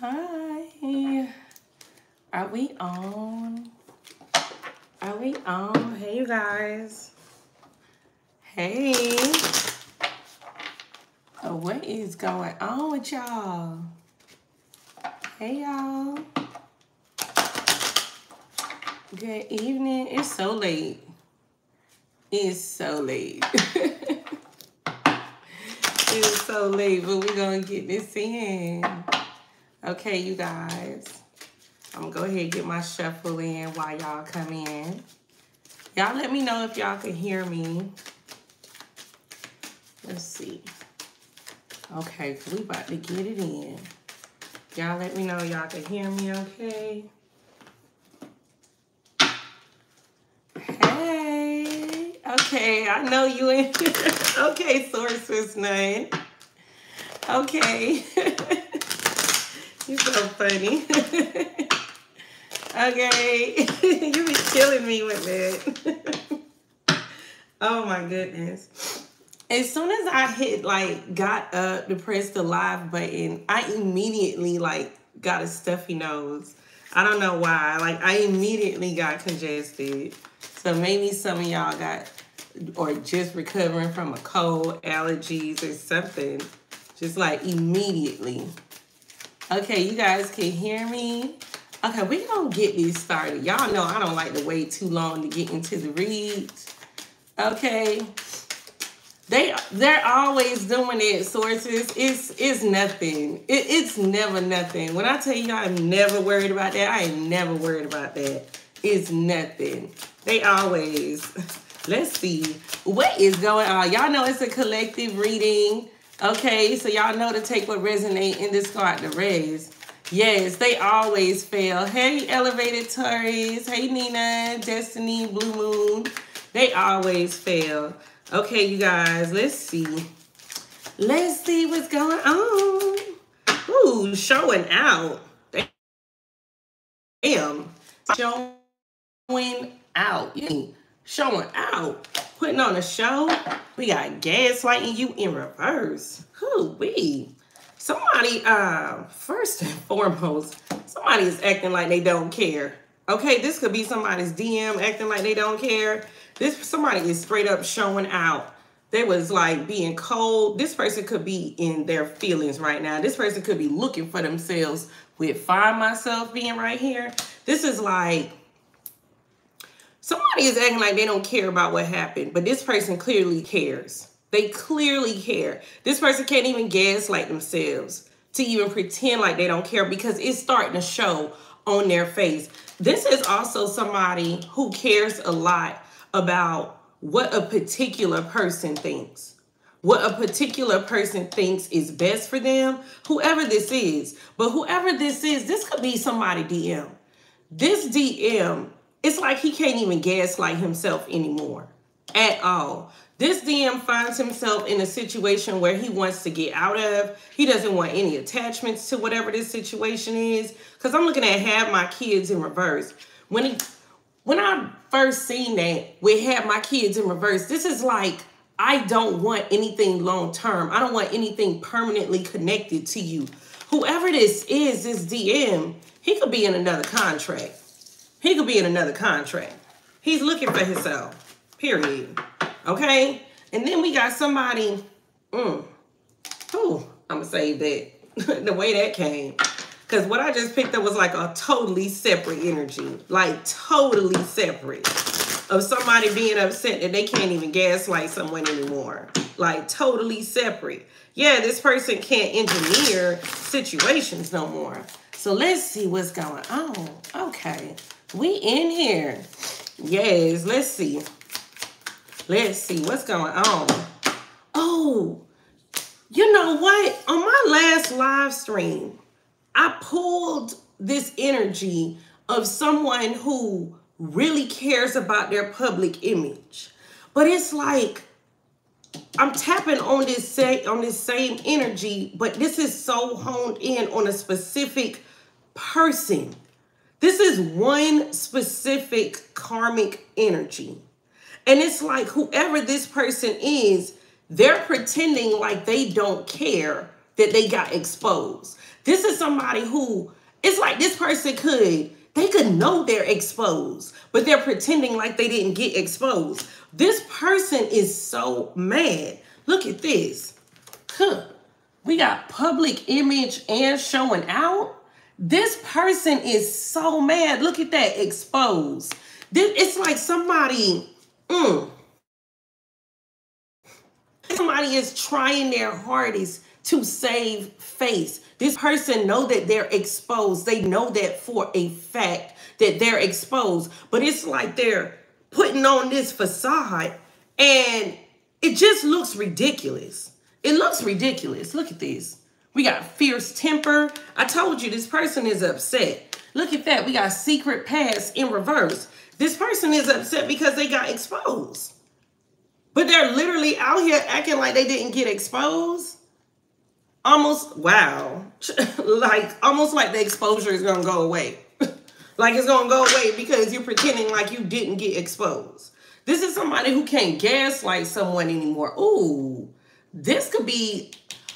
Hi. Are we on? Are we on? Hey, you guys. Hey. Oh, what is going on with y'all? Hey, y'all. Good evening. It's so late. It's so late. It's so late, but we're going to get this in. Okay, you guys. I'm going to go ahead and get my shuffle in while y'all come in. Y'all let me know if y'all can hear me. Let's see. Okay, we about to get it in. Y'all let me know y'all can hear me, okay? Hey. Okay, I know you in here. Okay, source was none. Okay. You're so funny. Okay. You be killing me with it. Oh, my goodness. As soon as I hit, like, got up to press the live button, I immediately, like, got a stuffy nose. I don't know why. Like, I immediately got congested. So maybe some of y'all got, or just recovering from a cold, allergies, or something. Just like immediately. Okay, you guys can hear me. Okay, we're going to get this started. Y'all know I don't like to wait too long to get into the reads. Okay. They're always doing it, sources. It's nothing. It's never nothing. When I tell you I'm never worried about that, I ain't never worried about that. It's nothing. They always, let's see, what is going on? Y'all know it's a collective reading, okay? So y'all know to take what resonates and discard the rest. Yes, they always fail. Hey, Elevated Taurus. Hey, Nina, Destiny, Blue Moon. They always fail. Okay, you guys, let's see. Let's see what's going on. Ooh, showing out. Damn. Showing out, showing out, putting on a show. We got gaslighting you in reverse. Who we? Somebody, first and foremost, somebody is acting like they don't care. Okay, this could be somebody's DM acting like they don't care. This somebody is straight up showing out. They was like being cold. This person could be in their feelings right now. This person could be looking for themselves. With find myself being right here. This is like. Somebody is acting like they don't care about what happened, but this person clearly cares. They clearly care. This person can't even gaslight themselves to even pretend like they don't care because it's starting to show on their face. This is also somebody who cares a lot about what a particular person thinks. What a particular person thinks is best for them, whoever this is. But whoever this could be somebody DM. This DM... It's like he can't even gaslight himself anymore at all. This DM finds himself in a situation where he wants to get out of. He doesn't want any attachments to whatever this situation is. Because I'm looking at have my kids in reverse. When I first seen that, we have my kids in reverse. This is like, I don't want anything long term. I don't want anything permanently connected to you. Whoever this is, this DM, he could be in another contract. He could be in another contract. He's looking for himself, period. Okay? And then we got somebody, I'm going to save that, the way that came. Because what I just picked up was like a totally separate energy, like totally separate of somebody being upset that they can't even gaslight someone anymore. Like totally separate. Yeah, this person can't engineer situations no more. So let's see what's going on. Okay. We in here. Yes, let's see. Let's see what's going on. Oh, you know what? On my last live stream, I pulled this energy of someone who really cares about their public image. But it's like I'm tapping on this same energy, but this is so honed in on a specific person. This is one specific karmic energy. And it's like, whoever this person is, they're pretending like they don't care that they got exposed. This is somebody who, it's like this person could, they could know they're exposed, but they're pretending like they didn't get exposed. This person is so mad. Look at this. Huh. We got public image and showing out. This person is so mad. Look at that, exposed. This, it's like somebody, somebody is trying their hardest to save face. This person know that they're exposed. They know that for a fact that they're exposed. But it's like they're putting on this facade and it just looks ridiculous. It looks ridiculous. Look at this. We got fierce temper. I told you this person is upset. Look at that. We got secret past in reverse. This person is upset because they got exposed. But they're literally out here acting like they didn't get exposed. Almost, wow. Like, almost like the exposure is going to go away. Like, it's going to go away because you're pretending like you didn't get exposed. This is somebody who can't gaslight someone anymore. Ooh, this could be...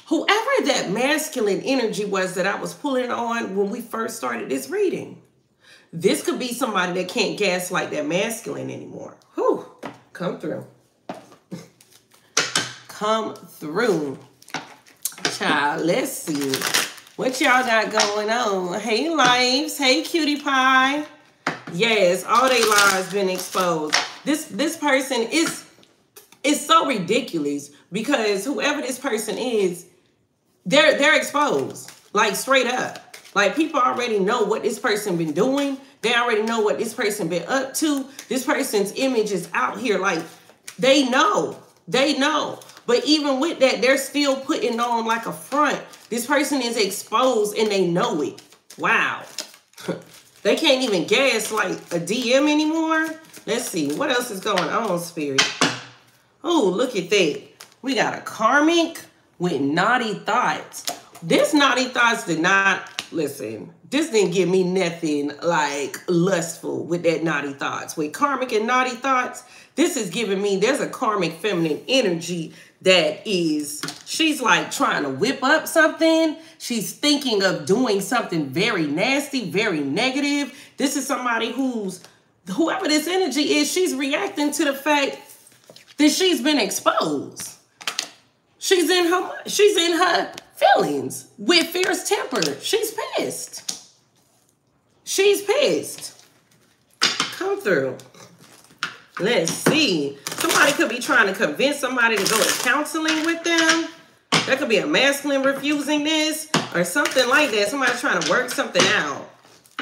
whoever that masculine energy was that I was pulling on when we first started this reading. This could be somebody that can't gaslight their masculine anymore. Whew, come through. Come through. Child, let's see what y'all got going on. Hey, lives. Hey, cutie pie. Yes, all they lives been exposed. This person is, it's so ridiculous because whoever this person is, they're exposed, like straight up. Like people already know what this person been doing. They already know what this person been up to. This person's image is out here. Like they know. But even with that, they're still putting on like a front. This person is exposed and they know it. Wow. They can't even gaslight a DM anymore. Let's see. What else is going on, Spirit? Oh, look at that. We got a karmic with naughty thoughts. This naughty thoughts did not, listen, this didn't give me nothing like lustful with that naughty thoughts. With karmic and naughty thoughts, this is giving me, there's a karmic feminine energy that is, she's like trying to whip up something. She's thinking of doing something very nasty, very negative. This is somebody who's, whoever this energy is, she's reacting to the fact that she's been exposed. She's in her feelings with fierce temper. She's pissed. She's pissed. Come through. Let's see. Somebody could be trying to convince somebody to go to counseling with them. That could be a masculine refusing this or something like that. Somebody's trying to work something out.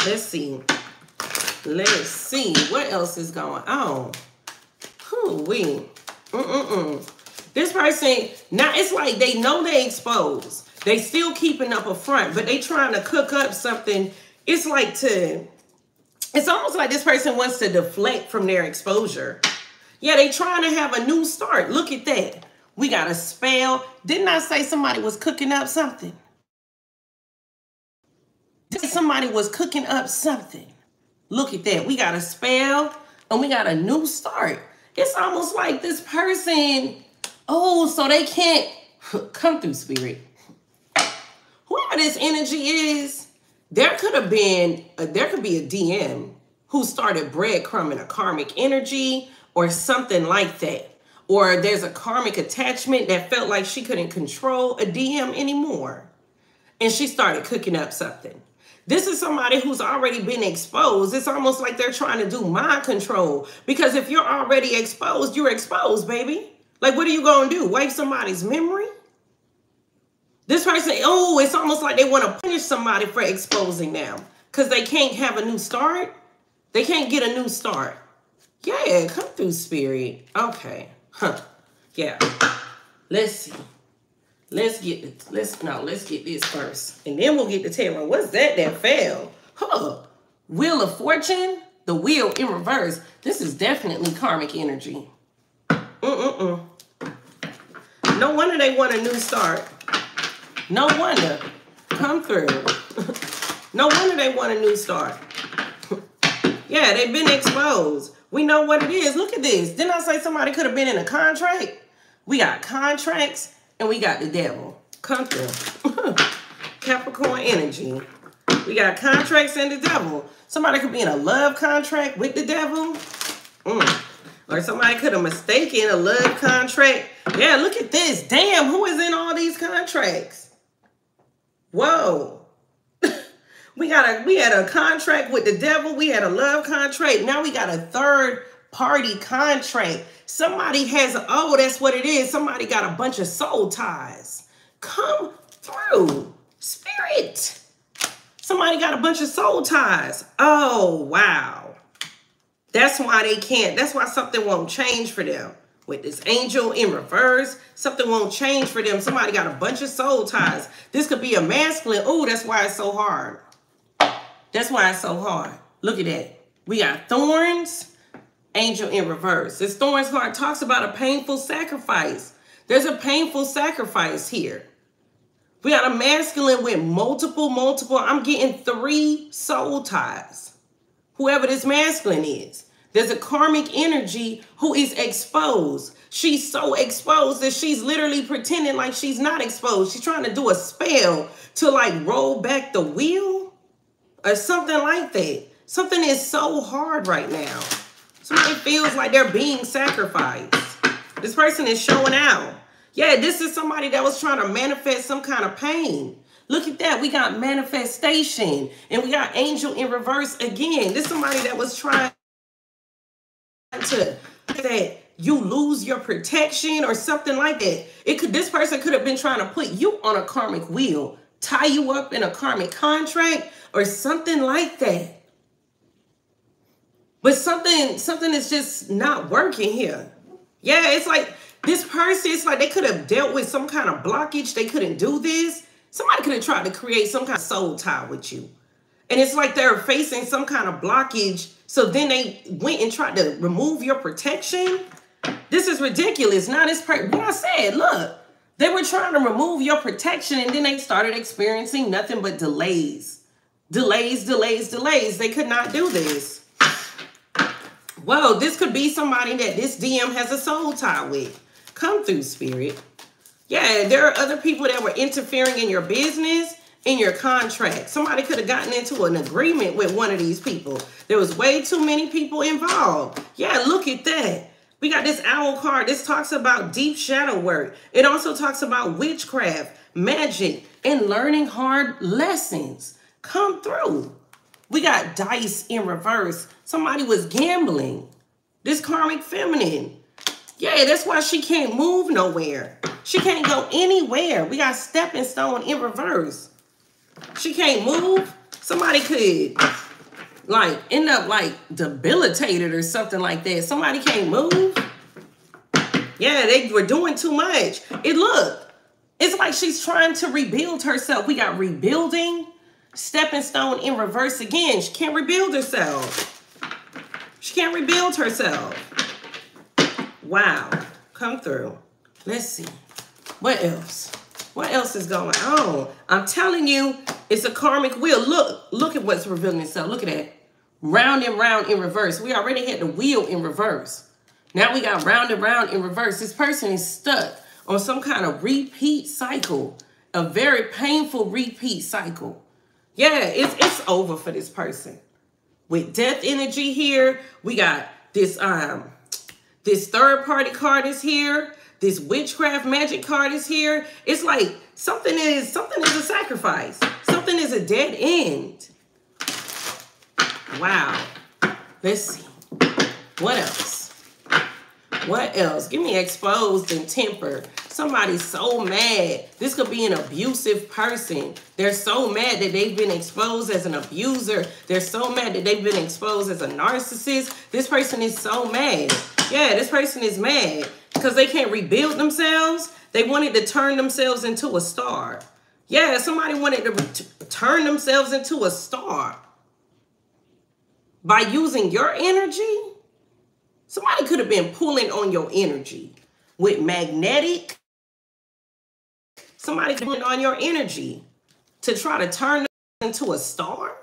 Let's see. Let's see. What else is going on? Hoo-wee. This person, now it's like they know they exposed. They still keeping up a front, but they trying to cook up something. It's like to, it's almost like this person wants to deflect from their exposure. Yeah, they trying to have a new start. Look at that. We got a spell. Didn't I say somebody was cooking up something? Somebody was cooking up something. Look at that. We got a spell and we got a new start. It's almost like this person... oh, so they can't come through, Spirit. Whoever this energy is, there could be a DM who started breadcrumbing a karmic energy or something like that. Or there's a karmic attachment that felt like she couldn't control a DM anymore. And she started cooking up something. This is somebody who's already been exposed. It's almost like they're trying to do mind control. Because if you're already exposed, you're exposed, baby. Like, what are you going to do? Wipe somebody's memory? This person, oh, it's almost like they want to punish somebody for exposing them because they can't have a new start. They can't get a new start. Yeah, come through, Spirit. Okay. Huh. Yeah. Let's see. Let's get this. Let's get this first. And then we'll get to tell them what's that fell. Huh. Wheel of Fortune, the wheel in reverse. This is definitely karmic energy. No wonder they want a new start. No wonder. Come through. No wonder they want a new start. Yeah, they've been exposed. We know what it is. Look at this. Didn't I say somebody could have been in a contract? We got contracts and we got the devil. Come through. Capricorn energy. We got contracts and the devil. Somebody could be in a love contract with the devil. Or somebody could have mistaken a love contract. Yeah, look at this. Damn, who is in all these contracts? Whoa. we had a contract with the devil. We had a love contract. Now we got a third party contract. Somebody has, oh, that's what it is. Somebody got a bunch of soul ties. Come through, spirit. Somebody got a bunch of soul ties. Oh, wow. That's why they can't. That's why something won't change for them. With this angel in reverse, something won't change for them. Somebody got a bunch of soul ties. This could be a masculine. Oh, that's why it's so hard. That's why it's so hard. Look at that. We got thorns, angel in reverse. This thorns card talks about a painful sacrifice. There's a painful sacrifice here. We got a masculine with multiple. I'm getting 3 soul ties. Whoever this masculine is. There's a karmic energy who is exposed. She's so exposed that she's literally pretending like she's not exposed. She's trying to do a spell to like roll back the wheel or something like that. Something is so hard right now. Somebody feels like they're being sacrificed. This person is showing out. Yeah, this is somebody that was trying to manifest some kind of pain. Look at that. We got manifestation and we got angel in reverse again. This is somebody that was trying to that you lose your protection or something like that. It could, this person could have been trying to put you on a karmic wheel, tie you up in a karmic contract or something like that. But something is just not working here. Yeah, it's like this person, it's like they could have dealt with some kind of blockage. They couldn't do this. Somebody could have tried to create some kind of soul tie with you. And it's like they're facing some kind of blockage. So then they went and tried to remove your protection. This is ridiculous. Now this person, what I said, look, they were trying to remove your protection and then they started experiencing nothing but delays. Delays. They could not do this. Whoa, this could be somebody that this DM has a soul tie with. Come through, spirit. Yeah, there are other people that were interfering in your business. In your contract, somebody could have gotten into an agreement with one of these people. There was way too many people involved. Yeah, look at that. We got this owl card. This talks about deep shadow work. It also talks about witchcraft, magic, and learning hard lessons. Come through. We got dice in reverse. Somebody was gambling. This karmic feminine. Yeah, that's why she can't move nowhere. She can't go anywhere. We got stepping stone in reverse. She can't move. Somebody could like end up like debilitated or something like that. Somebody can't move. Yeah, they were doing too much. It's like she's trying to rebuild herself. We got rebuilding, stepping stone in reverse again. She can't rebuild herself. She can't rebuild herself. Wow. Come through. Let's see. What else? What else is going on? I'm telling you, it's a karmic wheel. Look at what's revealing itself. Look at that. Round and round in reverse. We already had the wheel in reverse. Now we got round and round in reverse. This person is stuck on some kind of repeat cycle, a very painful repeat cycle. Yeah, it's over for this person. With death energy here, we got this third party card is here. This witchcraft magic card is here. It's like something is a sacrifice. Something is a dead end. Wow. Let's see. What else? What else? Give me exposed and temper. Somebody's so mad. This could be an abusive person. They're so mad that they've been exposed as an abuser. They're so mad that they've been exposed as a narcissist. This person is so mad. Yeah, this person is mad. Because they can't rebuild themselves. They wanted to turn themselves into a star. Yeah, somebody wanted to turn themselves into a star. By using your energy, somebody could have been pulling on your energy. With magnetic, somebody could have been pulling on your energy to try to turn themselves into a star.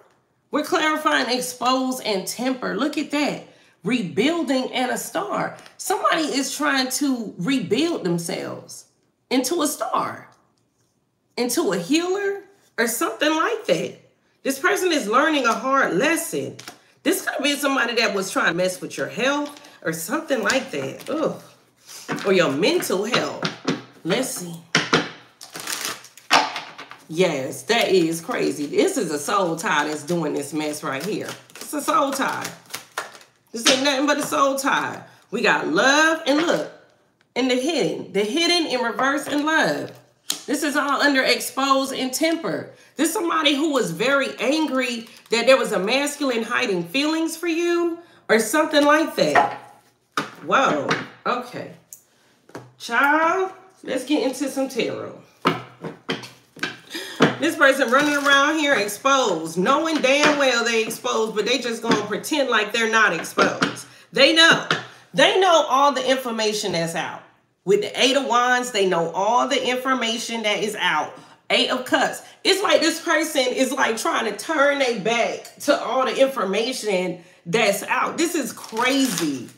We're clarifying expose and temper. Look at that. rebuilding and a star. Somebody is trying to rebuild themselves into a star, into a healer or something like that. This person is learning a hard lesson. This could have been somebody that was trying to mess with your health or something like that. Ugh. Or your mental health. Let's see. Yes, that is crazy. This is a soul tie that's doing this mess right here. It's a soul tie. This ain't nothing but a soul tie. We got love and look. And the hidden. The hidden in reverse and love. This is all under exposed and tempered. This is somebody who was very angry that there was a masculine hiding feelings for you or something like that. Whoa. Okay. Child, let's get into some tarot. This person running around here exposed, knowing damn well they exposed, but they just gonna pretend like they're not exposed. They know. They know all the information that's out. With the 8 of Wands, they know all the information that is out. 8 of Cups. It's like this person is like trying to turn their back to all the information that's out. This is crazy.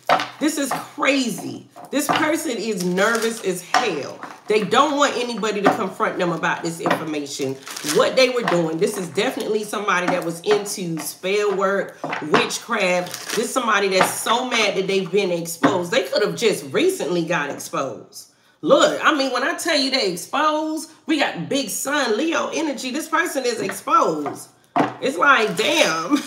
This is crazy. This person is nervous as hell. They don't want anybody to confront them about this information, what they were doing. This is definitely somebody that was into spell work, witchcraft. This is somebody that's so mad that they've been exposed. They could have just recently got exposed. Look, I mean, when I tell you they exposed, we got big sun, Leo energy. This person is exposed. It's like, damn.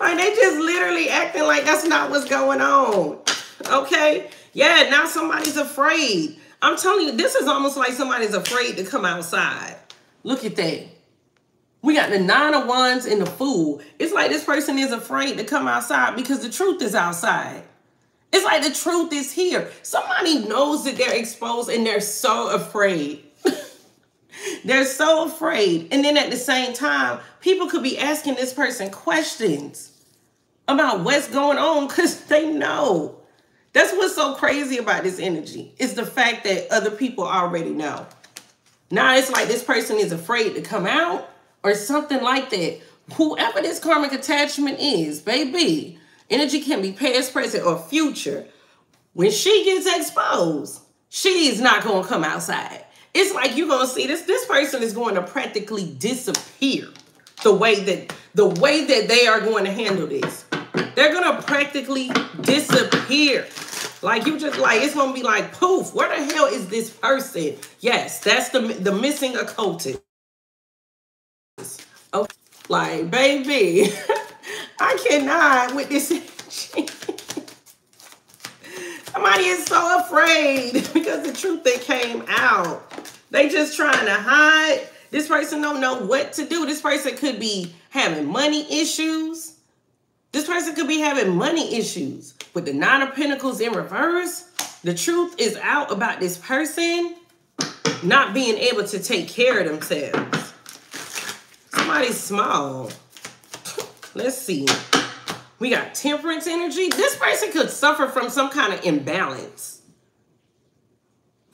Like, they just literally acting like that's not what's going on. Okay? Yeah, now somebody's afraid. I'm telling you, this is almost like somebody's afraid to come outside. Look at that. We got the 9 of Wands and the Fool. It's like this person is afraid to come outside because the truth is outside. It's like the truth is here. Somebody knows that they're exposed and they're so afraid. They're so afraid. And then at the same time, people could be asking this person questions about what's going on because they know. That's what's so crazy about this energy, is the fact that other people already know. Now it's like this person is afraid to come out or something like that. Whoever this karmic attachment is, baby, energy can be past, present, or future. When she gets exposed, she's not going to come outside. It's like you're going to see this person is going to practically disappear the way that they are going to handle this. They're going to practically disappear. Like, you just like, it's going to be like, poof, where the hell is this person? Yes, that's the missing occultist. Oh, like, baby, I cannot with this energy. Somebody is so afraid because the truth that came out. They just trying to hide. This person don't know what to do. This person could be having money issues. This person could be having money issues with the 9 of Pentacles in reverse. The truth is out about this person not being able to take care of themselves. Somebody's small. Let's see. We got temperance energy. This person could suffer from some kind of imbalance.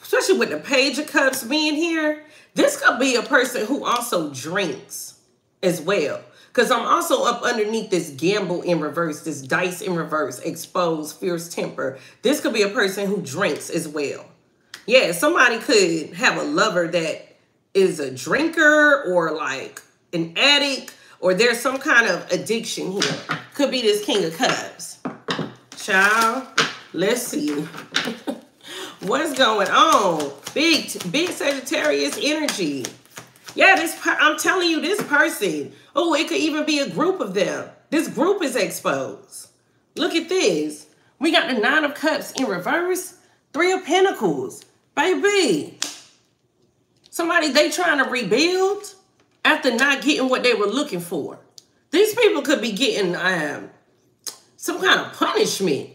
Especially with the Page of Cups being here. This could be a person who also drinks as well. Because I'm also up underneath this gamble in reverse, this dice in reverse, exposed, fierce temper. This could be a person who drinks as well. Yeah, somebody could have a lover that is a drinker or like an addict, or there's some kind of addiction here. Could be this King of Cups. Child, let's see. What's going on? Big Sagittarius energy. Yeah, I'm telling you, this person... Oh, it could even be a group of them. This group is exposed. Look at this. We got the 9 of Cups in reverse, 3 of Pentacles. Baby. Somebody, they trying to rebuild after not getting what they were looking for. These people could be getting some kind of punishment.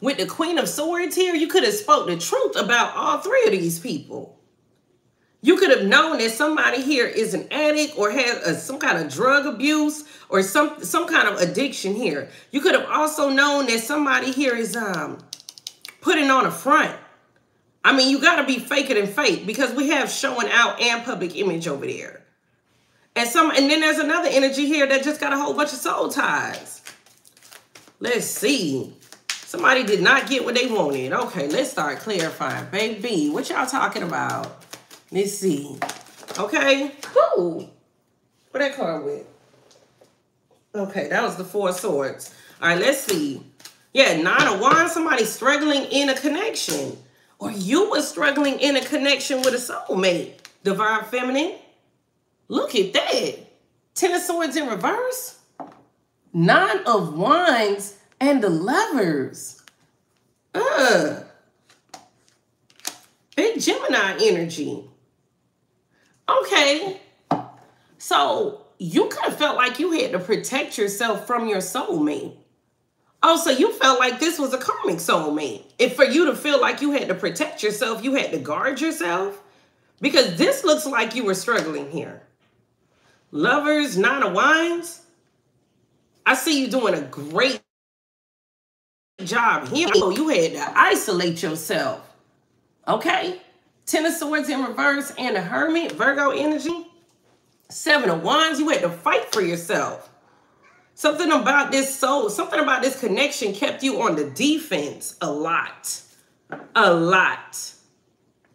With the Queen of Swords here, you could have spoke the truth about all three of these people. You could have known that somebody here is an addict or has some kind of drug abuse or some kind of addiction here. You could have also known that somebody here is putting on a front. I mean, you got to be faker than fake because we have showing out and public image over there. And then there's another energy here that just got a whole bunch of soul ties. Let's see. Somebody did not get what they wanted. Okay, let's start clarifying. Baby, what y'all talking about? Let's see. Okay, cool. What that card with? Okay, that was the Four of Swords. All right, let's see. Yeah, Nine of Wands, somebody struggling in a connection. Or you were struggling in a connection with a soulmate. Divine Feminine. Look at that. Ten of Swords in reverse. Nine of Wands and the Lovers. Big Gemini energy. Okay. So you could have felt like you had to protect yourself from your soulmate. Oh, so you felt like this was a karmic soulmate. If for you to feel like you had to protect yourself, you had to guard yourself. Because this looks like you were struggling here. Lovers, Nine of Wands. I see you doing a great job here. So you had to isolate yourself. Okay. Ten of Swords in reverse and the Hermit, Virgo energy. Seven of Wands, you had to fight for yourself. Something about this soul, something about this connection kept you on the defense a lot. A lot.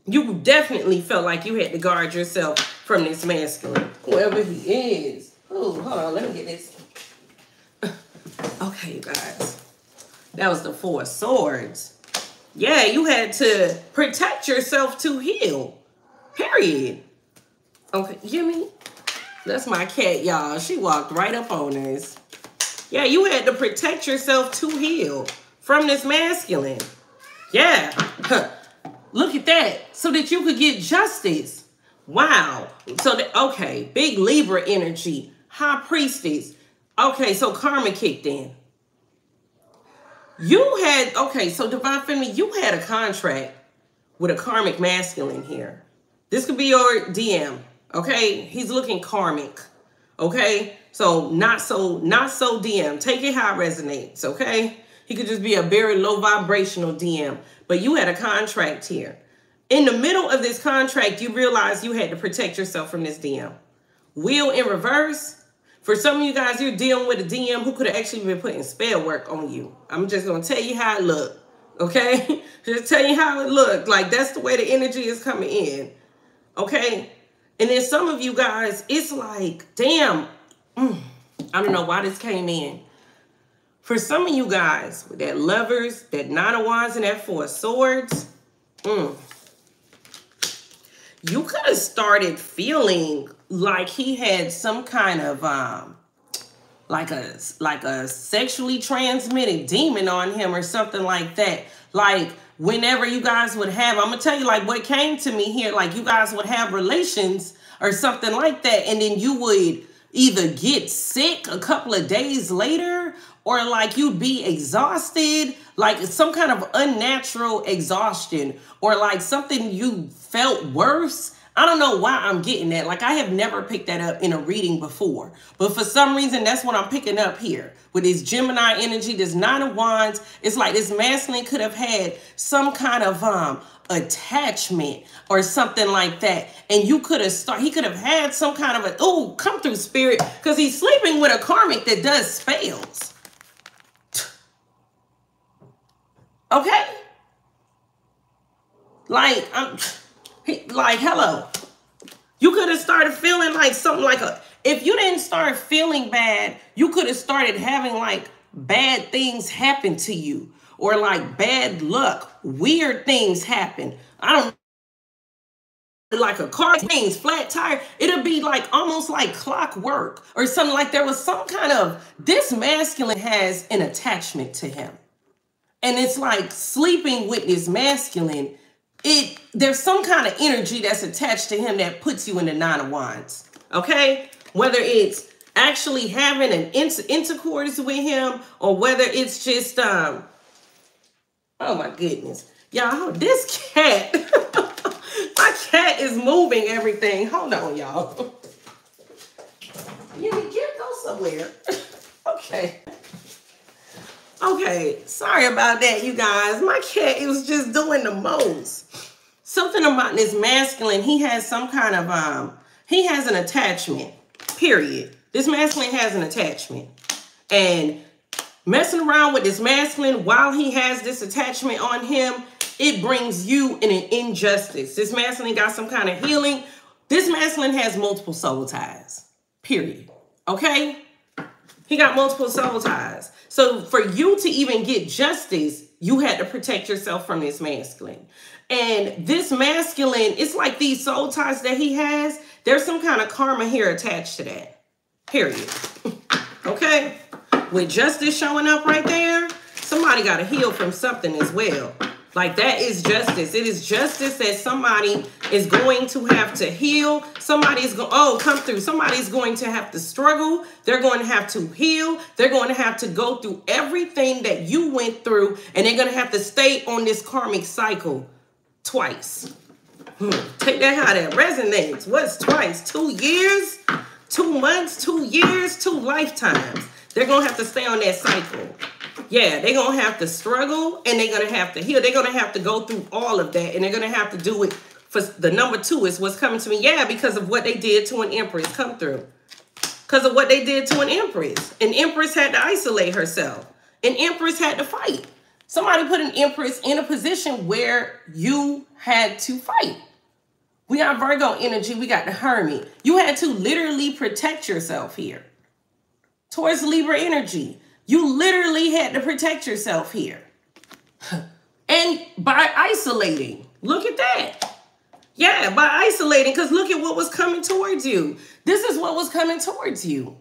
You definitely felt like you had to guard yourself from this masculine, whoever he is. Oh, hold on, let me get this. Okay, you guys. That was the Four of Swords. Yeah, you had to protect yourself to heal. Period. Okay, Jimmy. That's my cat, y'all. She walked right up on us. Yeah, you had to protect yourself to heal from this masculine. Yeah. Huh. Look at that. So that you could get justice. Wow. So, okay. Big Libra energy. High Priestess. Okay, so karma kicked in. You had, okay, so Divine Feminine, you had a contract with a karmic masculine here. This could be your DM, okay? He's looking karmic, okay? So not so DM. Take it how it resonates, okay? He could just be a very low vibrational DM, but you had a contract here. In the middle of this contract, you realized you had to protect yourself from this DM. Wheel in reverse. For some of you guys, you're dealing with a DM who could have actually been putting spell work on you. I'm just going to tell you how it looked, okay? Just tell you how it looked. Like, that's the way the energy is coming in, okay? And then some of you guys, it's like, damn, I don't know why this came in. For some of you guys, with that Lovers, that Nine of Wands, and that Four of Swords, you could have started feeling like he had some kind of like a sexually transmitted demon on him or something like that. Like whenever you guys would have, I'm gonna tell you like what came to me here, like you guys would have relations or something like that, and then you would either get sick a couple of days later or like you'd be exhausted, like some kind of unnatural exhaustion or like something you felt worse. I don't know why I'm getting that. Like, I have never picked that up in a reading before. But for some reason, that's what I'm picking up here. With this Gemini energy, this Nine of Wands, it's like this masculine could have had some kind of attachment or something like that. And you could have started, he could have had some kind of a, oh, come through spirit. Because he's sleeping with a karmic that does spells. Okay? Like, like, hello. You could have started feeling like something like a... If you didn't start feeling bad, you could have started having, like, bad things happen to you. Or, like, bad luck. Weird things happen. I don't... Like a car, things, flat tire. It'll be, like, almost like clockwork. Or something like there was some kind of... This masculine has an attachment to him. And it's like sleeping with this masculine... There's some kind of energy that's attached to him that puts you in the Nine of Wands, okay? Whether it's actually having an intercourse with him or whether it's just, oh my goodness. Y'all, this cat, my cat is moving everything. Hold on, y'all. You can go somewhere. Okay. Okay, sorry about that, you guys. My cat, it was just doing the most. Something about this masculine, he has some kind of, he has an attachment. Period. This masculine has an attachment. And messing around with this masculine while he has this attachment on him, it brings you in an injustice. This masculine got some kind of healing. This masculine has multiple soul ties. Period. Okay? He got multiple soul ties. So for you to even get justice, you had to protect yourself from this masculine. And this masculine, it's like these soul ties that he has, there's some kind of karma here attached to that. Period. Okay? With justice showing up right there, somebody got to heal from something as well. Like, that is justice. It is justice that somebody is going to have to heal. Somebody's going to, oh, come through. Somebody's going to have to struggle. They're going to have to heal. They're going to have to go through everything that you went through, and they're going to have to stay on this karmic cycle twice. Take that how that resonates. What's twice? 2 years, 2 months, 2 years, 2 lifetimes. They're going to have to stay on that cycle. Yeah, they're going to have to struggle, and they're going to have to heal. They're going to have to go through all of that, and they're going to have to do it for the number 2 is what's coming to me. Yeah, because of what they did to an empress. Come through. Because of what they did to an empress. An empress had to isolate herself. An empress had to fight. Somebody put an empress in a position where you had to fight. We got Virgo energy. We got the hermit. You had to literally protect yourself here. Taurus, Libra energy. You literally had to protect yourself here. And by isolating, look at that. Yeah, by isolating, because look at what was coming towards you. This is what was coming towards you.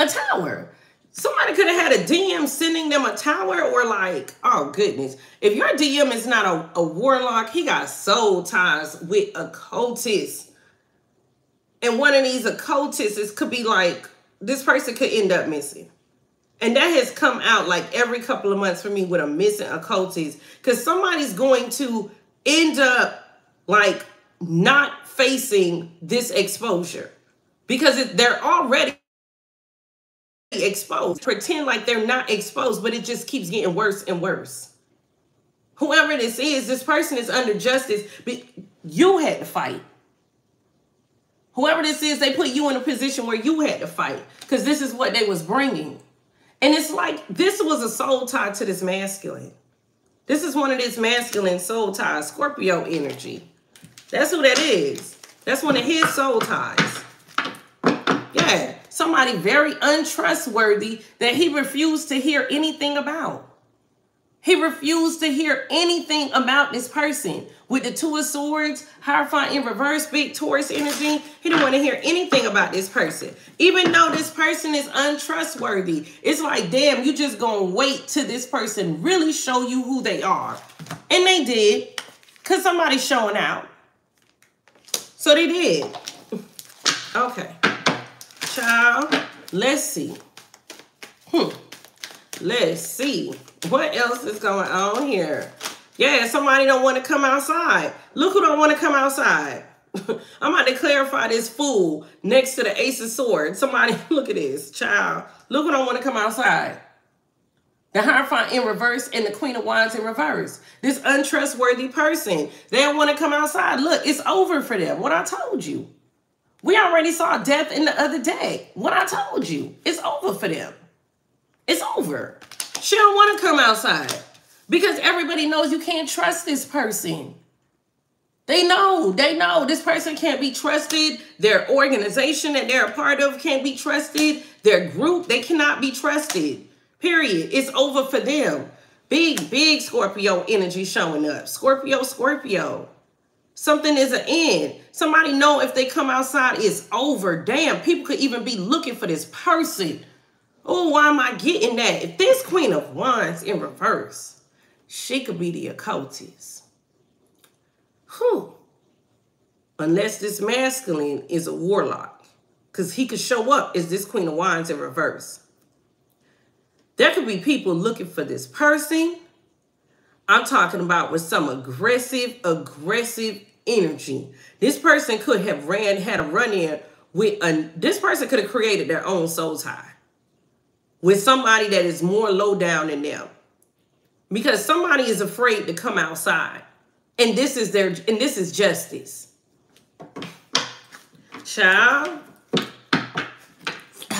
A tower. Somebody could have had a DM sending them a tower, or like, oh, goodness. If your DM is not a warlock, he got soul ties with occultists. And one of these occultists could be like, this person could end up missing. And that has come out like every couple of months for me with a missing occultist, because somebody's going to end up like not facing this exposure because they're already exposed. Pretend like they're not exposed, but it just keeps getting worse and worse. Whoever this is, this person is under justice, but you had to fight. Whoever this is, they put you in a position where you had to fight because this is what they was bringing. And it's like, this was a soul tie to this masculine. This is one of this masculine soul ties, Scorpio energy. That's who that is. That's one of his soul ties. Yeah, somebody very untrustworthy that he refused to hear anything about. He refused to hear anything about this person. With the 2 of Swords, Hierophant in reverse, big Taurus energy, he didn't want to hear anything about this person. Even though this person is untrustworthy, it's like, damn, you just gonna wait till this person really show you who they are. And they did, because somebody's showing out. So they did. Okay. Child, let's see. Let's see. What else is going on here? Yeah, somebody don't want to come outside. Look who don't want to come outside. I'm about to clarify this fool next to the Ace of Swords. Somebody, look at this, child. Look who don't want to come outside. The Hierophant in reverse and the Queen of Wands in reverse. This untrustworthy person, they don't want to come outside. Look, it's over for them. What I told you. We already saw death in the other day. What I told you. It's over for them. It's over. She don't want to come outside. Because everybody knows you can't trust this person. They know this person can't be trusted. Their organization that they're a part of can't be trusted. Their group, they cannot be trusted. Period. It's over for them. Big, big Scorpio energy showing up. Scorpio, Scorpio. Something is an end. Somebody know if they come outside, it's over. Damn, people could even be looking for this person. Oh, why am I getting that? If this Queen of Wands in reverse, she could be the occultist. Whew. Unless this masculine is a warlock. Because he could show up as this Queen of Wands in reverse. There could be people looking for this person. I'm talking about with some aggressive energy. This person could have had a run-in with a... This person could have created their own soul tie with somebody that is more low down than them. Because somebody is afraid to come outside. And this is this is justice. Child,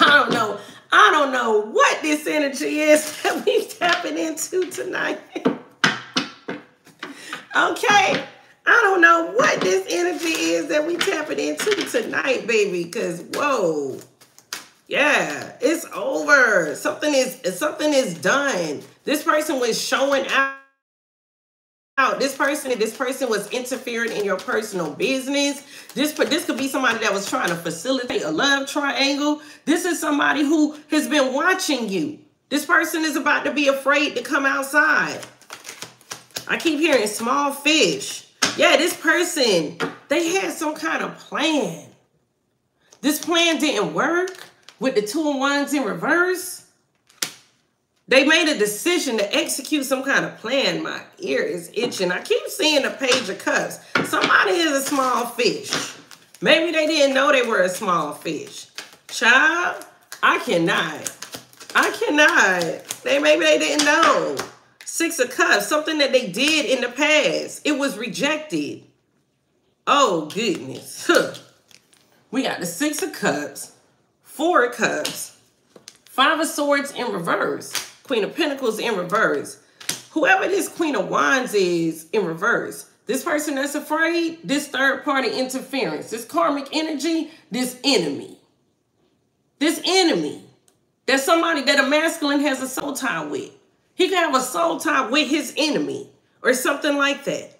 I don't know what this energy is that we tapping into tonight. Okay. I don't know what this energy is that we tapping into tonight, baby, because, whoa, yeah, it's over. Something is done. This person was showing out. This person was interfering in your personal business. This could be somebody that was trying to facilitate a love triangle. This is somebody who has been watching you. This person is about to be afraid to come outside. I keep hearing small fish. Yeah, this person, they had some kind of plan. This plan didn't work with the 2 and 1s in reverse. They made a decision to execute some kind of plan. My ear is itching. I keep seeing the Page of Cups. Somebody is a small fish. Maybe they didn't know they were a small fish. Child, I cannot. Maybe they didn't know. Six of Cups, something that they did in the past. It was rejected. Oh, goodness. Huh. We got the Six of Cups, Four of Cups, Five of Swords in reverse, Queen of Pentacles in reverse. Whoever this Queen of Wands is in reverse, this person that's afraid, this third-party interference, this karmic energy, this enemy. That's somebody that a masculine has a soul tie with. He could have a soul tie with his enemy or something like that.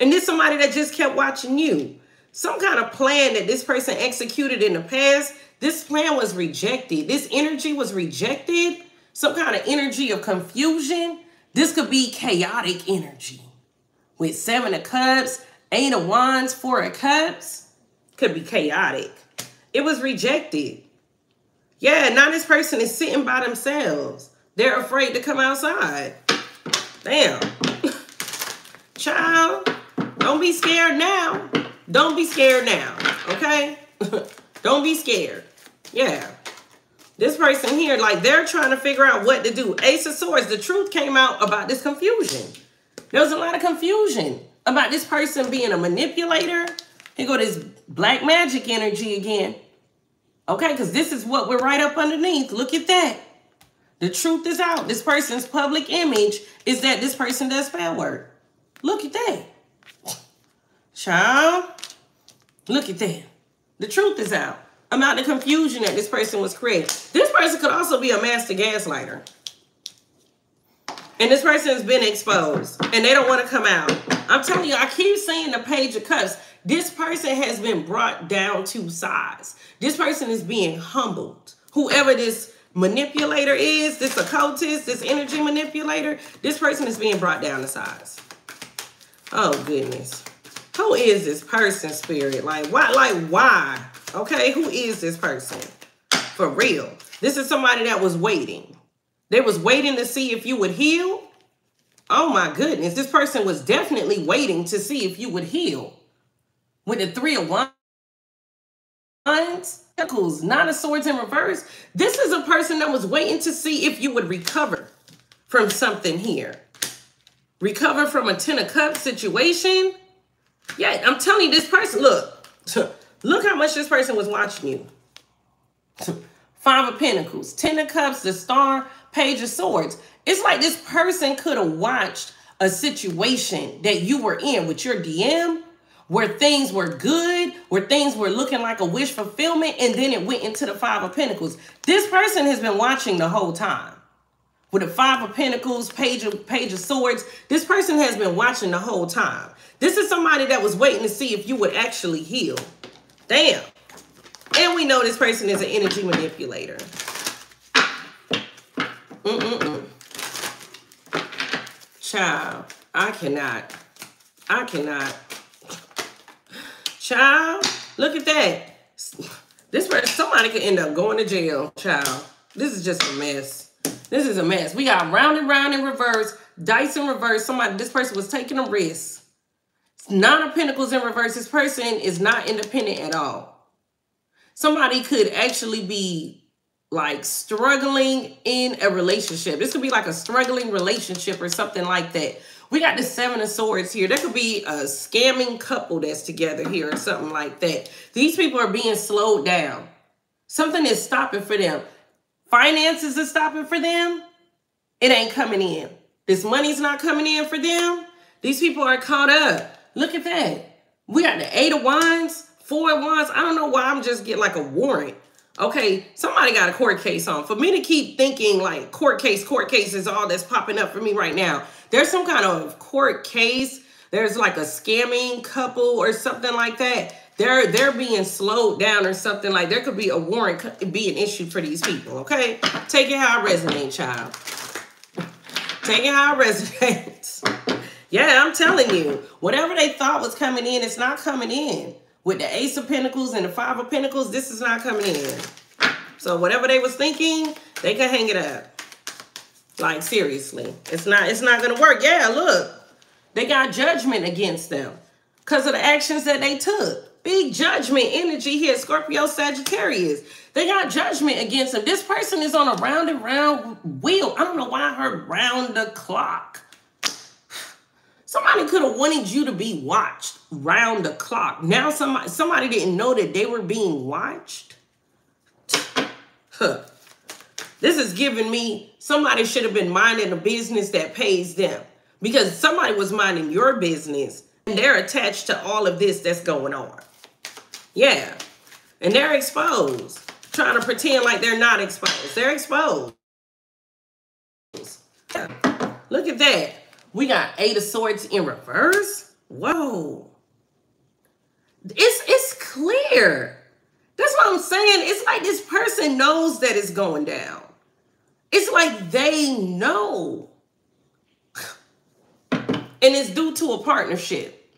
And this somebody that just kept watching you. Some kind of plan that this person executed in the past. This plan was rejected. This energy was rejected. Some kind of energy of confusion. This could be chaotic energy. With 7 of Cups, 8 of Wands, 4 of Cups. Could be chaotic. It was rejected. Yeah, now this person is sitting by themselves. They're afraid to come outside. Damn. Child, don't be scared now. Don't be scared now, okay? Don't be scared. Yeah. This person here, like, they're trying to figure out what to do. Ace of Swords, the truth came out about this confusion. There was a lot of confusion about this person being a manipulator. Here go this black magic energy again. Okay, because this is what we're right up underneath. Look at that. The truth is out. This person's public image is that this person does spell work. Look at that. Child, look at that. The truth is out. Amount of confusion that this person was creating. This person could also be a master gaslighter. And this person has been exposed. And they don't want to come out. I'm telling you, I keep seeing the Page of Cups. This person has been brought down to size. This person is being humbled. Whoever this manipulator is, this occultist, this energy manipulator, this person is being brought down to size. Oh, goodness. Who is this person, spirit? Like, why? Okay, who is this person? For real. This is somebody that was waiting. They was waiting to see if you would heal. Oh, my goodness. This person was definitely waiting to see if you would heal. With the 3 of Wands. Nine of Swords in reverse. This is a person that was waiting to see if you would recover from something here. Recover from a 10 of Cups situation. Yeah, I'm telling you, this person, look how much this person was watching you. 5 of Pentacles, 10 of Cups, the Star, Page of Swords. It's like this person could have watched a situation that you were in with your DM, where things were good, where things were looking like a wish fulfillment, and then it went into the 5 of Pentacles. This person has been watching the whole time. With the 5 of Pentacles, Page of Swords, this person has been watching the whole time. This is somebody that was waiting to see if you would actually heal. Damn. And we know this person is an energy manipulator. Child, I cannot. Child, look at that. This person, somebody could end up going to jail, child. This is just a mess. This is a mess. We got round and round in reverse, dice in reverse. This person was taking a risk. It's 9 of Pentacles in reverse. This person is not independent at all. Somebody could actually be like struggling in a relationship. This could be like a struggling relationship or something like that. We got the 7 of Swords here. There could be a scamming couple that's together here or something like that. These people are being slowed down. Something is stopping for them. Finances is stopping for them. It ain't coming in. This money's not coming in for them. These people are caught up. Look at that. We got the 8 of Wands, 4 of Wands. I don't know why I'm just getting like a warrant. Okay, somebody got a court case on. For me to keep thinking like court case is all that's popping up for me right now. There's some kind of court case. There's like a scamming couple or something like that. They're being slowed down or something. Like there could be a warrant be an issue for these people, okay? Take it how it resonates, child. Take it how it resonates. Yeah, I'm telling you. Whatever they thought was coming in, it's not coming in. With the Ace of Pentacles and the 5 of Pentacles, this is not coming in. So whatever they was thinking, they could hang it up. Like, seriously. It's not going to work. Yeah, look. They got judgment against them because of the actions that they took. Big judgment energy here, Scorpio, Sagittarius. They got judgment against them. This person is on a round and round wheel. I don't know why I heard round the clock. Somebody could have wanted you to be watched round the clock. Now somebody didn't know that they were being watched. Huh. This is giving me somebody should have been minding a business that pays them because somebody was minding your business and they're attached to all of this that's going on. Yeah. And they're exposed. Trying to pretend like they're not exposed. They're exposed. Yeah. Look at that. We got 8 of Swords in reverse. Whoa. It's clear. That's what I'm saying. It's like this person knows that it's going down. It's like they know. And it's due to a partnership.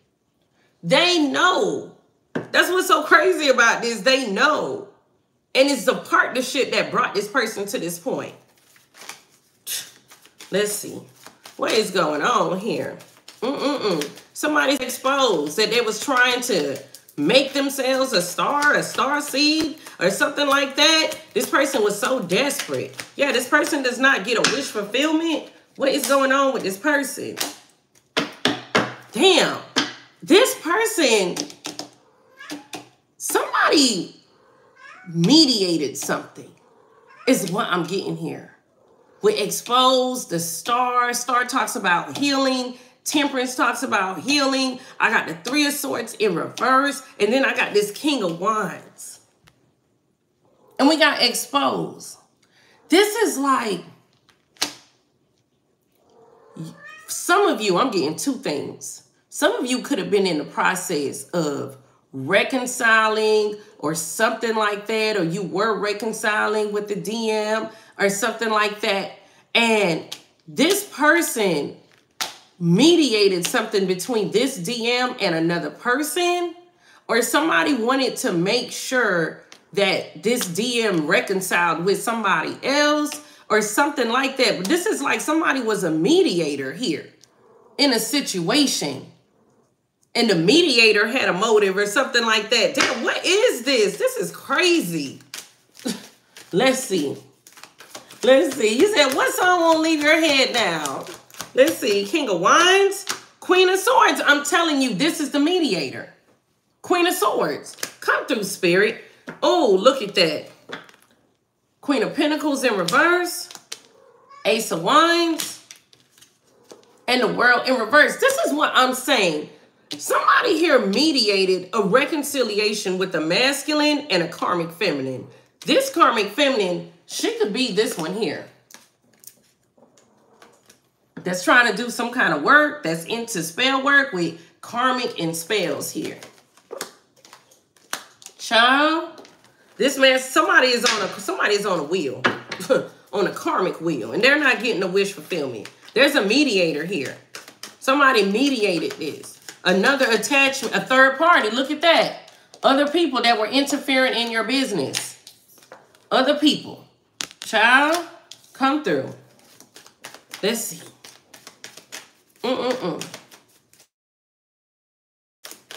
They know. That's what's so crazy about this. They know. And it's the partnership that brought this person to this point. Let's see. What is going on here? Somebody's exposed that they was trying to make themselves a star seed, or something like that. This person was so desperate. Yeah, this person does not get a wish fulfillment. What is going on with this person? Damn. This person, somebody mediated something is what I'm getting here. We expose the star. Star talks about healing. Temperance talks about healing. I got the 3 of Swords in reverse. And then I got this King of Wands. And we got exposed. This is like, some of you, I'm getting two things. Some of you could have been in the process of reconciling or something like that, or you were reconciling with the DM or something like that, and this person mediated something between this DM and another person, or somebody wanted to make sure that this DM reconciled with somebody else or something like that. But this is like somebody was a mediator here in a situation. And the mediator had a motive or something like that. Damn, what is this? This is crazy. Let's see. Let's see. You said, what song won't leave your head now? Let's see. King of Wands, Queen of Swords. I'm telling you, this is the mediator. Queen of Swords. Come through, Spirit. Oh, look at that. Queen of Pentacles in reverse. Ace of Wands. And the World in reverse. This is what I'm saying. Somebody here mediated a reconciliation with a masculine and a karmic feminine. This karmic feminine, she could be this one here. That's trying to do some kind of work. That's into spell work with karmic and spells here. Child, this man, somebody is on a wheel, on a karmic wheel, and they're not getting a wish fulfillment. There's a mediator here. Somebody mediated this. Another attachment, a third party. Look at that. Other people that were interfering in your business. Other people. Child, come through. Let's see.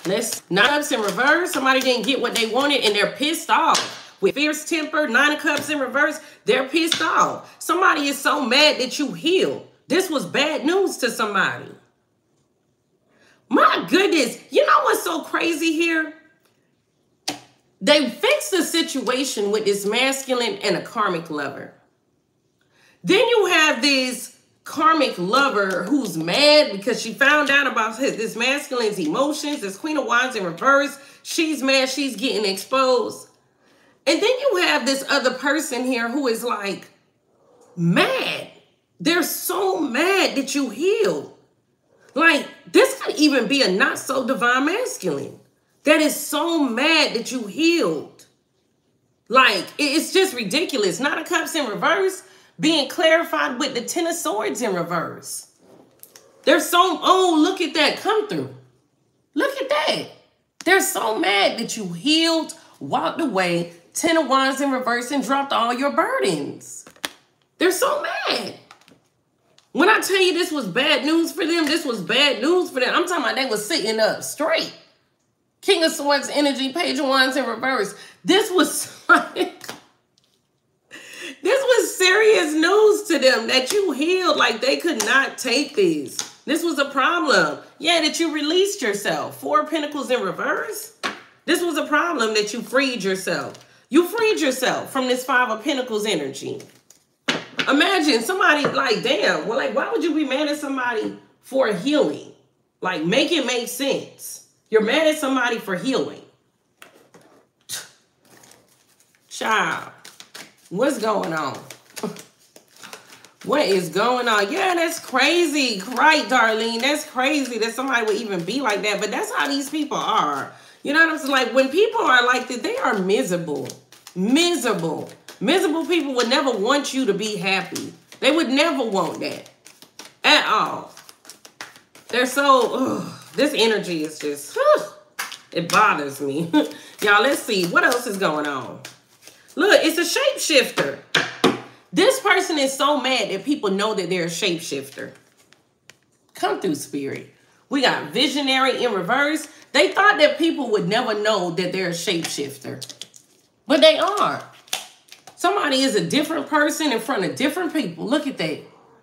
Let's, 9 of Cups in reverse. Somebody didn't get what they wanted and they're pissed off. With fierce temper, 9 of Cups in reverse, they're pissed off. Somebody is so mad that you healed. This was bad news to somebody. My goodness, you know what's so crazy here? They fix the situation with this masculine and a karmic lover. Then you have this karmic lover who's mad because she found out about this masculine's emotions. This Queen of Wands in reverse. She's mad. She's getting exposed. And then you have this other person here who is like mad. They're so mad that you heal. Like, this could even be a not so divine masculine that is so mad that you healed. Like, it's just ridiculous. Not a cups in reverse being clarified with the 10 of swords in reverse. They're so, oh, look at that come through. Look at that. They're so mad that you healed, walked away, 10 of wands in reverse, and dropped all your burdens. They're so mad. When I tell you this was bad news for them, this was bad news for them. I'm talking about they was sitting up straight. King of Swords energy, page of wands in reverse. This was this was serious news to them that you healed. Like, they could not take these. This was a problem. Yeah, that you released yourself. Four of Pentacles in reverse. This was a problem that you freed yourself. You freed yourself from this Five of Pentacles energy. Imagine somebody like, damn, well, like, why would you be mad at somebody for healing? Like, make it make sense. You're mad at somebody for healing. Child. What's going on? What is going on? Yeah, that's crazy. Right, Darlene? That's crazy that somebody would even be like that. But that's how these people are. You know what I'm saying? Like, when people are like that, they are miserable. Miserable. Miserable people would never want you to be happy. They would never want that. At all. They're so... Ugh, this energy is just... Ugh, it bothers me. Y'all, let's see. What else is going on? Look, it's a shapeshifter. This person is so mad that people know that they're a shapeshifter. Come through, spirit. We got visionary in reverse. They thought that people would never know that they're a shapeshifter. But they are. Somebody is a different person in front of different people. Look at that.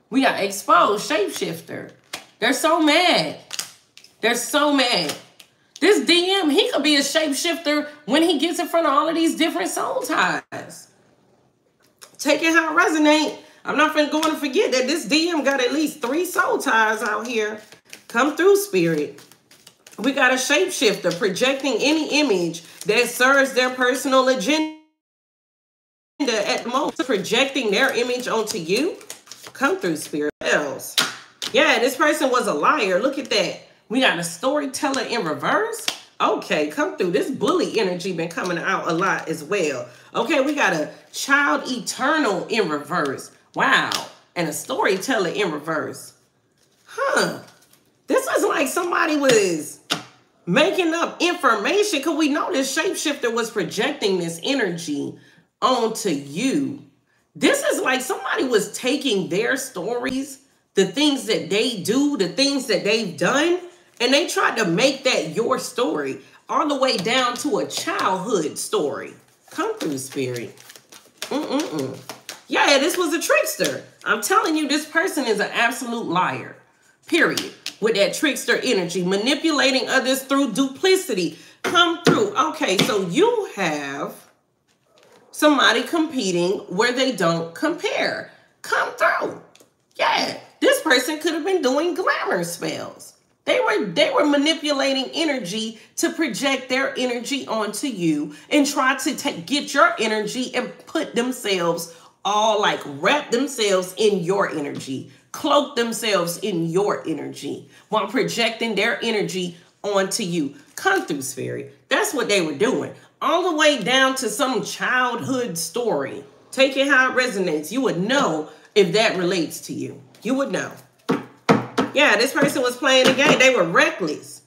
We got exposed, shapeshifter. They're so mad. They're so mad. This DM, he could be a shapeshifter when he gets in front of all of these different soul ties. Take it how it resonates. I'm not going to forget that this DM got at least 3 soul ties out here. Come through, spirit. We got a shapeshifter projecting any image that serves their personal agenda at the moment. Projecting their image onto you. Come through, spirit. What else? Yeah, this person was a liar. Look at that. We got a storyteller in reverse. Okay, come through. This bully energy been coming out a lot as well. Okay, we got a child eternal in reverse. Wow. And a storyteller in reverse. Huh. This was like somebody was making up information. Because we know this shapeshifter was projecting this energy onto you. This is like somebody was taking their stories, the things that they do, the things that they've done, and they tried to make that your story, all the way down to a childhood story. Come through, spirit. Yeah, this was a trickster. I'm telling you, this person is an absolute liar. Period. With that trickster energy. Manipulating others through duplicity. Come through. Okay, so you have somebody competing where they don't compare. Come through. Yeah, this person could have been doing glamour spells. They were manipulating energy to project their energy onto you and try to get your energy and put themselves all, like, wrap themselves in your energy, cloak themselves in your energy while projecting their energy onto you. Come through, spirit. That's what they were doing. All the way down to some childhood story. Take it how it resonates. You would know if that relates to you. You would know. Yeah, this person was playing the game. They were reckless.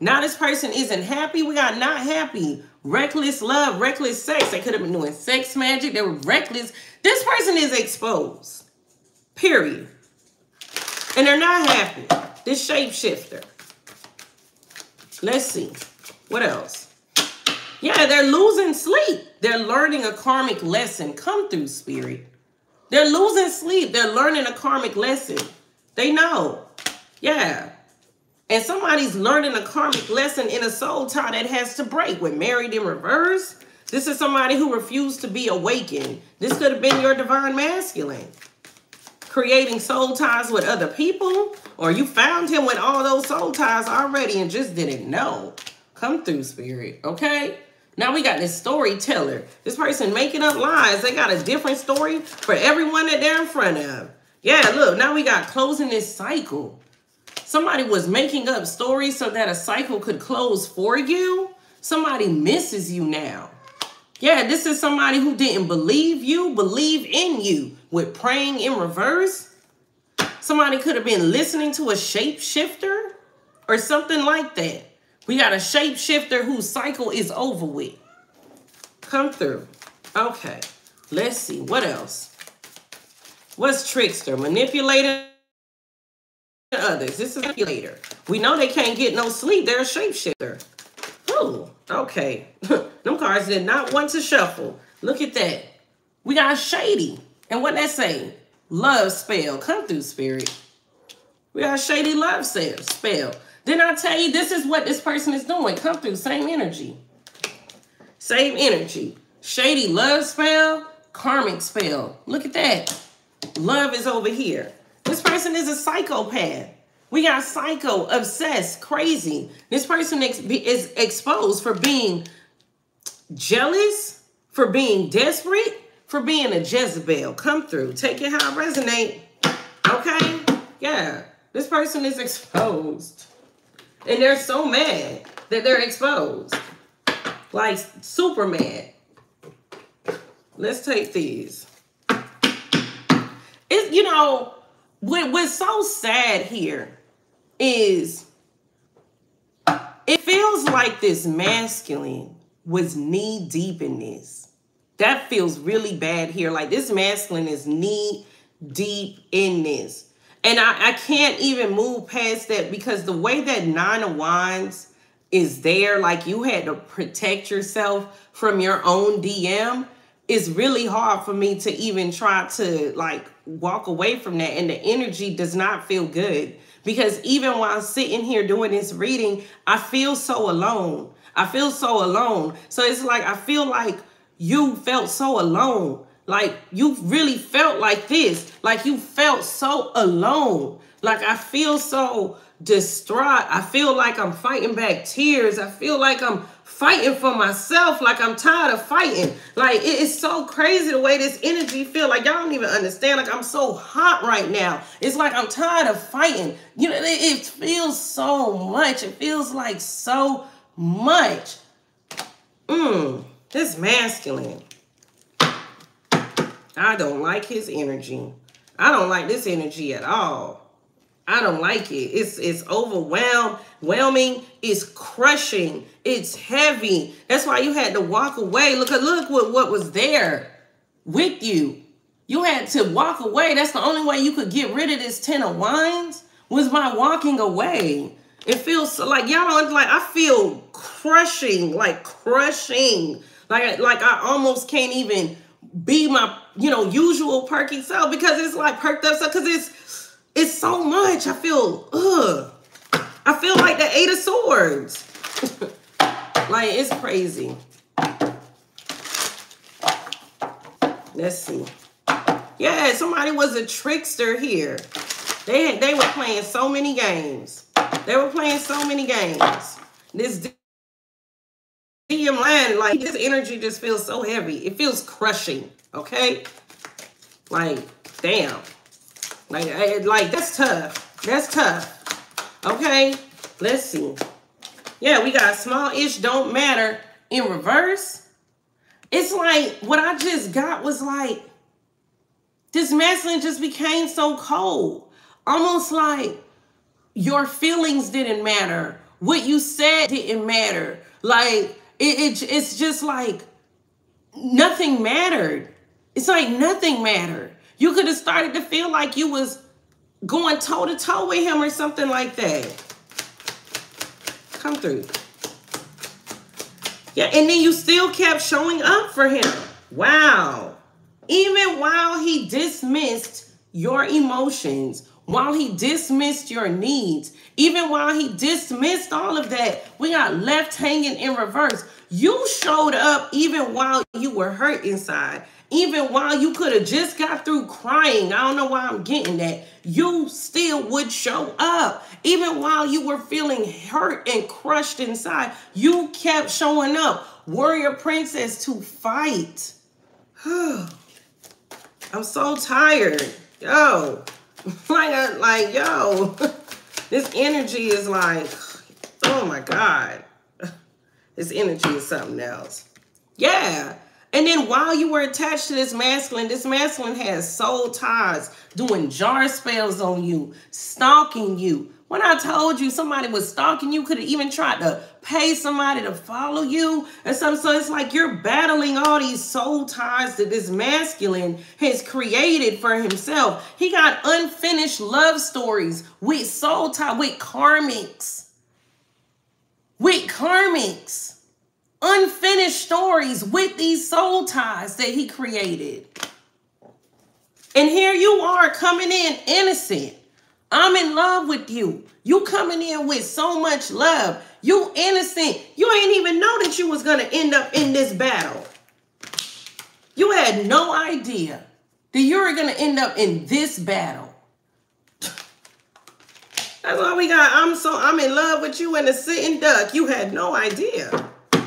Now this person isn't happy. We got not happy. Reckless love, reckless sex. They could have been doing sex magic. They were reckless. This person is exposed. Period. And they're not happy. This shapeshifter. Let's see. What else? Yeah, they're losing sleep. They're learning a karmic lesson. Come through, spirit. They're losing sleep. They're learning a karmic lesson. They know. Yeah. And somebody's learning a karmic lesson in a soul tie that has to break. When married in reverse, This is somebody who refused to be awakened. This could have been your divine masculine. Creating soul ties with other people, or you found him with all those soul ties already and just didn't know. Come through, spirit, okay? Now we got this storyteller. This person making up lies. They got a different story for everyone that they're in front of. Yeah, look, now we got closing this cycle. Somebody was making up stories so that a cycle could close for you. Somebody misses you now. Yeah, this is somebody who didn't believe you, believe in you with praying in reverse. Somebody could have been listening to a shapeshifter or something like that. We got a shapeshifter whose cycle is over with. Come through. Okay, let's see. What else? What's trickster? Manipulator? Others. This is a manipulator. We know they can't get no sleep. They're a shapeshifter. Ooh, okay. Them cards did not want to shuffle. Look at that. We got shady. And what that say? Love spell. Come through, spirit. We got shady love spell. Then I tell you, this is what this person is doing. Come through. Same energy. Same energy. Shady love spell. Karmic spell. Look at that. Love is over here. This person is a psychopath. We got psycho, obsessed, crazy. This person is exposed for being jealous, for being desperate, for being a Jezebel. Come through. Take it how it resonate. Okay? Yeah. This person is exposed. And they're so mad that they're exposed. Like, super mad. Let's take these. It's, you know, what's so sad here is it feels like this masculine was knee deep in this. That feels really bad here. Like this masculine is knee deep in this. And I can't even move past that because the way that 9 of Wands is there, like you had to protect yourself from your own DM. It's really hard for me to even try to like walk away from that. And the energy does not feel good because even while sitting here doing this reading, I feel so alone. I feel so alone. So it's like, I feel like you felt so alone. Like you really felt like this, like you felt so alone. Like I feel so distraught. I feel like I'm fighting back tears. I feel like I'm fighting for myself, like I'm tired of fighting. Like it is so crazy the way this energy feel. Like y'all don't even understand. Like I'm so hot right now. It's like I'm tired of fighting. You know, it feels so much. It feels like so much. This masculine. I don't like his energy. I don't like this energy at all. I don't like it. It's overwhelming. It's crushing. It's heavy. That's why you had to walk away. Look what was there with you. You had to walk away. That's the only way you could get rid of this 10 of Wands was by walking away. It feels so, like y'all don't like. I feel crushing, like crushing, like I almost can't even be my usual perky self because it's like perked up stuff because it's so much. I feel I feel like the 8 of Swords. Like it's crazy. Let's see. Yeah, somebody was a trickster here. They were playing so many games. They were playing so many games. This DM line, like this energy just feels so heavy. It feels crushing. Okay, like damn. Like that's tough. That's tough. Okay, let's see. Yeah, we got small-ish don't matter in reverse. It's like what I just got was like this masculine just became so cold. Almost like your feelings didn't matter. What you said didn't matter. Like it's just like nothing mattered. It's like nothing mattered. You could have started to feel like you was going toe-to-toe with him or something like that. Come through. Yeah, and then you still kept showing up for him. Wow. Even while he dismissed your emotions, while he dismissed your needs, even while he dismissed all of that, we got left hanging in reverse. You showed up even while you were hurt inside, even while you could have just got through crying. I don't know why I'm getting that. You still would show up. Even while you were feeling hurt and crushed inside, you kept showing up. Warrior princess to fight. I'm so tired. Yo, like, yo, this energy is like, oh my God. This energy is something else. Yeah. And then while you were attached to this masculine has soul ties, doing jar spells on you, stalking you. When I told you somebody was stalking you, could have even tried to pay somebody to follow you or something. So it's like you're battling all these soul ties that this masculine has created for himself. He got unfinished love stories with soul ties, with karmics. With karmics, unfinished stories with these soul ties that he created. And here you are coming in innocent. I'm in love with you. You coming in with so much love. You innocent. You ain't even know that you was going to end up in this battle. You had no idea that you were going to end up in this battle. That's all we got. I'm in love with you and the sitting duck. You had no idea.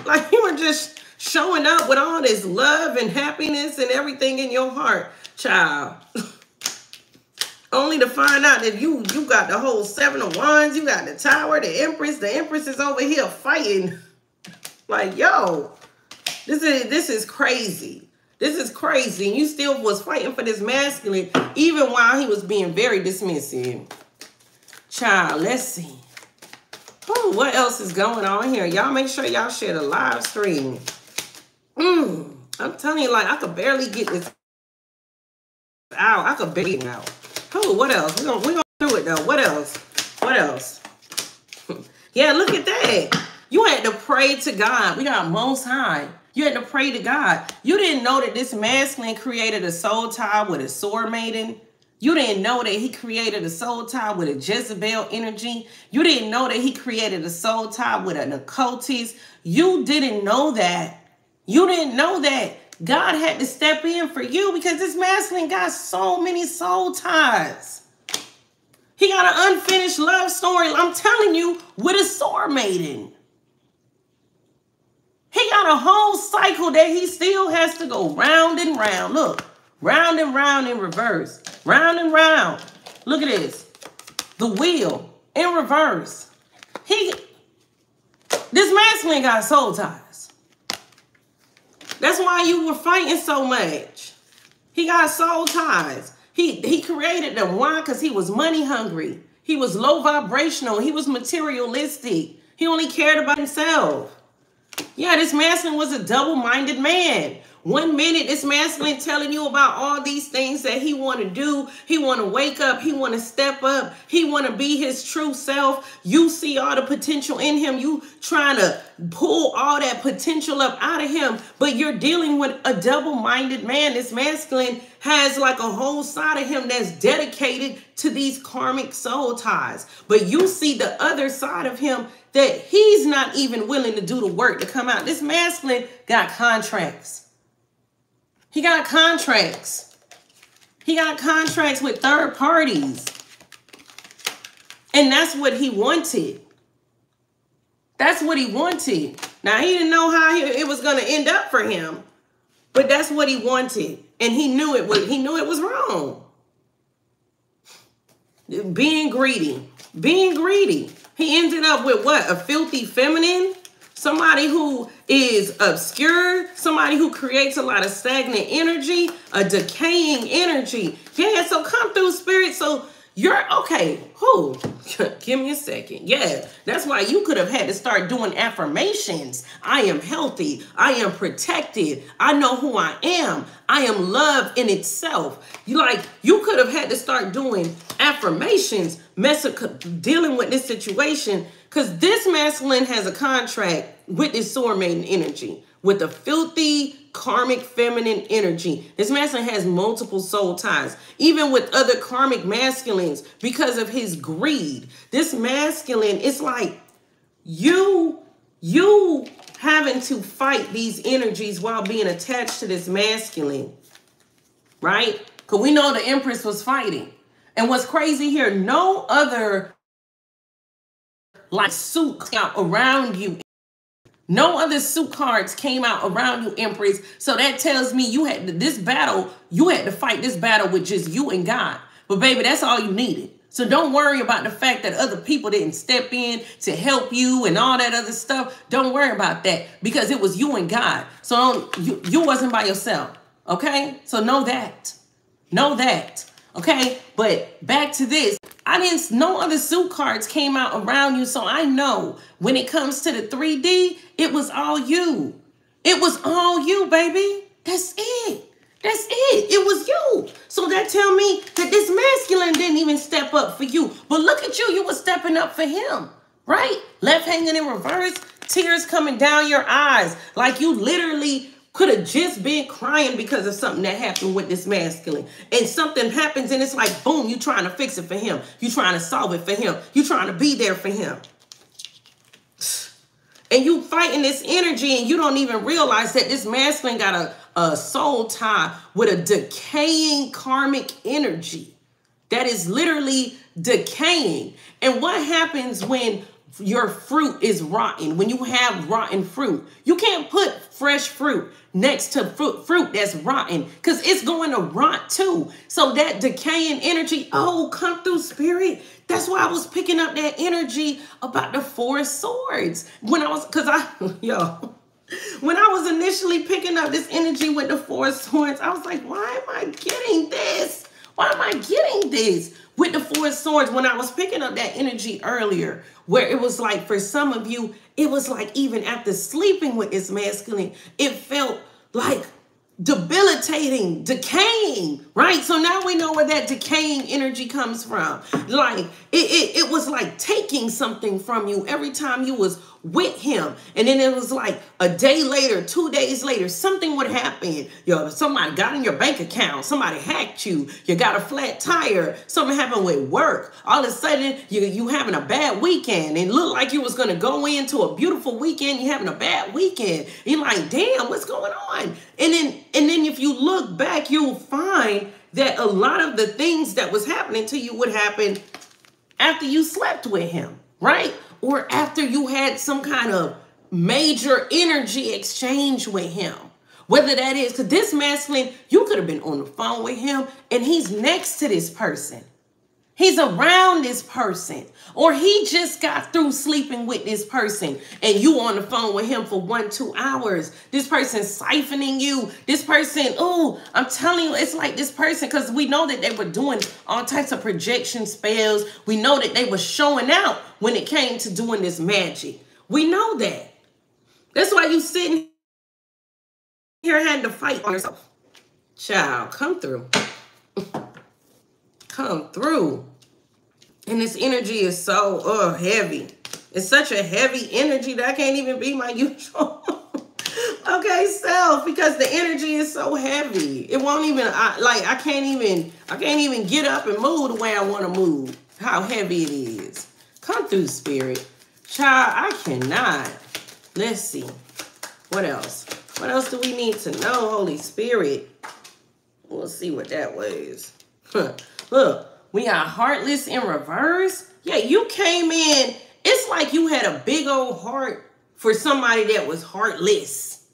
Like, you were just showing up with all this love and happiness and everything in your heart, child. Only to find out that you got the whole 7 of Wands. You got the Tower, the Empress. The Empress is over here fighting. Like, yo, this is crazy. This is crazy. And you still was fighting for this masculine, even while he was being very dismissive. Child, let's see. Ooh, what else is going on here? Y'all make sure y'all share the live stream. I'm telling you, like, I could barely get this out. I could barely get it out. Ooh, what else? We're gonna do it, though. What else? What else? Yeah, look at that. You had to pray to God. We got Most High. You had to pray to God. You didn't know that this masculine created a soul tie with a sword maiden. You didn't know that he created a soul tie with a Jezebel energy. You didn't know that he created a soul tie with an occultist. You didn't know that. You didn't know that. God had to step in for you because this masculine got so many soul ties. He got an unfinished love story, I'm telling you, with a sword maiden. He got a whole cycle that he still has to go round and round. Look, round and round in reverse. Round and round. Look at this. The wheel in reverse. This masculine got soul ties. That's why you were fighting so much. He got soul ties. He created them. Why? Because he was money hungry. He was low vibrational. He was materialistic. He only cared about himself. Yeah, this masculine was a double-minded man. One minute, this masculine telling you about all these things that he want to do. He want to wake up. He want to step up. He want to be his true self. You see all the potential in him. You trying to pull all that potential up out of him. But you're dealing with a double-minded man. This masculine has like a whole side of him that's dedicated to these karmic soul ties. But you see the other side of him that he's not even willing to do the work to come out. This masculine got contracts. He got contracts. He got contracts with third parties. And that's what he wanted. That's what he wanted. Now, he didn't know how it was going to end up for him, but that's what he wanted. And he knew it was wrong. Being greedy. Being greedy. He ended up with what? A filthy feminine? Somebody who is obscure, somebody who creates a lot of stagnant energy, a decaying energy. Yeah, so come through, spirit. So you're okay. Who? Give me a second. Yeah, that's why you could have had to start doing affirmations. I am healthy. I am protected. I know who I am. I am love in itself. You could have had to start doing affirmations, dealing with this situation. Because this masculine has a contract with this sword maiden energy, with a filthy karmic feminine energy. This masculine has multiple soul ties, even with other karmic masculines, because of his greed. This masculine, it's like you having to fight these energies while being attached to this masculine, right? Because we know the Empress was fighting. And what's crazy here, no other like suit out around you. No other suit cards came out around you, Empress. So that tells me you had to, this battle, you had to fight this battle with just you and God. But baby, that's all you needed. So don't worry about the fact that other people didn't step in to help you and all that other stuff. Don't worry about that because it was you and God. So don't, you wasn't by yourself, okay? So know that. Know that, okay? But back to this. No other suit cards came out around you. So I know when it comes to the 3D, it was all you. It was all you, baby. That's it. That's it. It was you. So that tell me that this masculine didn't even step up for you. But look at you. You were stepping up for him, right? Left hanging in reverse, tears coming down your eyes. Like you literally could have just been crying because of something that happened with this masculine. And something happens and it's like, boom, you trying to fix it for him. You trying to solve it for him. You trying to be there for him. And you fighting this energy and you don't even realize that this masculine got a soul tie with a decaying karmic energy that is literally decaying. And what happens when your fruit is rotten, when you have rotten fruit? You can't put fresh fruit next to fruit that's rotten because it's going to rot too. So that decaying energy, oh, come through, spirit. That's why I was picking up that energy about the four swords when I was, when I was initially picking up this energy with the four swords, I was like, why am I getting this? Why am I getting this with the four swords when I was picking up that energy earlier, where it was like, for some of you, it was like even after sleeping with its masculine, it felt like debilitating, decaying, right? So now we know where that decaying energy comes from. Like it was like taking something from you every time you was with him. And then it was like a day later, 2 days later, something would happen. Somebody got in your bank account. Somebody hacked you. You got a flat tire. Something happened with work. All of a sudden, you having a bad weekend. It looked like you was going to go into a beautiful weekend. You're having a bad weekend. You're like, damn, what's going on? And then if you look back, you'll find that a lot of the things that was happening to you would happen after you slept with him, right? Or after you had some kind of major energy exchange with him. Whether that is, because this masculine, you could have been on the phone with him and he's next to this person. He's around this person. Or he just got through sleeping with this person and you on the phone with him for 1-2 hours. This person siphoning you. This person, oh, I'm telling you, it's like this person, because we know that they were doing all types of projection spells. We know that they were showing out when it came to doing this magic. We know that. That's why you sitting here having to fight on yourself. Child, come through. Come through. And this energy is so heavy. It's such a heavy energy that I can't even be my usual okay self, because the energy is so heavy. It won't even, I can't even get up and move the way I want to move. How heavy it is. Come through, spirit. Child, I cannot. Let's see. What else? What else do we need to know, Holy Spirit? We'll see what that was. Huh. Look, we got heartless in reverse. Yeah, you came in. It's like you had a big old heart for somebody that was heartless.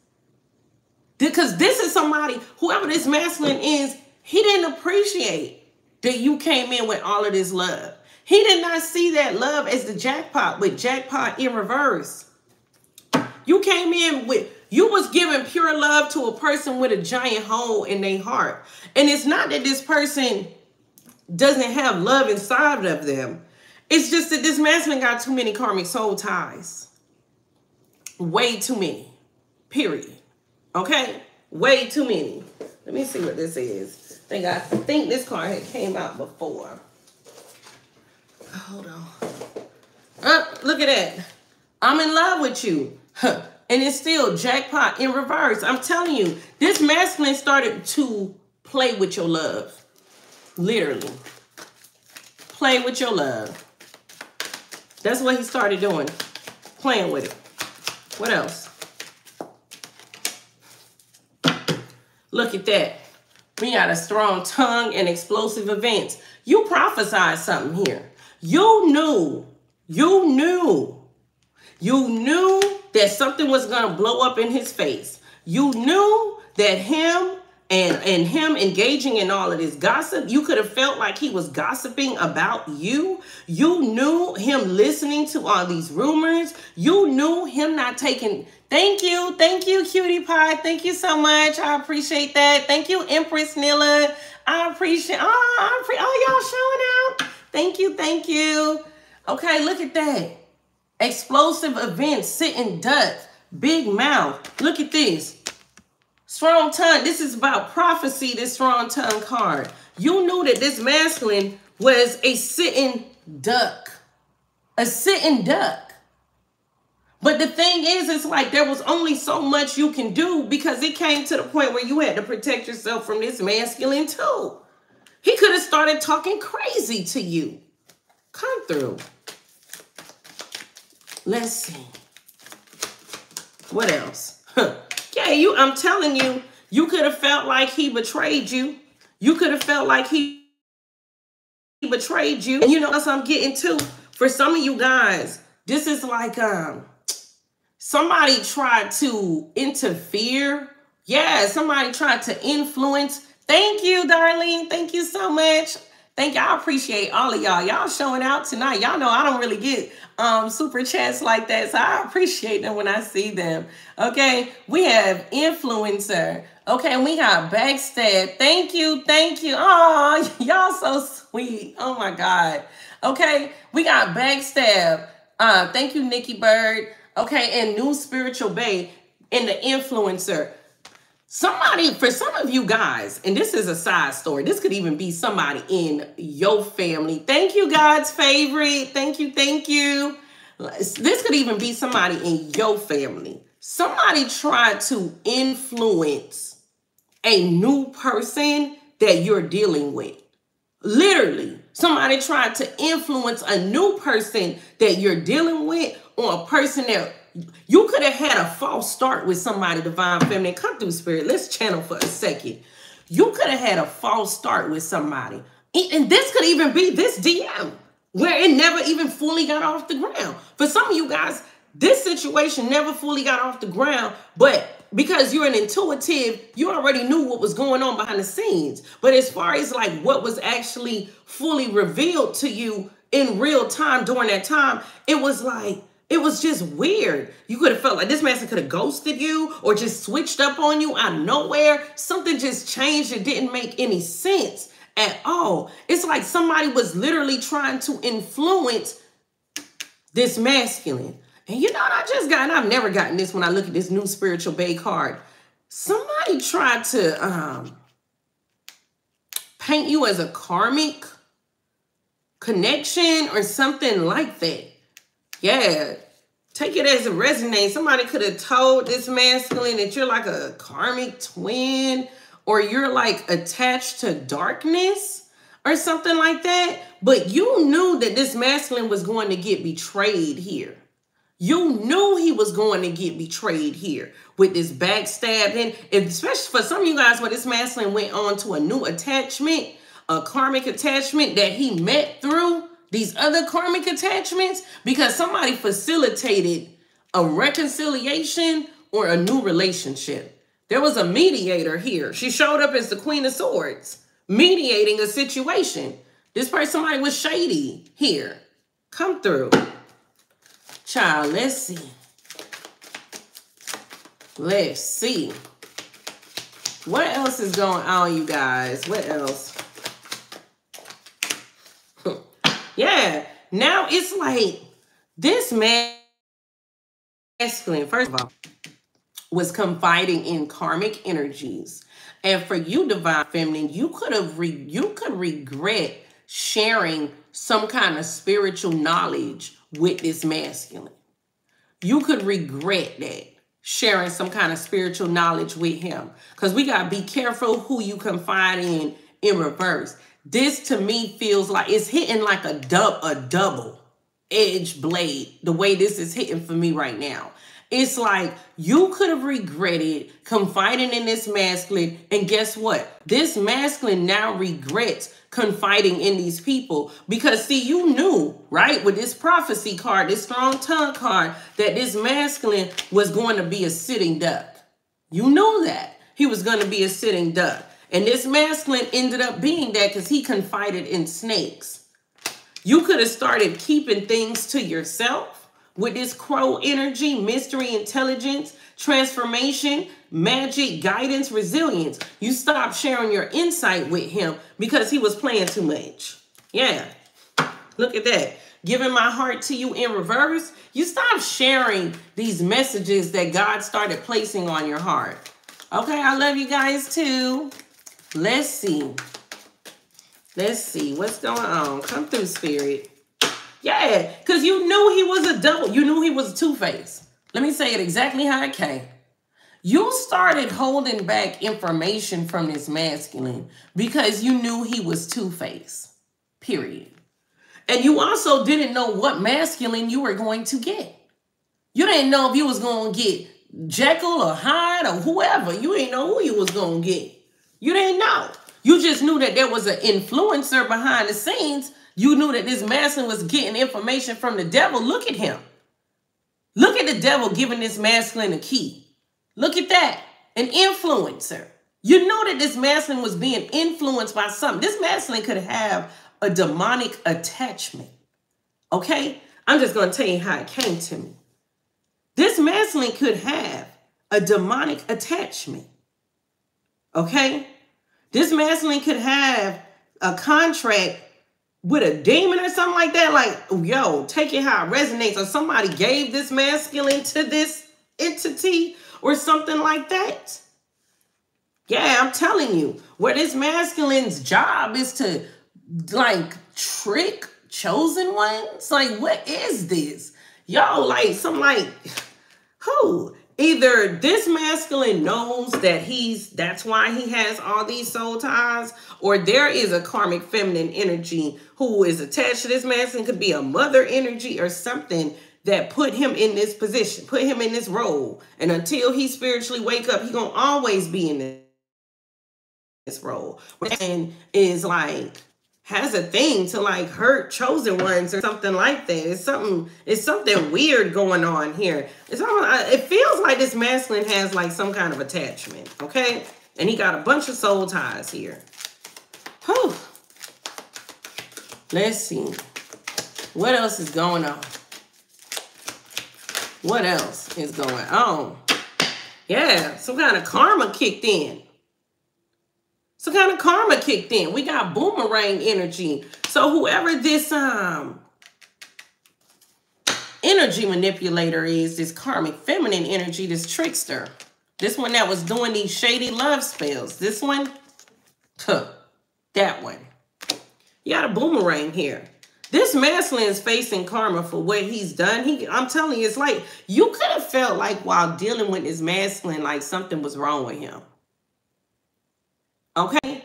Because this is somebody, whoever this masculine is, he didn't appreciate that you came in with all of this love. He did not see that love as the jackpot with jackpot in reverse. You came in with, you was giving pure love to a person with a giant hole in their heart. And it's not that this person doesn't have love inside of them. It's just that this masculine got too many karmic soul ties. Way too many. Period. Okay? Way too many. Let me see what this is. I think this card had came out before. Hold on. Look at that. I'm in love with you. Huh. And it's still jackpot in reverse. I'm telling you, this masculine started to play with your love. Literally. Play with your love. That's what he started doing. Playing with it. What else? Look at that. We got a strong tongue and explosive events. You prophesied something here. You knew that something was going to blow up in his face. You knew that him and him engaging in all of this gossip, you could have felt like he was gossiping about you. You knew him listening to all these rumors. You knew him not taking... thank you, Cutie Pie. Thank you so much. I appreciate that. Thank you, Empress Nilla. I appreciate... Oh, y'all showing out. Thank you, thank you. Okay, look at that. Explosive events, sitting ducks, big mouth. Look at this. Strong tongue. This is about prophecy, this strong tongue card. You knew that this masculine was a sitting duck. A sitting duck. But the thing is, it's like there was only so much you can do because it came to the point where you had to protect yourself from this masculine too. He could have started talking crazy to you. Come through. Let's see. What else? Huh. Yeah, I'm telling you, you could have felt like he betrayed you. You could have felt like he betrayed you. And you know what I'm getting to? For some of you guys, this is like somebody tried to interfere. Yeah, somebody tried to influence. Thank you, Darlene. Thank you so much. Thank you. I appreciate all of y'all. Y'all showing out tonight. Y'all know I don't really get super chats like that, so I appreciate them when I see them. Okay, we have influencer. Okay, we have backstab. Thank you. Thank you. Oh, y'all so sweet. Oh, my God. Okay, we got backstab. Thank you, Nikki Bird. Okay, and New Spiritual Bay and the influencer. Somebody, for some of you guys, and this is a side story. This could even be somebody in your family. Thank you, God's favorite. Thank you, thank you. This could even be somebody in your family. Somebody tried to influence a new person that you're dealing with. Literally, somebody tried to influence a new person that you're dealing with or a person that... You could have had a false start with somebody, Divine Feminine. Come through, Spirit. Let's channel for a second. You could have had a false start with somebody. And this could even be this DM where it never even fully got off the ground. For some of you guys, this situation never fully got off the ground, but because you're an intuitive, you already knew what was going on behind the scenes. But as far as like what was actually fully revealed to you in real time during that time, it was like, it was just weird. You could have felt like this man could have ghosted you or just switched up on you out of nowhere. Something just changed. It didn't make any sense at all. It's like somebody was literally trying to influence this masculine. And you know what I just got? And I've never gotten this when I look at this New Spiritual Bay card. Somebody tried to paint you as a karmic connection or something like that. Yeah, take it as it resonates. Somebody could have told this masculine that you're like a karmic twin or you're like attached to darkness or something like that. But you knew that this masculine was going to get betrayed here. You knew he was going to get betrayed here with this backstabbing, especially for some of you guys where this masculine went on to a new attachment, a karmic attachment that he met through these other karmic attachments because somebody facilitated a reconciliation or a new relationship. There was a mediator here. She showed up as the Queen of Swords, mediating a situation. This person, somebody was shady here. Come through. Child, let's see. Let's see. What else is going on, you guys? What else? Yeah, now it's like this masculine, first of all, was confiding in karmic energies. And for you, Divine Feminine, you could have regret sharing some kind of spiritual knowledge with this masculine. You could regret that. sharing some kind of spiritual knowledge with him. Because we got to be careful who you confide in reverse. This to me feels like it's hitting like a double edge blade, the way this is hitting for me right now. It's like you could have regretted confiding in this masculine. And guess what? This masculine now regrets confiding in these people because, see, you knew, right, with this prophecy card, this strong tongue card, that this masculine was going to be a sitting duck. You know that he was going to be a sitting duck. And this masculine ended up being that because he confided in snakes. You could have started keeping things to yourself. With this crow energy, mystery, intelligence, transformation, magic, guidance, resilience. You stopped sharing your insight with him because he was playing too much. Yeah. Look at that. Giving my heart to you in reverse. You stopped sharing these messages that God started placing on your heart. Okay, I love you guys too. Let's see. Let's see what's going on. Come through, Spirit. Yeah, because you knew he was a double. You knew he was a two-face. Let me say it exactly how it came. You started holding back information from this masculine because you knew he was two-face, period. And you also didn't know what masculine you were going to get. You didn't know if you was going to get Jekyll or Hyde or whoever. You didn't know who you was going to get. You didn't know. You just knew that there was an influencer behind the scenes. You knew that this masculine was getting information from the devil. Look at him. Look at the devil giving this masculine a key. Look at that. An influencer. You knew that this masculine was being influenced by something. This masculine could have a demonic attachment. Okay? I'm just going to tell you how it came to me. This masculine could have a demonic attachment. Okay? This masculine could have a contract with a demon or something like that, like, yo, take it how it resonates, or somebody gave this masculine to this entity or something like that. Yeah, I'm telling you, where this masculine's job is to, like, trick chosen ones. Like, what is this? Yo, like, some, like, who? Either this masculine knows that that's why he has all these soul ties, or there is a karmic feminine energy who is attached to this masculine. Could be a mother energy or something that put him in this position, put him in this role. And until he spiritually wake up, he's going to always be in this role. And is like, has a thing to like hurt chosen ones or something like that. It's something weird going on here. It feels like this masculine has like some kind of attachment, okay? And he got a bunch of soul ties here. Whew. Let's see. What else is going on? What else is going on? Yeah, some kind of karma kicked in. Some kind of karma kicked in. We got boomerang energy. So whoever this energy manipulator is, this karmic feminine energy, this trickster, this one that was doing these shady love spells, this one, that one. You got a boomerang here. This masculine is facing karma for what he's done. I'm telling you, it's like you could have felt like while dealing with this masculine, like something was wrong with him. Okay,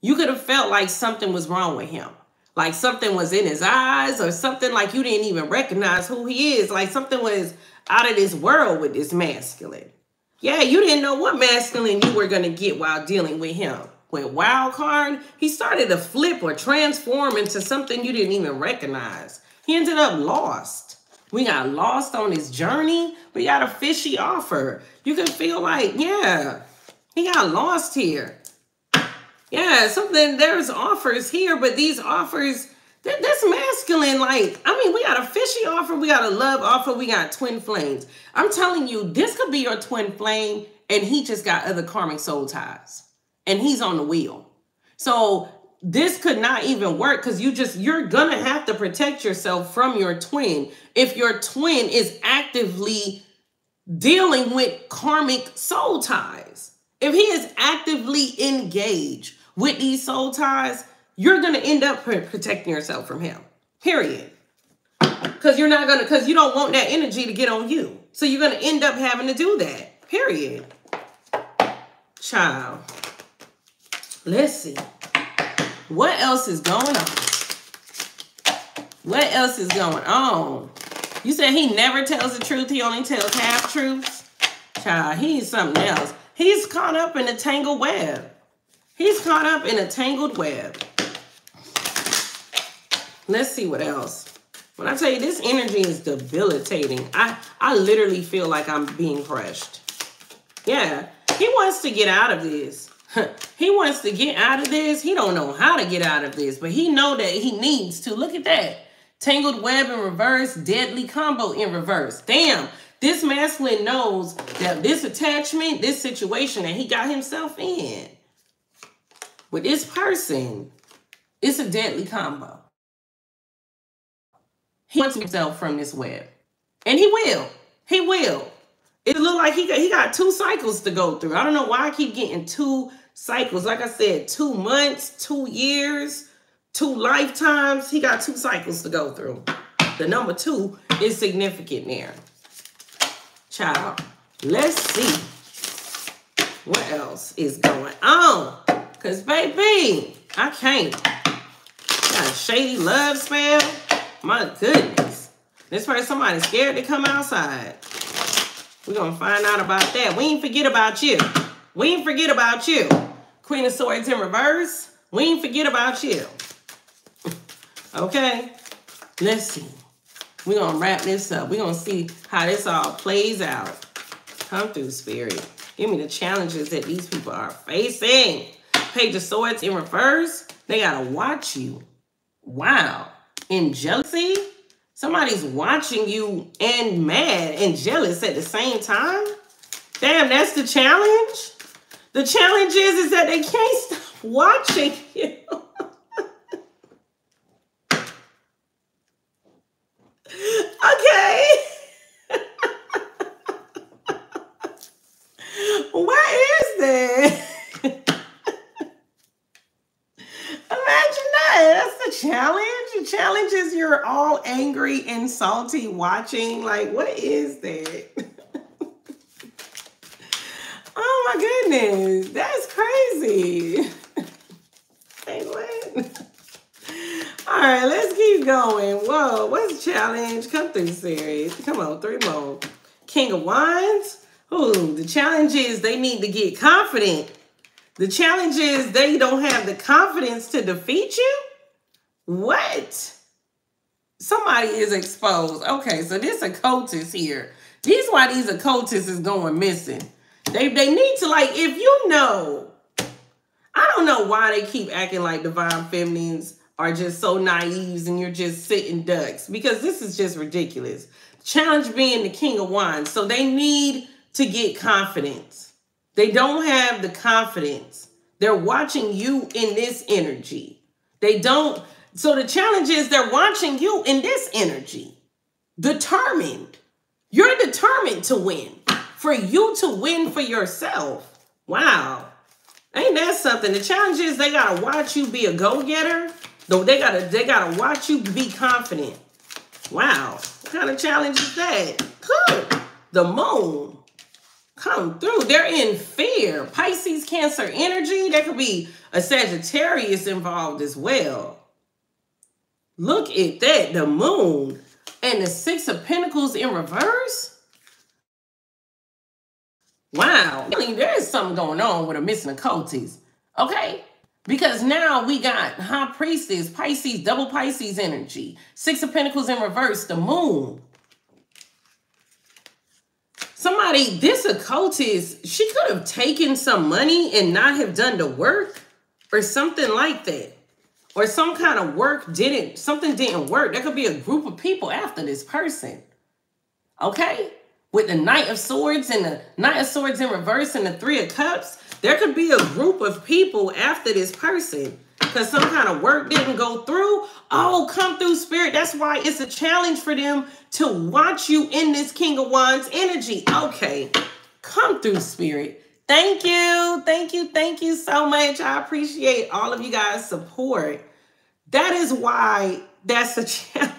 you could have felt like something was wrong with him, like something was in his eyes or something, like you didn't even recognize who he is, like something was out of this world with this masculine. Yeah, you didn't know what masculine you were going to get while dealing with him. With wild card, he started to flip or transform into something you didn't even recognize. He ended up lost. We got lost on his journey. We got a fishy offer. You could feel like, yeah, he got lost here. Yeah, something, there's offers here, but these offers, this masculine, like, I mean, we got a fishy offer, we got a love offer, we got twin flames. I'm telling you, this could be your twin flame, and he just got other karmic soul ties, and he's on the wheel. So this could not even work because you're going to have to protect yourself from your twin if your twin is actively dealing with karmic soul ties. If he is actively engaged with these soul ties, you're going to end up protecting yourself from him, period. Because you don't want that energy to get on you. So you're going to end up having to do that. Period. Child. Let's see. What else is going on? What else is going on? You said he never tells the truth. He only tells half-truths. Child, he's something else. He's caught up in a tangled web. He's caught up in a tangled web. Let's see what else. When I tell you, this energy is debilitating. I literally feel like I'm being crushed. Yeah. He wants to get out of this. He wants to get out of this. He don't know how to get out of this, but he know that he needs to. Look at that. Tangled web in reverse, deadly combo in reverse. Damn. This masculine knows that this attachment, this situation that he got himself in with this person, it's a deadly combo. He wants himself from this web. And he will. He will. It looked like he got two cycles to go through. I don't know why I keep getting two cycles. Like I said, 2 months, 2 years, 2 lifetimes. He got 2 cycles to go through. The number 2 is significant there. Child, let's see what else is going on. Because, baby, I can't. Got a shady love spell. My goodness. This person, somebody's scared to come outside. We're going to find out about that. We ain't forget about you. We ain't forget about you. Queen of Swords in reverse. We ain't forget about you. Okay. Let's see. We're going to wrap this up. We're going to see how this all plays out. Come through, Spirit. Give me the challenges that these people are facing. Page of Swords in reverse. They got to watch you. Wow. In jealousy? Somebody's watching you and mad and jealous at the same time? Damn, that's the challenge? The challenge is that they can't stop watching you. Okay. What is that? Imagine that. That's the challenge. The challenge is you're all angry and salty watching. Like, what is that? Oh, my goodness. That's crazy. Hey, what? All right, let's keep going. Whoa, what's the challenge? Come through, series. Come on, 3 more. King of Wands. Ooh, the challenge is they need to get confident. The challenge is they don't have the confidence to defeat you. What? Somebody is exposed. Okay, so this occultist here. These why these occultists is going missing. They need to, like, if you know, I don't know why they keep acting like divine feminines are just so naive and you're just sitting ducks, because this is just ridiculous. Challenge being the King of Wands. So they need to get confidence. They don't have the confidence. They're watching you in this energy. They don't. So the challenge is they're watching you in this energy. Determined. You're determined to win. For you to win for yourself. Wow. Ain't that something? The challenge is they got to watch you be a go-getter. They gotta watch you be confident. Wow. What kind of challenge is that? Cool. The moon. Come through. They're in fear. Pisces, Cancer energy. There could be a Sagittarius involved as well. Look at that. The moon and the 6 of Pentacles in reverse. Wow. Really, there is something going on with a missing occultist. Okay. Because now we got High Priestess, Pisces, double Pisces energy. 6 of Pentacles in reverse, the moon. Somebody, this occultist, she could have taken some money and not have done the work or something like that. Or some kind of work didn't, something didn't work. There could be a group of people after this person. Okay? With the Knight of Swords and the Knight of Swords in reverse and the 3 of Cups. There could be a group of people after this person because some kind of work didn't go through. Oh, come through, Spirit. That's why it's a challenge for them to watch you in this King of Wands energy. Okay, come through, Spirit. Thank you. Thank you. Thank you so much. I appreciate all of you guys' support. That is why that's a challenge.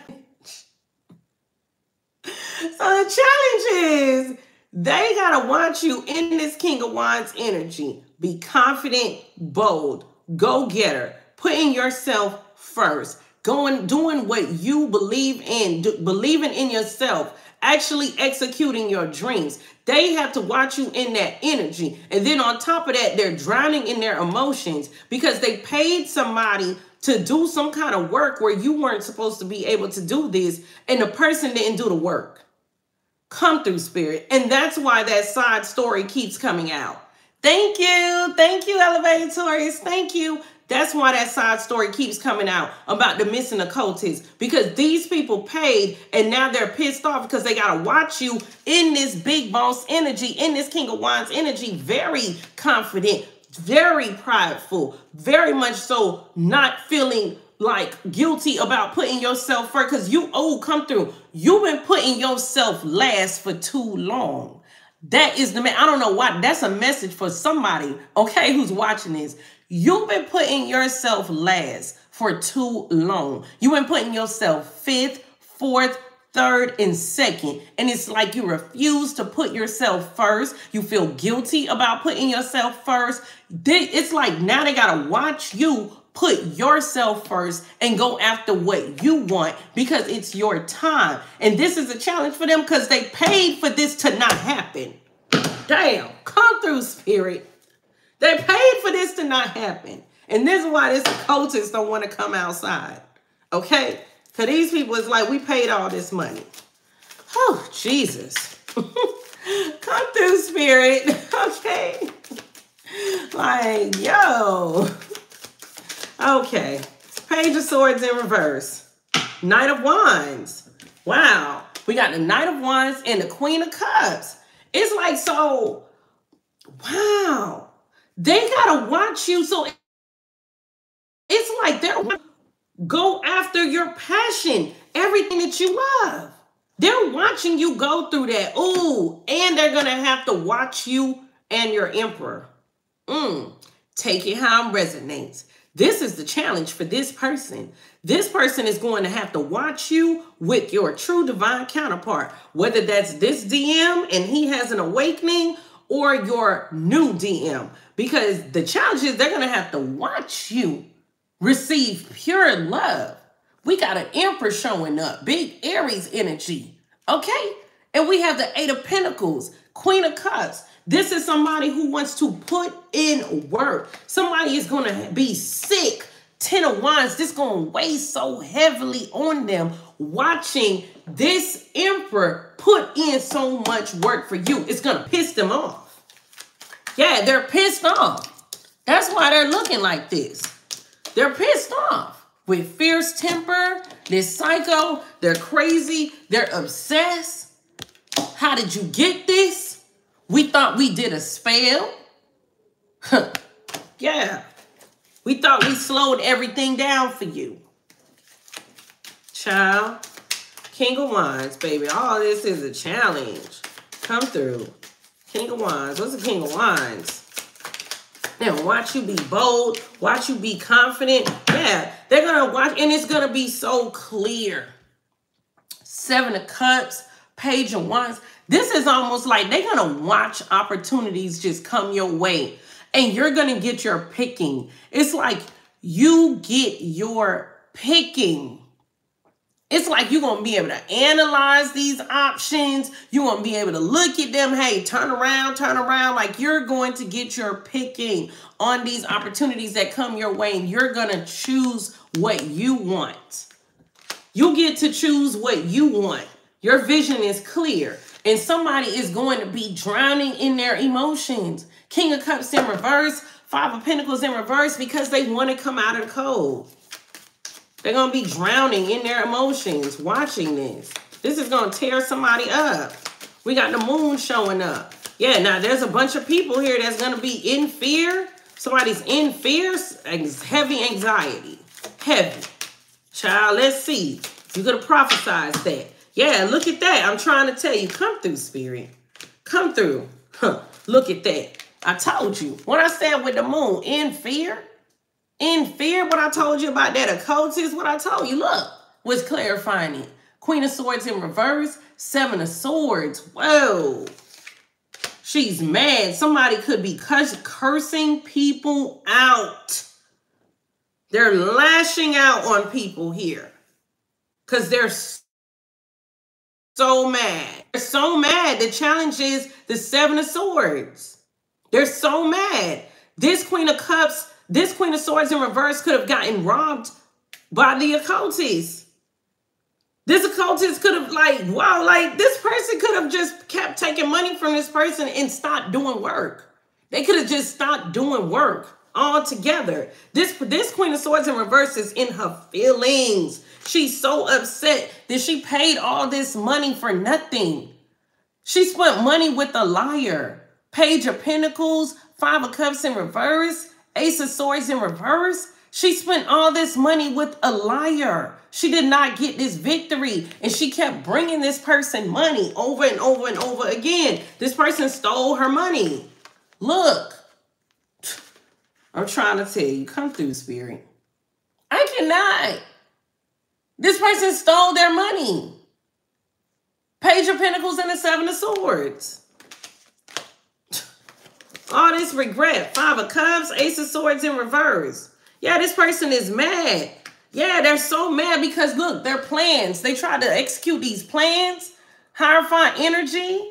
So the challenge is they gotta want you in this King of Wands energy. Be confident, bold, go-getter, putting yourself first, going, doing what you believe in, believing in yourself, actually executing your dreams. They have to watch you in that energy. And then on top of that, they're drowning in their emotions because they paid somebody to do some kind of work where you weren't supposed to be able to do this, and the person didn't do the work. Come through, Spirit. And that's why that side story keeps coming out. Thank you. Thank you, Elevated Taurus. Thank you. That's why that side story keeps coming out about the missing occultists, because these people paid and now they're pissed off because they got to watch you in this big boss energy, in this King of Wands energy, very confident, very prideful, very much so not feeling like guilty about putting yourself first because you, oh, come through. You've been putting yourself last for too long. That is the man. I don't know why. That's a message for somebody, okay, who's watching this. You've been putting yourself last for too long. You've been putting yourself fifth, fourth, third, and second. And it's like you refuse to put yourself first. You feel guilty about putting yourself first. It's like now they got to watch you put yourself first and go after what you want because it's your time. And this is a challenge for them because they paid for this to not happen. Damn, come through, Spirit. They paid for this to not happen. And this is why this occultists don't want to come outside. Okay? So these people, it's like, we paid all this money. Oh, Jesus. Come through, Spirit. Okay? Like, yo. Okay, Page of Swords in reverse. Knight of Wands. Wow. We got the Knight of Wands and the Queen of Cups. It's like, so, wow. They got to watch you. So it's like they're go after your passion, everything that you love. They're watching you go through that. Ooh, and they're going to have to watch you and your Emperor. Take it how it resonates. This is the challenge for this person. This person is going to have to watch you with your true divine counterpart, whether that's this DM and he has an awakening or your new DM, because the challenge is they're going to have to watch you receive pure love. We got an Emperor showing up, big Aries energy, okay? And we have the Eight of Pentacles, Queen of Cups. This is somebody who wants to put in work. Somebody is going to be sick. Ten of Wands, this is going to weigh so heavily on them watching this Emperor put in so much work for you. It's going to piss them off. Yeah, they're pissed off. That's why they're looking like this. They're pissed off with fierce temper. They're psycho. They're crazy. They're obsessed. How did you get this? We thought we did a spell. Huh. Yeah. We thought we slowed everything down for you. Child. King of Wands, baby. All this is a challenge. Come through. King of Wands. What's the King of Wands? Then watch you be bold. Watch you be confident. Yeah. They're going to watch. And it's going to be so clear. Seven of Cups. Page of Wands. This is almost like they're going to watch opportunities just come your way and you're going to get your picking. It's like you get your picking. It's like you're going to be able to analyze these options. You're going to be able to look at them. Hey, turn around, turn around. Like you're going to get your picking on these opportunities that come your way and you're going to choose what you want. You get to choose what you want. Your vision is clear and somebody is going to be drowning in their emotions. King of Cups in reverse, Five of Pentacles in reverse because they want to come out of the cold. They're going to be drowning in their emotions watching this. This is going to tear somebody up. We got the Moon showing up. Yeah, now there's a bunch of people here that's going to be in fear. Somebody's in fear, heavy anxiety, heavy. Child, let's see. You're going to prophesize that. Yeah, look at that. I'm trying to tell you. Come through, Spirit. Come through. Huh. Look at that. I told you. What I said with the Moon, in fear. In fear, what I told you about that occultist, what I told you. Look, was clarifying it. Queen of Swords in reverse, Seven of Swords. Whoa. She's mad. Somebody could be cursing people out. They're lashing out on people here because they're so mad. They're so mad. The challenge is the Seven of Swords. They're so mad. This Queen of Cups, this Queen of Swords in reverse could have gotten robbed by the occultist. This occultist could have, like, wow, like, this person could have just kept taking money from this person and stopped doing work. They could have just stopped doing work altogether. This Queen of Swords in reverse is in her feelings. She's so upset that she paid all this money for nothing. She spent money with a liar. Page of Pentacles, Five of Cups in reverse, Ace of Swords in reverse. She spent all this money with a liar. She did not get this victory. And she kept bringing this person money over and over and over again. This person stole her money. Look, I'm trying to tell you, come through, Spirit. I cannot. This person stole their money. Page of Pentacles and the Seven of Swords. All this regret. Five of Cups, Ace of Swords in reverse. Yeah, this person is mad. Yeah, they're so mad because, look, their plans. They tried to execute these plans. Hierophant energy.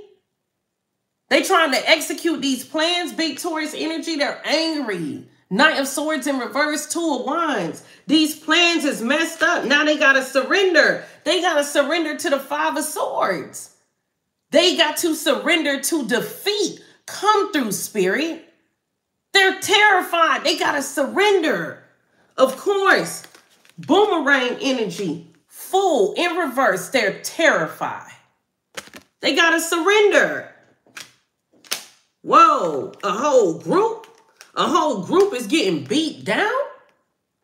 They trying to execute these plans. Big Taurus energy. They're angry. Knight of Swords in reverse. Two of Wands. These plans is messed up. Now they got to surrender. They got to surrender to the Five of Swords. They got to surrender to defeat. Come through, Spirit. They're terrified. They got to surrender. Of course, boomerang energy, full in reverse. They're terrified. They got to surrender. Whoa, a whole group is getting beat down.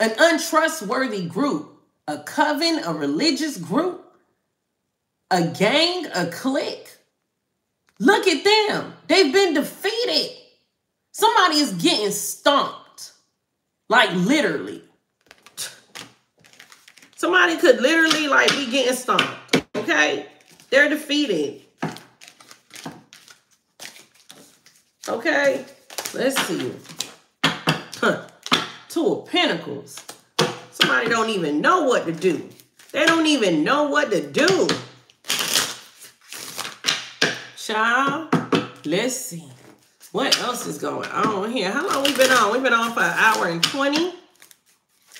An untrustworthy group, a coven, a religious group, a gang, a clique. Look at them. They've been defeated. Somebody is getting stomped, like literally. Somebody could literally, like, be getting stomped, okay? They're defeated. Okay, let's see. Huh. Two of Pentacles. Somebody don't even know what to do. They don't even know what to do. Child, let's see. What else is going on here? How long we been on? We've been on for an hour and 20.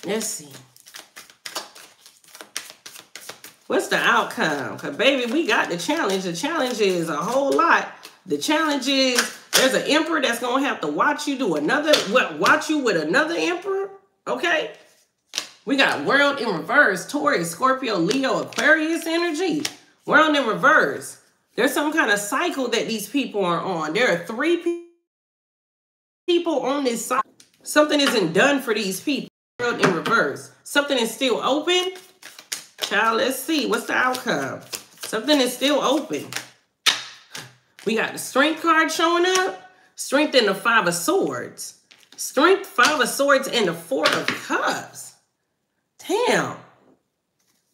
Let's see. What's the outcome? Because, baby, we got the challenge. The challenge is a whole lot. The challenge is there's an emperor that's going to have to watch you do another, watch you with another emperor. Okay? We got world in reverse, Taurus, Scorpio, Leo, Aquarius energy. World in reverse. There's some kind of cycle that these people are on. There are three people on this cycle. Something isn't done for these people. World in reverse. Something is still open. Child, let's see. What's the outcome? Something is still open. We got the Strength card showing up. Strength in the Five of Swords. Strength, Five of Swords, and the Four of Cups. Damn.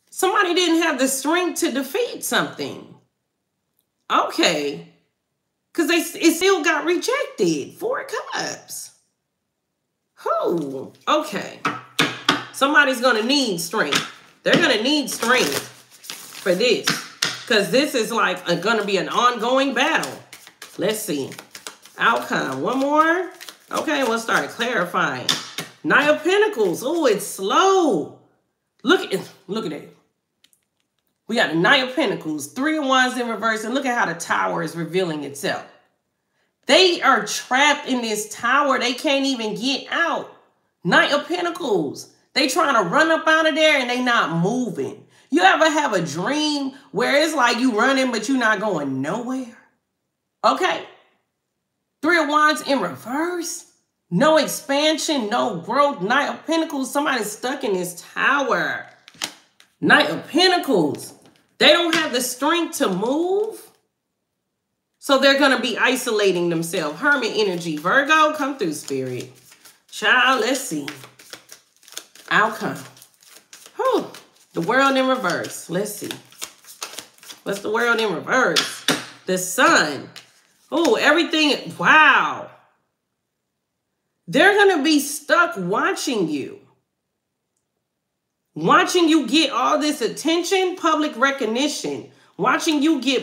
Somebody didn't have the strength to defeat something. Okay, because it still got rejected. Four Cups. Who? Okay. Somebody's going to need strength. They're going to need strength for this, because this is like going to be an ongoing battle. Let's see. Outcome. One more. Okay, we'll start clarifying. Nine of Pentacles. Oh, it's slow. Look at it. We got the Nine of Pentacles, Three of Wands in reverse, and look at how the Tower is revealing itself. They are trapped in this tower. They can't even get out. Nine of Pentacles. They trying to run up out of there and they not moving. You ever have a dream where it's like you running, but you're not going nowhere? Okay. Three of Wands in reverse. No expansion, no growth. Nine of Pentacles. Somebody's stuck in this tower. Knight of Pentacles. They don't have the strength to move. So they're going to be isolating themselves. Hermit energy. Virgo, come through, Spirit. Child, let's see. Outcome. Whew. The world in reverse. Let's see. What's the world in reverse? The sun. Oh, everything. Wow. They're going to be stuck watching you get all this attention, public recognition, watching you be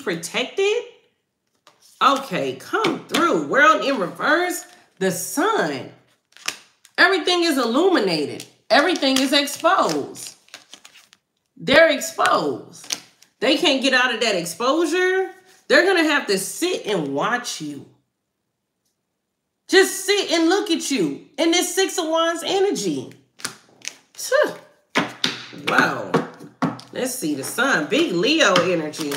protected. Okay, come through. World in reverse, the sun. Everything is illuminated. Everything is exposed. They're exposed. They can't get out of that exposure. They're going to have to sit and watch you. Just sit and look at you in this 6 of Wands energy. Wow. Let's see the sun. Big Leo energy.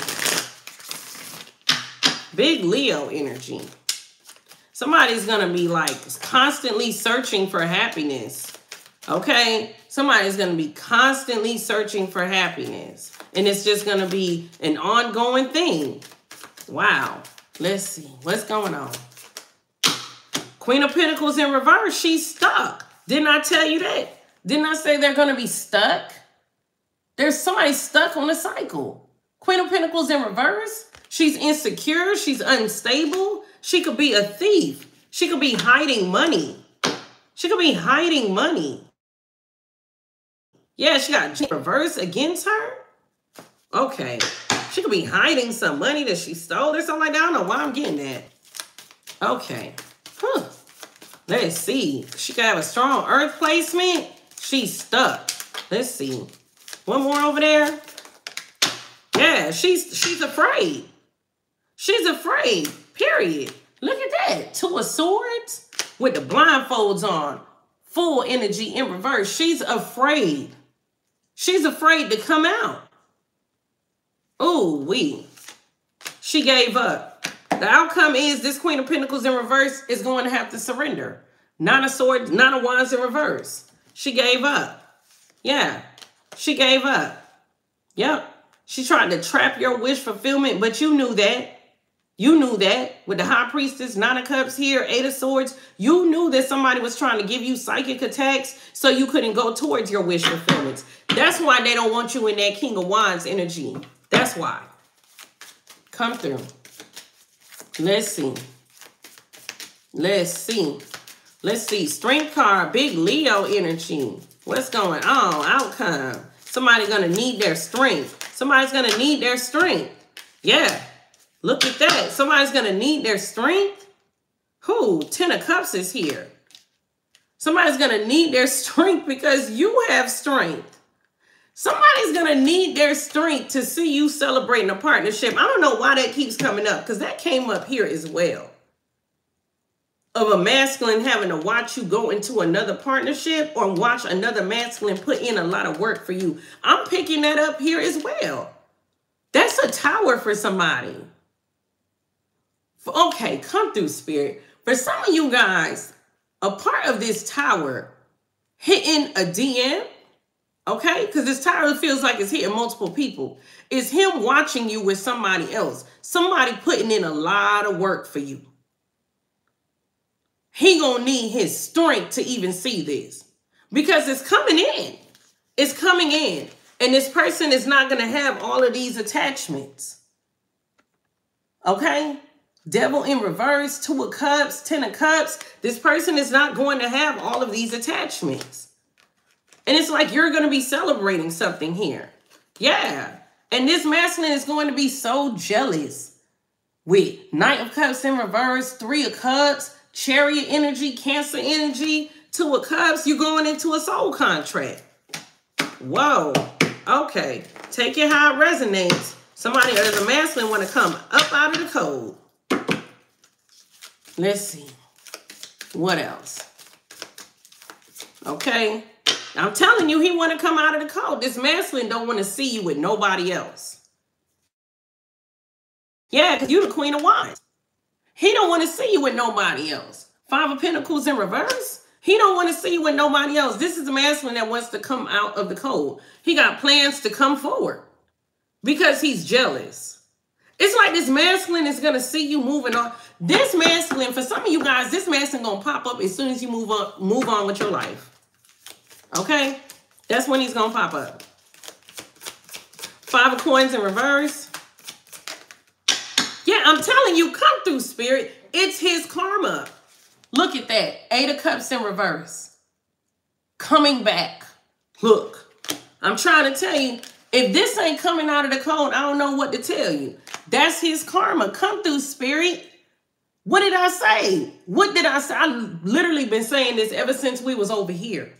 Big Leo energy. Somebody's going to be like constantly searching for happiness. Okay? Somebody's going to be constantly searching for happiness. And it's just going to be an ongoing thing. Wow. Let's see. What's going on? Queen of Pentacles in reverse. She's stuck. Didn't I tell you that? Didn't I say they're going to be stuck? There's somebody stuck on the cycle. Queen of Pentacles in reverse. She's insecure. She's unstable. She could be a thief. She could be hiding money. She could be hiding money. Yeah, she got reverse against her. Okay. She could be hiding some money that she stole or something like that. I don't know why I'm getting that. Okay. Huh. Let's see. She could have a strong earth placement. She's stuck. Let's see. One more over there. Yeah, she's afraid. She's afraid. Period. Look at that. Two of Swords with the blindfolds on. Full energy in reverse. She's afraid. She's afraid to come out. Ooh, wee. She gave up. The outcome is this Queen of Pentacles in reverse is going to have to surrender. Nine of Swords, Nine of Wands in reverse. She gave up. Yeah, she gave up. Yep. She tried to trap your wish fulfillment, but you knew that. You knew that with the High Priestess, Nine of Cups here, Eight of Swords. You knew that somebody was trying to give you psychic attacks so you couldn't go towards your wish fulfillment. That's why they don't want you in that King of Wands energy. That's why. Come through. Let's see. Let's see. Let's see. Strength card, big Leo energy. What's going on? Outcome. Somebody's going to need their strength. Somebody's going to need their strength. Yeah. Look at that. Somebody's going to need their strength. Who? Ten of Cups is here. Somebody's going to need their strength because you have strength. Somebody's going to need their strength to see you celebrating a partnership. I don't know why that keeps coming up because that came up here as well. Of a masculine having to watch you go into another partnership or watch another masculine put in a lot of work for you. I'm picking that up here as well. That's a tower for somebody. Okay, come through, Spirit. For some of you guys, a part of this tower hitting a DM, okay? Because this tower feels like it's hitting multiple people. It's him watching you with somebody else. Somebody putting in a lot of work for you. He gonna need his strength to even see this. Because it's coming in. It's coming in. And this person is not gonna have all of these attachments. Okay? Devil in reverse, Two of Cups, Ten of Cups. This person is not going to have all of these attachments. And it's like you're going to be celebrating something here. Yeah. And this masculine is going to be so jealous. With Knight of Cups in reverse, Three of Cups, Chariot energy, Cancer energy, Two of Cups. You're going into a soul contract. Whoa. Okay. Take it how it resonates. Somebody or the masculine want to come up out of the cold. Let's see. What else? Okay. I'm telling you, he want to come out of the cold. This masculine don't want to see you with nobody else. Yeah, because you're the Queen of Wands. He don't want to see you with nobody else. Five of Pentacles in reverse. He don't want to see you with nobody else. This is a masculine that wants to come out of the cold. He got plans to come forward because he's jealous. It's like this masculine is going to see you moving on. This masculine, for some of you guys, this masculine going to pop up as soon as you move on with your life. Okay? That's when he's going to pop up. Five of coins in reverse. Yeah, I'm telling you, come through, Spirit. It's his karma. Look at that. Eight of Cups in reverse. Coming back. Look, I'm trying to tell you, if this ain't coming out of the code, I don't know what to tell you. That's his karma. Come through, Spirit. What did I say? What did I say? I've literally been saying this ever since we was over here.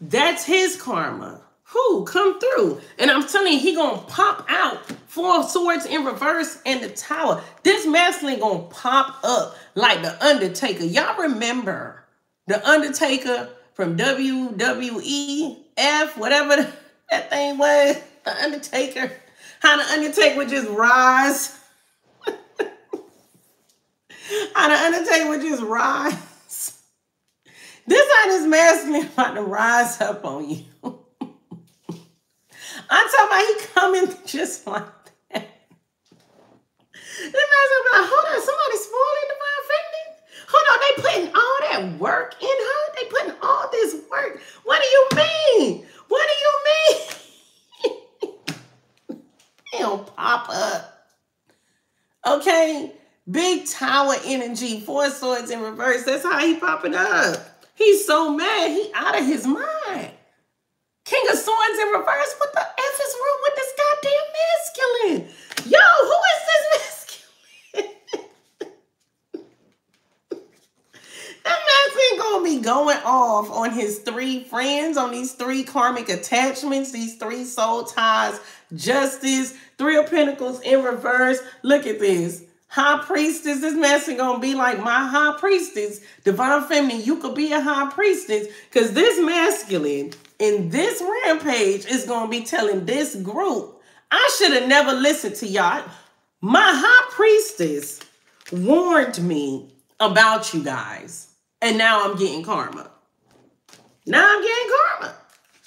That's his karma. Who? Come through. And I'm telling you, he gonna pop out. Four of Swords in reverse and the Tower. This masculine gonna pop up like the Undertaker. Y'all remember the Undertaker from WWE, whatever that thing was, the Undertaker. How the Undertaker would just rise. How the Undertaker would just rise. This how this masculine about to rise up on you. I'm talking about he coming just like that. This man's gonna be like, hold on, somebody spoiling divine feminine? Hold on, they putting all that work in her? They putting all this work? What do you mean? What do you mean? He'll pop up. Okay? Big Tower energy, Four of Swords in reverse. That's how he popping up. He's so mad, he out of his mind. King of Swords in reverse. What the F is wrong with this goddamn masculine? Yo, who is this masculine? That masculine gonna be going off on his three friends, on these three karmic attachments, these three soul ties, justice, Three of Pentacles in reverse. Look at this. High Priestess, this masculine gonna be like my High Priestess. Divine Feminine, you could be a High Priestess because this masculine in this rampage is going to be telling this group, I should have never listened to y'all. My High Priestess warned me about you guys. And now I'm getting karma. Now I'm getting karma.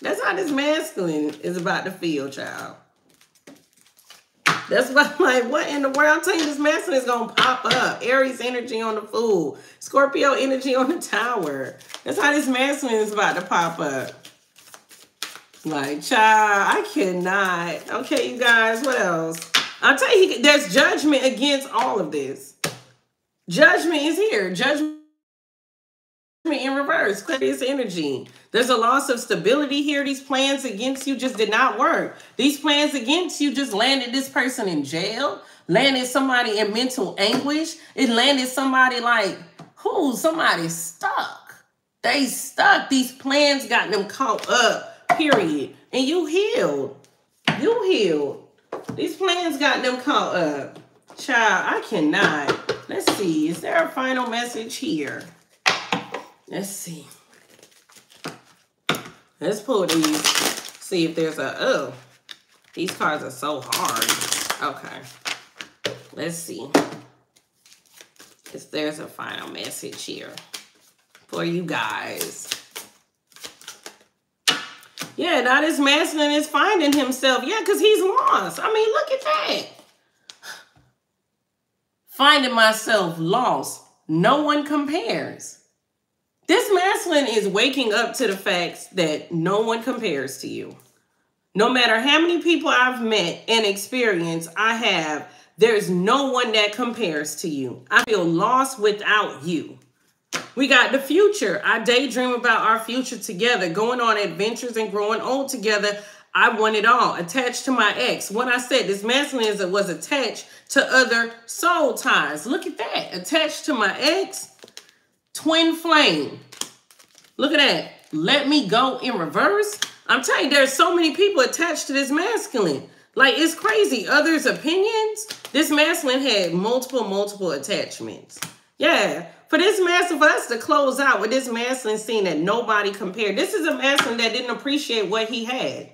That's how this masculine is about to feel, child. That's why I'm like, what in the world? I'm telling you, this masculine is going to pop up. Aries energy on the Fool. Scorpio energy on the Tower. That's how this masculine is about to pop up. Like, child, I cannot. Okay, you guys, what else? I'll tell you, there's judgment against all of this. Judgment is here. Judgment in reverse. Aquarius energy. There's a loss of stability here. These plans against you just did not work. These plans against you just landed this person in jail, landed somebody in mental anguish. It landed somebody like, who? Somebody stuck. They stuck. These plans got them caught up. Period. And you healed. You healed. These plans got them caught up. Child, I cannot. Let's see. Is there a final message here? Let's see. Let's pull these. See if there's a... Oh. These cards are so hard. Okay. Let's see. If there's a final message here for you guys. Yeah, now this masculine is finding himself. Yeah, because he's lost. I mean, look at that. Finding myself lost. No one compares. This masculine is waking up to the fact that no one compares to you. No matter how many people I've met and experience I have, there's no one that compares to you. I feel lost without you. We got the future. I daydream about our future together, going on adventures and growing old together. I want it all. Attached to my ex. What I said, this masculine was attached to other soul ties. Look at that. Attached to my ex. Twin flame. Look at that. Let me go in reverse. I'm telling you, there's so many people attached to this masculine. Like, it's crazy. Others' opinions. This masculine had multiple attachments. Yeah. For this masculine, for us to close out with this masculine scene that nobody compared. This is a masculine that didn't appreciate what he had.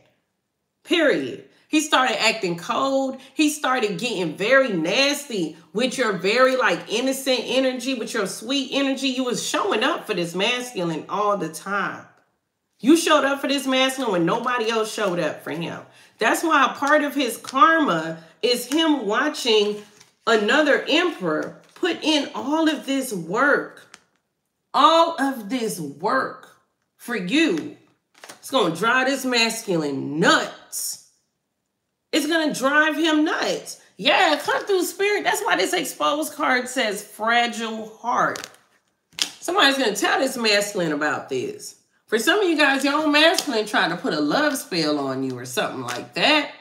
Period. He started acting cold. He started getting very nasty with your very like innocent energy, with your sweet energy. You was showing up for this masculine all the time. You showed up for this masculine when nobody else showed up for him. That's why a part of his karma is him watching another emperor put in all of this work, for you. It's going to drive this masculine nuts. It's going to drive him nuts. Yeah, come through, spirit. That's why this exposed card says fragile heart. Somebody's going to tell this masculine about this. For some of you guys, your own masculine trying to put a love spell on you or something like that.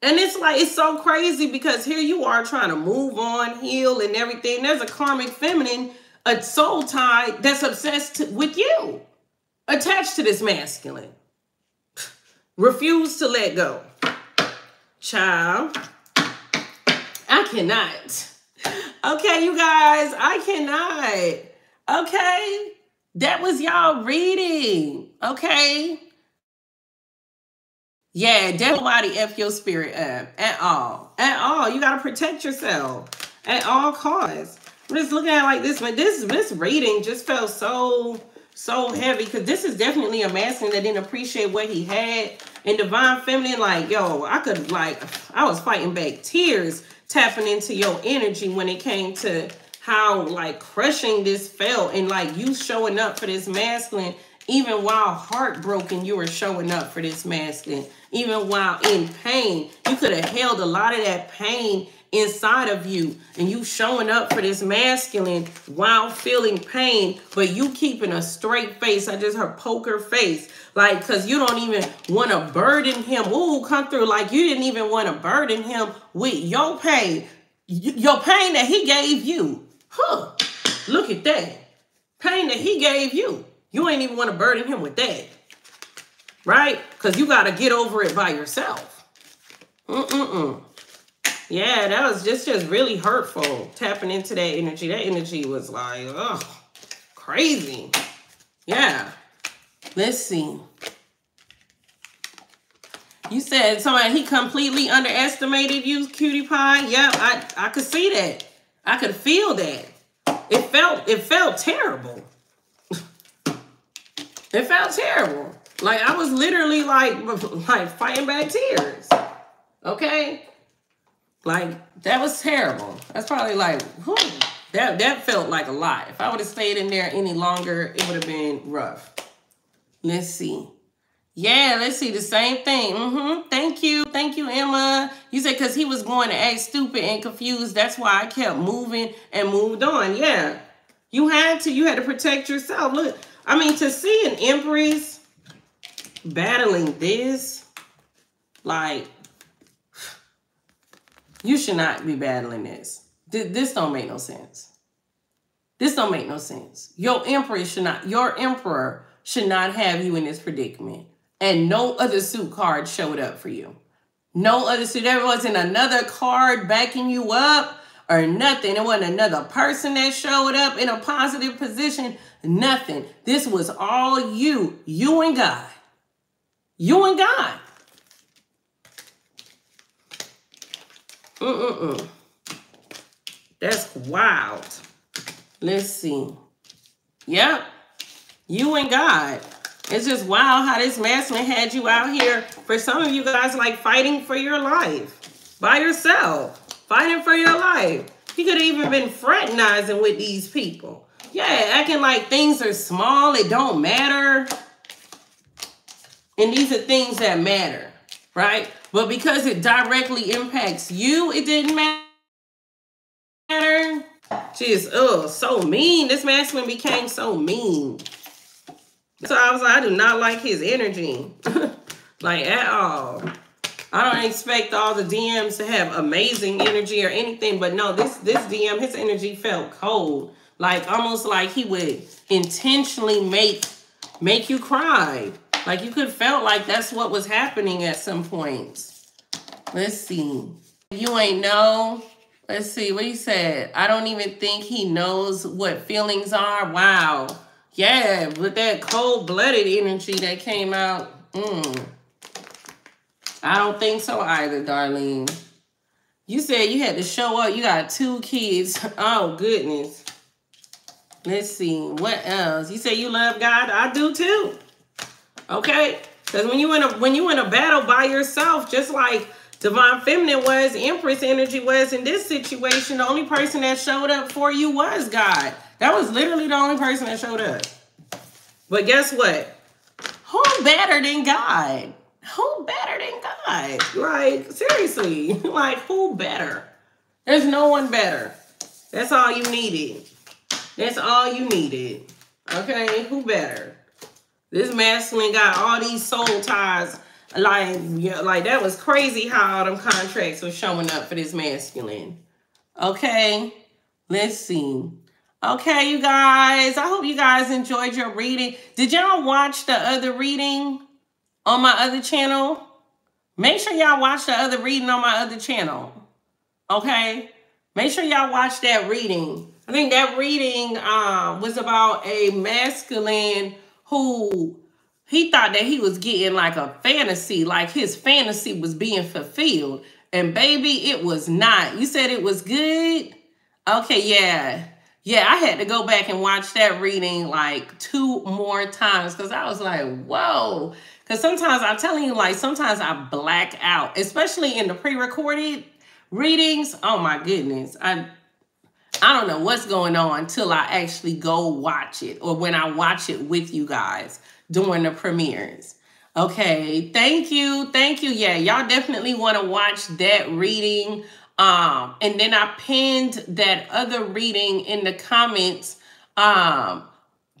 And it's like, it's so crazy because here you are trying to move on, heal and everything. There's a karmic feminine, a soul tie that's obsessed with you, attached to this masculine. Refuse to let go. Child, I cannot. Okay, you guys, I cannot. Okay, that was y'all reading. Okay. Yeah, definitely nobody F your spirit up at all. At all. You got to protect yourself at all costs. I'm just looking at it like this, but this reading just felt so heavy because this is definitely a masculine that didn't appreciate what he had. And divine feminine, like, yo, I was fighting back tears tapping into your energy when it came to how, like, crushing this felt and, like, you showing up for this masculine. Even while heartbroken, you were showing up for this masculine. Even while in pain, you could have held a lot of that pain inside of you. And you showing up for this masculine while feeling pain, but you keeping a straight face. I just heard poker face. Like, because you don't even want to burden him. Ooh, come through. Like, you didn't even want to burden him with your pain. Your pain that he gave you. Huh. Look at that. Pain that he gave you. You ain't even want to burden him with that, right? Because you got to get over it by yourself. Yeah, that was just really hurtful, tapping into that energy. That energy was like, oh, crazy. Yeah. Let's see. You said somebody, he completely underestimated you, cutie pie. Yeah, I could see that. I could feel that. It felt terrible. It felt terrible. Like, I was literally, like fighting back tears. Okay? Like, that was terrible. That's probably, like, whew, that felt like a lot. If I would have stayed in there any longer, it would have been rough. Let's see. Yeah, let's see. The same thing. Thank you. Thank you, Emma. You said because he was going to act stupid and confused. That's why I kept moving and moved on. Yeah. You had to protect yourself. Look. I mean, to see an Empress battling this, like, you should not be battling this. This don't make no sense. This don't make no sense. Your Emperor should not have you in this predicament. And no other suit card showed up for you. No other suit. There wasn't another card backing you up or nothing. There wasn't another person that showed up in a positive position. Nothing. This was all you. You and God. You and God. That's wild. Let's see. Yep. You and God. It's just wild how this masculine had you out here. For some of you guys, like, fighting for your life. By yourself. Fighting for your life. He could have even been fraternizing with these people. Yeah, acting like things are small. It don't matter. And these are things that matter, right? But because it directly impacts you, it didn't matter. Jeez, oh, so mean. This masculine became so mean. So I was like, I do not like his energy. Like, at all. I don't expect all the DMs to have amazing energy or anything. But no, this DM, his energy felt cold. Like, almost like he would intentionally make you cry. Like, you could felt like that's what was happening at some point. Let's see. You ain't know. Let's see what he said. I don't even think he knows what feelings are. Wow. Yeah, with that cold-blooded energy that came out. I don't think so either, Darlene. You said you had to show up. You got 2 kids. Oh, goodness. Let's see. What else? You say you love God. I do too. Okay? Because when you in a battle by yourself, just like divine feminine was, Empress energy was in this situation, the only person that showed up for you was God. That was literally the only person that showed up. But guess what? Who better than God? who better than God? Like, seriously, like, who better? There's no one better. That's all you needed. That's all you needed. Okay, who better? This masculine got all these soul ties. Like that was crazy how all them contracts were showing up for this masculine. Okay, let's see. Okay, you guys, I hope you guys enjoyed your reading. Did y'all watch the other reading on my other channel? Make sure y'all watch the other reading on my other channel. Okay, make sure y'all watch that reading. I think that reading was about a masculine who he thought that he was getting like a fantasy, like his fantasy was being fulfilled. And baby, it was not. You said it was good? Okay, yeah. Yeah, I had to go back and watch that reading like 2 more times because I was like, whoa. Because sometimes I'm telling you, like, sometimes I black out, especially in the pre-recorded readings. Oh, my goodness. I don't know what's going on until I actually go watch it or when I watch it with you guys during the premieres. Okay, thank you. Thank you. Yeah, y'all definitely want to watch that reading. And then I pinned that other reading in the comments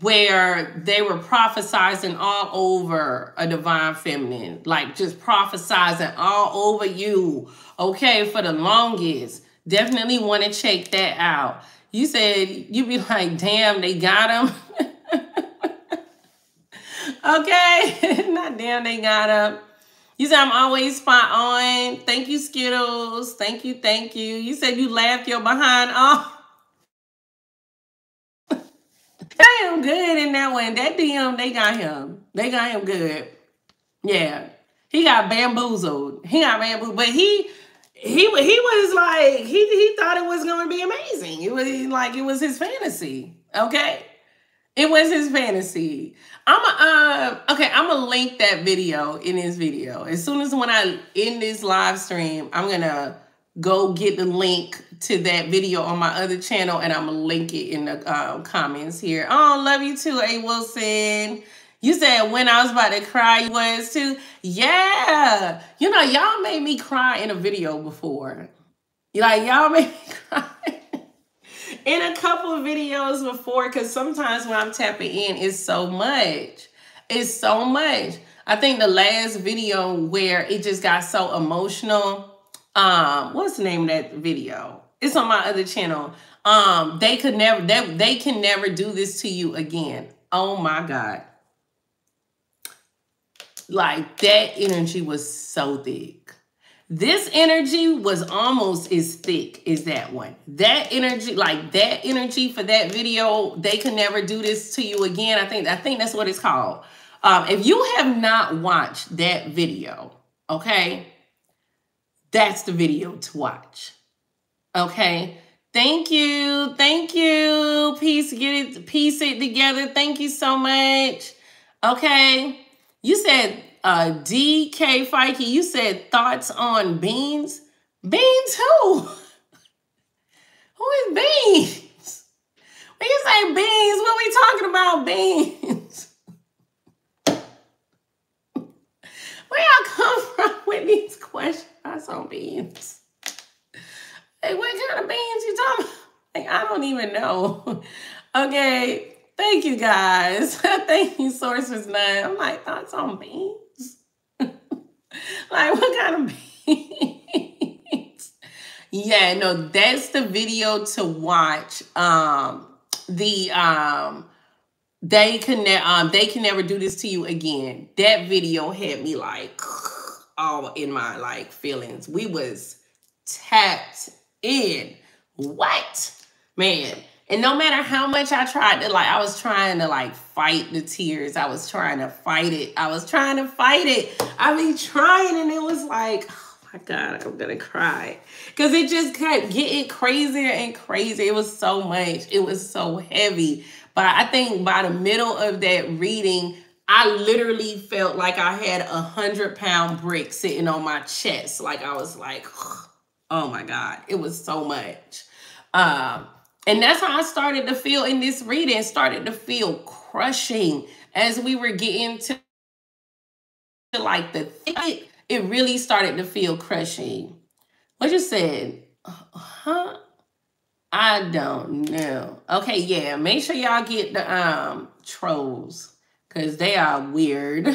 where they were prophesizing all over a divine feminine, like just prophesizing all over you, okay, for the longest. Definitely want to check that out. You said you'd be like, damn, they got him. Okay, not damn, they got him. You said I'm always spot on. Thank you, Skittles. Thank you, thank you. You said you laughed your behind off. I am good in that one. That DM, they got him. They got him good. Yeah, he got bamboozled. He got bamboozled, but he was like he thought it was going to be amazing. It was like it was his fantasy. Okay. It was his fantasy. I'm gonna link that video in this video. As soon as when I end this live stream, I'm gonna go get the link to that video on my other channel, and I'm gonna link it in the comments here. Oh, love you too, A. Wilson. You said when I was about to cry, you was too. Yeah, you know y'all made me cry in a video before. Like y'all made me cry. In a couple of videos before, because sometimes when I'm tapping in, it's so much. It's so much. I think the last video where it just got so emotional. What's the name of that video? It's on my other channel. They can never do this to you again. Oh my God. Like that energy was so thick. This energy was almost as thick as that one. That energy, like that energy for that video, they can never do this to you again. I think that's what it's called. If you have not watched that video, okay, that's the video to watch. Okay, thank you, piece it together. Thank you so much. Okay, you said. DK Fikey, you said thoughts on beans. Beans who? Who is beans? When you say beans, what we talking about? Beans. Where y'all come from with these questions on beans? Hey, what kind of beans you talking about? Like, I don't even know. Okay, thank you guys. Thank you, Source was None. I'm like, thoughts on beans? Like, what kind of beans? Yeah, no, that's the video to watch. They can never do this to you again. That video had me like all in my like feelings. We was tapped in. What? Man. And no matter how much I tried to, like, I was trying to, like, fight the tears. I was trying to fight it. I was trying to fight it. I be trying, and it was like, oh, my God, I'm going to cry. Because it just kept getting crazier and crazier. It was so much. It was so heavy. But I think by the middle of that reading, I literally felt like I had a 100-pound brick sitting on my chest. Like, I was like, oh, my God. It was so much. And that's how I started to feel in this reading, started to feel crushing as we were getting to feel like the thick, it really started to feel crushing. What you said? Huh? I don't know. Okay, yeah. Make sure y'all get the trolls, because they are weird.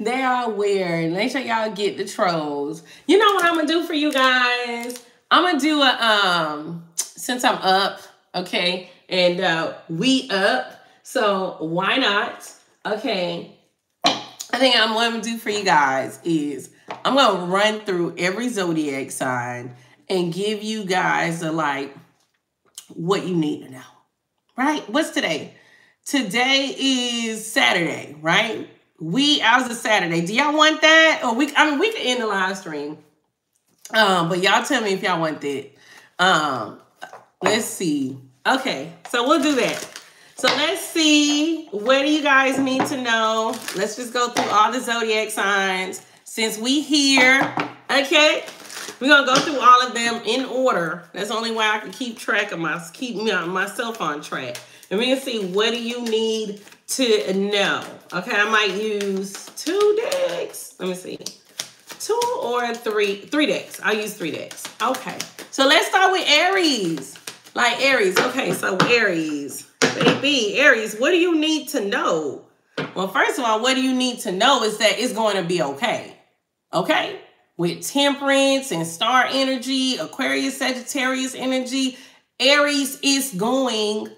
They are weird. Make sure y'all get the trolls. You know what I'm gonna do for you guys? I'm gonna do a since I'm up, okay, and we up, so why not? Okay, I think what I'm gonna do for you guys is I'm gonna run through every zodiac sign and give you guys a, like, what you need to know, right? What's today? Today is Saturday, right? Ours is Saturday. Do y'all want that? Or we can end the live stream. But y'all tell me if y'all want that. Let's see. Okay, so we'll do that. So let's see, what do you guys need to know? Let's just go through all the zodiac signs since we here, okay? We're gonna go through all of them in order. That's the only way I can keep track of myself on track. And we can see, what do you need to know? Okay, I might use two decks. Let me see. Two or three? Three decks. I'll use three decks. Okay, so let's start with Aries. Like Aries, okay, so Aries. Baby, Aries, what do you need to know? Well, first of all, what do you need to know is that it's going to be okay. Okay? With temperance and star energy, Aquarius, Sagittarius energy, Aries is going.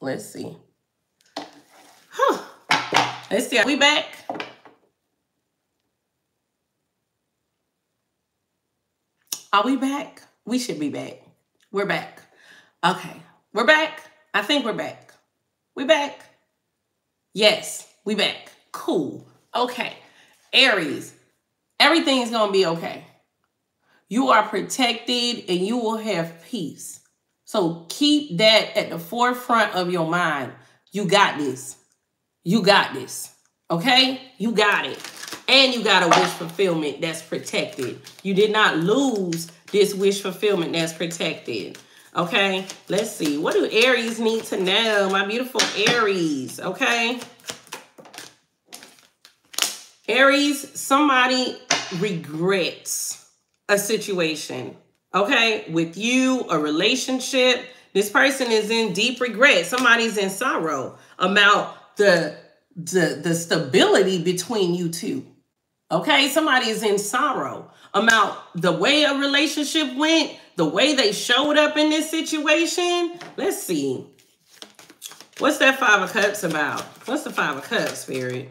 Let's see. Huh. Let's see. Are we back? Are we back? We should be back. We're back. Okay. We're back. I think we're back. We back? Yes, we back. Cool. Okay. Aries, everything's going to be okay. You are protected and you will have peace. So keep that at the forefront of your mind. You got this. You got this. Okay? You got it. And you got a wish fulfillment that's protected. You did not lose this wish fulfillment that's protected. Okay, let's see. What do Aries need to know? My beautiful Aries, okay? Aries, somebody regrets a situation, okay? With you, a relationship. This person is in deep regret. Somebody's in sorrow about the stability between you two, okay? Somebody is in sorrow about the way a relationship went, the way they showed up in this situation. Let's see. What's that Five of Cups about? What's the Five of Cups, Spirit?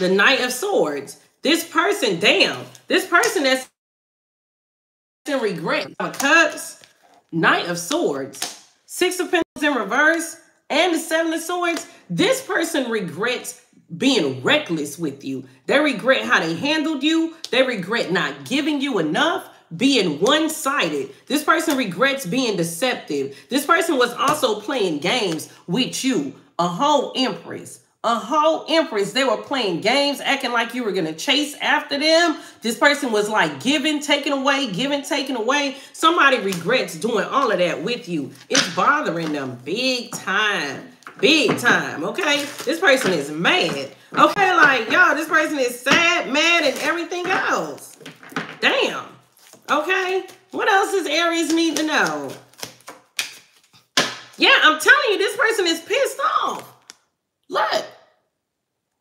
The Knight of Swords. This person, damn. This person that's in regret. Five of Cups, Knight of Swords, Six of Pentacles in reverse, and the Seven of Swords. This person regrets being reckless with you. They regret how they handled you. They regret not giving you enough. Being one-sided. This person regrets being deceptive. This person was also playing games with you. A whole empress. A whole empress. They were playing games, acting like you were going to chase after them. This person was like giving, taking away, giving, taking away. Somebody regrets doing all of that with you. It's bothering them big time. Big time, okay? This person is mad. Okay, like, y'all, this person is sad, mad, and everything else. Damn. Okay, what else does Aries need to know? Yeah, I'm telling you, this person is pissed off. Look,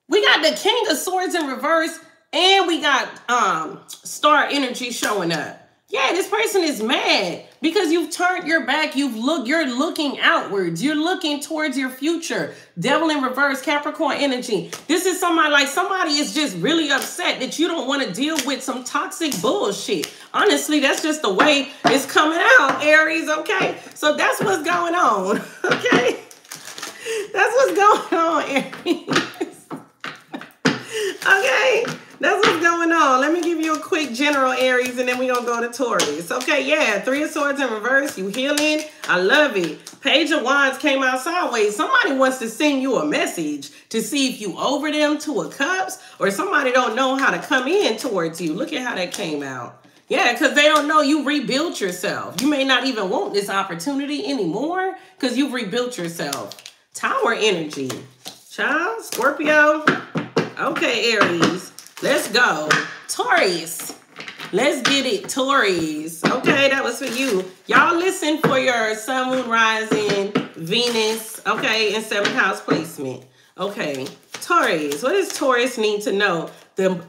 we got the King of Swords in reverse, and we got star energy showing up. Yeah, this person is mad because you've turned your back. You're looking outwards. You're looking towards your future. Devil in reverse, Capricorn energy. This is somebody, like, somebody is just really upset that you don't want to deal with some toxic bullshit. Honestly, that's just the way it's coming out, Aries, okay? So that's what's going on, okay? That's what's going on, Aries. Okay? That's what's going on. Let me give you a quick general Aries, and then we're going to go to Taurus. Okay, yeah, Three of Swords in reverse. You healing. I love it. Page of Wands came out sideways. Somebody wants to send you a message to see if you over them. Two of Cups, or somebody don't know how to come in towards you. Look at how that came out. Yeah, because they don't know you rebuilt yourself. You may not even want this opportunity anymore because you've rebuilt yourself. Tower energy. Child, Scorpio. Okay, Aries. Let's go. Taurus. Let's get it, Taurus. Okay, that was for you. Y'all listen for your sun, moon, rising, Venus, okay, and 7th house placement. Okay, Taurus. What does Taurus need to know?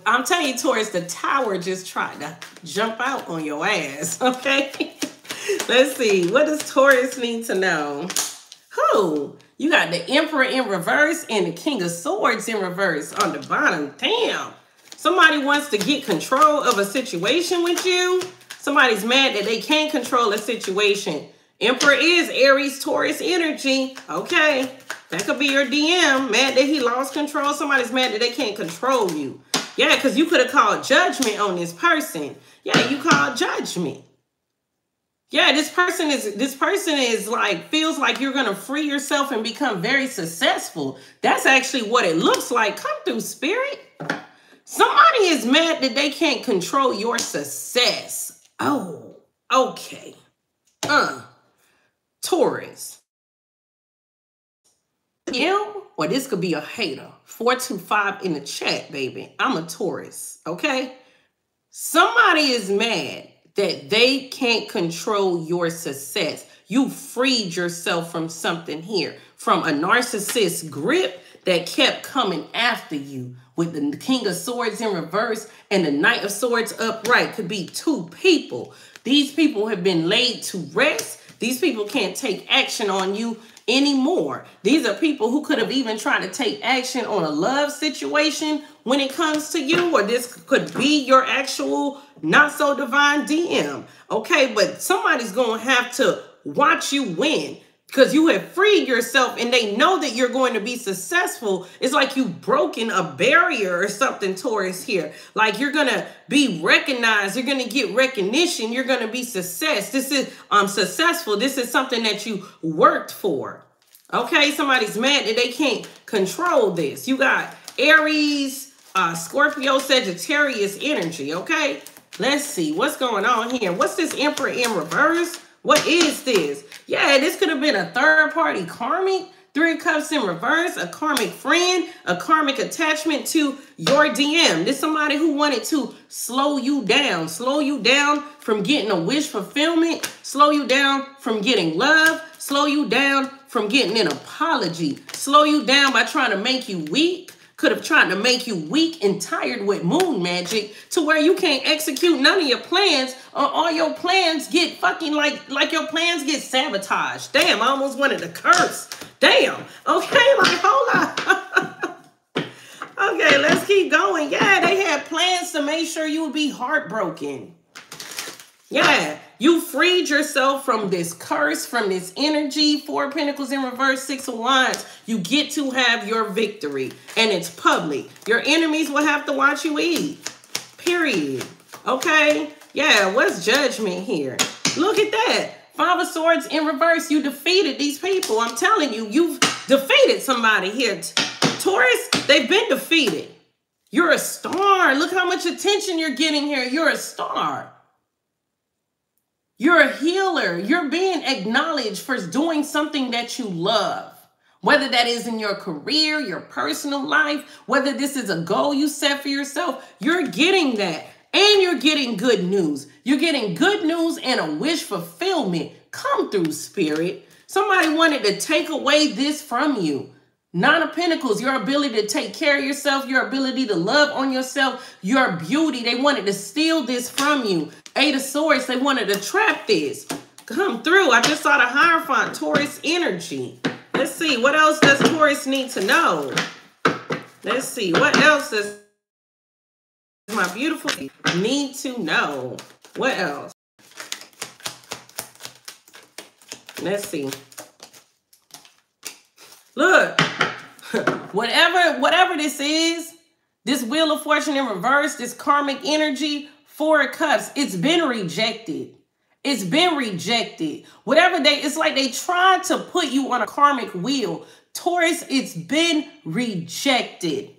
I'm telling you, Taurus, the tower just tried to jump out on your ass, okay? Let's see. What does Taurus need to know? Who? You got the Emperor in reverse and the King of Swords in reverse on the bottom. Damn. Somebody wants to get control of a situation with you. Somebody's mad that they can't control a situation. Emperor is Aries, Taurus energy. Okay. That could be your DM. Mad that he lost control. Somebody's mad that they can't control you. Yeah, because you could have called judgment on this person. Yeah, you called judgment. Yeah, this person is like, feels like you're going to free yourself and become very successful. That's actually what it looks like. Come through, spirit. Somebody is mad that they can't control your success. Oh, okay. Taurus. You or this could be a hater. 425 in the chat, baby. I'm a Taurus, okay? Somebody is mad that they can't control your success. You freed yourself from something here, from a narcissist's grip that kept coming after you. With the King of Swords in reverse and the Knight of Swords upright, could be two people. These people have been laid to rest. These people can't take action on you anymore. These are people who could have even tried to take action on a love situation when it comes to you, or this could be your actual not so divine DM. Okay, but somebody's going to have to watch you win. Because you have freed yourself and they know that you're going to be successful. It's like you've broken a barrier or something, Taurus, here. Like you're going to be recognized. You're going to get recognition. You're going to be success. This is successful. This is something that you worked for. Okay, somebody's mad that they can't control this. You got Aries, Scorpio, Sagittarius energy, okay? Let's see what's going on here. What's this Emperor in reverse? What is this? Yeah, this could have been a third-party karmic, Three of Cups in reverse, a karmic friend, a karmic attachment to your DM. This is somebody who wanted to slow you down from getting a wish fulfillment, slow you down from getting love, slow you down from getting an apology, slow you down by trying to make you weak. Could have tried to make you weak and tired with moon magic to where you can't execute none of your plans, or all your plans get fucking like your plans get sabotaged. Damn, I almost wanted to curse. Damn. Okay, like, hold on. Okay, let's keep going. Yeah, they had plans to make sure you would be heartbroken. Yeah, you freed yourself from this curse, from this energy. 4 of Pentacles in reverse, 6 of Wands. You get to have your victory, and it's public. Your enemies will have to watch you eat, period. Okay? Yeah, what's judgment here? Look at that. 5 of Swords in reverse. You defeated these people. I'm telling you, you've defeated somebody here. Taurus, they've been defeated. You're a star. Look how much attention you're getting here. You're a star. You're a healer. You're being acknowledged for doing something that you love, whether that is in your career, your personal life, whether this is a goal you set for yourself. You're getting that, and you're getting good news. You're getting good news and a wish fulfillment. Come through, spirit. Somebody wanted to take away this from you. 9 of Pentacles, your ability to take care of yourself, your ability to love on yourself, your beauty. They wanted to steal this from you. 8 of Swords, they wanted to trap this. Come through. I just saw the Hierophant, Taurus energy. Let's see. What else does Taurus need to know? Let's see. What else does my beautiful need to know? What else? Let's see. Look, whatever this is, this Wheel of Fortune in reverse, this karmic energy, 4 of Cups, it's been rejected. It's been rejected. Whatever it's like they tried to put you on a karmic wheel. Taurus, it's been rejected.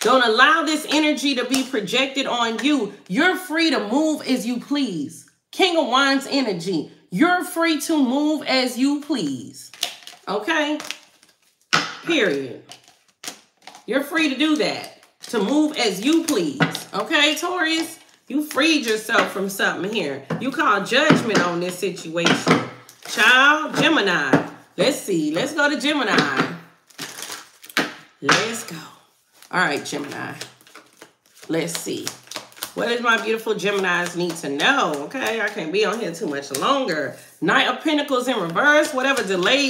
Don't allow this energy to be projected on you. You're free to move as you please. King of Wands energy. You're free to move as you please. Okay? Period. You're free to do that. to move as you please. Okay, Taurus? You freed yourself from something here. You call judgment on this situation. Child, Gemini. Let's see. Let's go to Gemini. Let's go. All right, Gemini. Let's see. What does my beautiful Geminis need to know? Okay, I can't be on here too much longer. Knight of Pentacles in reverse. Whatever delay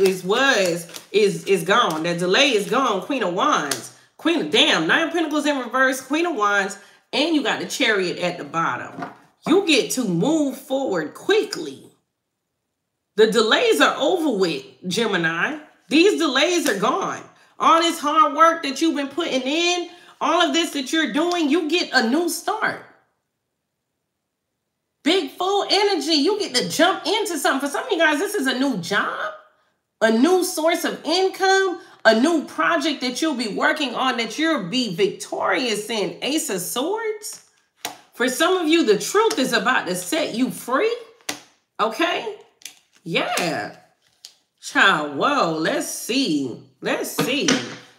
is gone. That delay is gone. Queen of Wands. Knight of Pentacles in reverse. Queen of Wands. And you got the Chariot at the bottom. You get to move forward quickly. The delays are over with, Gemini. These delays are gone. All this hard work that you've been putting in, all of this that you're doing, you get a new start. Big, full energy. You get to jump into something. For some of you guys, this is a new job, a new source of income, a new project that you'll be working on that you'll be victorious in. Ace of Swords. For some of you, the truth is about to set you free. Okay? Yeah. Child, whoa. Let's see. Let's see.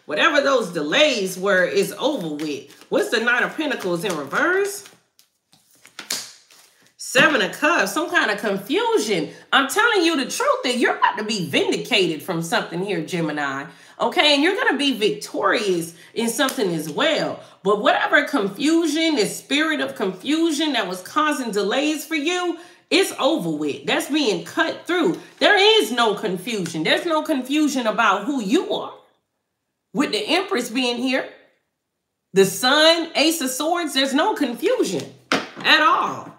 Whatever those delays were is over with. What's the Nine of Pentacles in reverse? Seven of Cups. Some kind of confusion. I'm telling you the truth that you're about to be vindicated from something here, Gemini. Okay, and you're going to be victorious in something as well. But whatever confusion, the spirit of confusion that was causing delays for you, it's over with. That's being cut through. There is no confusion. There's no confusion about who you are. With the Empress being here, the Sun, Ace of Swords, there's no confusion at all.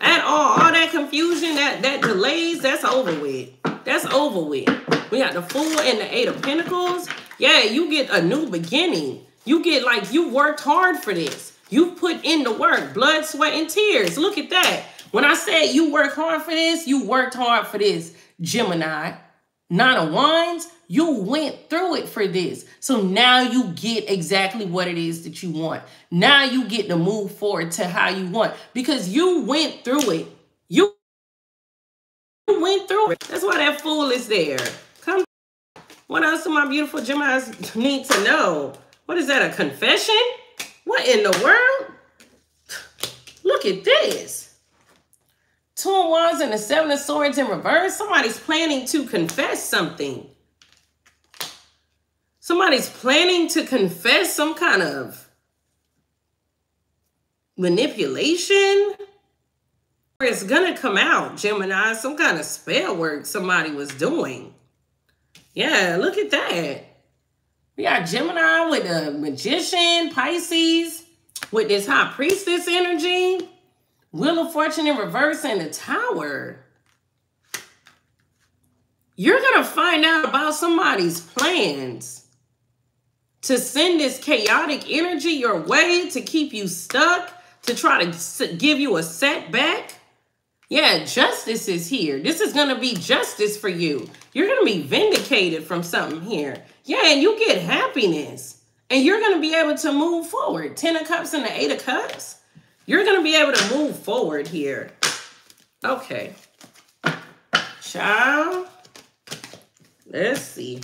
At all. All that confusion, that delays, that's over with. That's over with. We got the Fool and the Eight of Pentacles. Yeah, you get a new beginning. You get like you worked hard for this. You put in the work, blood, sweat, and tears. Look at that. When I said you work hard for this, you worked hard for this, Gemini. Nine of Wands, you went through it for this. So now you get exactly what it is that you want. Now you get to move forward to how you want because you went through it. You went through it. That's why that Fool is there. Come. What else do my beautiful Geminis need to know? What is that, a confession? What in the world? Look at this. Two of Wands and the Seven of Swords in reverse. Somebody's planning to confess something. Somebody's planning to confess some kind of manipulation. It's going to come out, Gemini. Some kind of spell work somebody was doing. Yeah, look at that. We got Gemini with a Magician, Pisces, with this High Priestess energy. Wheel of Fortune in reverse and the Tower. You're going to find out about somebody's plans to send this chaotic energy your way, to keep you stuck, to try to give you a setback. Yeah, justice is here. This is going to be justice for you. You're going to be vindicated from something here. Yeah, and you get happiness. And you're going to be able to move forward. Ten of Cups and the Eight of Cups. You're going to be able to move forward here. Okay. Child. Let's see.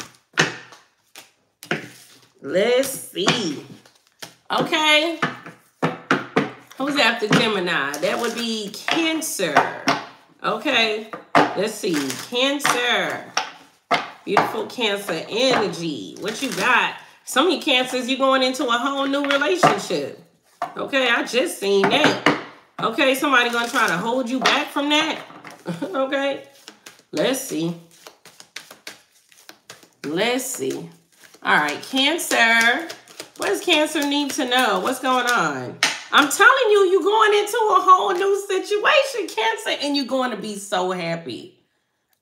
Let's see. Okay. Who's after Gemini? That would be Cancer. Okay. Let's see. Cancer. Beautiful Cancer energy. What you got? Some of you Cancers, you're going into a whole new relationship. Okay, I just seen that. Okay, somebody gonna try to hold you back from that. Okay, let's see. Let's see. All right, Cancer. What does Cancer need to know? What's going on? I'm telling you, you're going into a whole new situation, Cancer, and you're going to be so happy.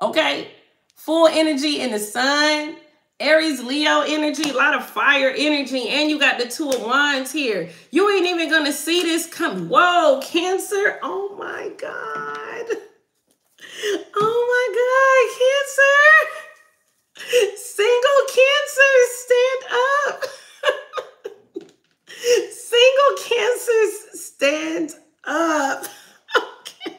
Okay, full energy in the Sun. Aries, Leo energy, a lot of fire energy, and you got the Two of Wands here. You ain't even going to see this come. Whoa, Cancer. Oh, my God. Oh, my God, Cancer. Single Cancer, stand up. Single Cancers, stand up. Okay.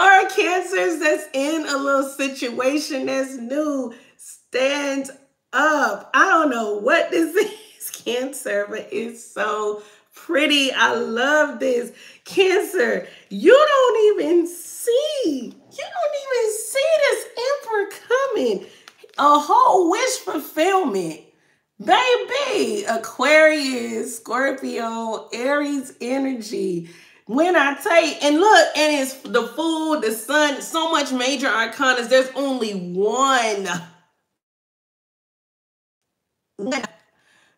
Our Cancers that's in a little situation that's new. Stand up. I don't know what this is. Cancer, but it's so pretty. I love this. Cancer, you don't even see. You don't even see this Emperor coming. A whole wish fulfillment. Baby, Aquarius, Scorpio, Aries energy. When I take, and look, and it's the food, the sun, so much major arcanas. There's only one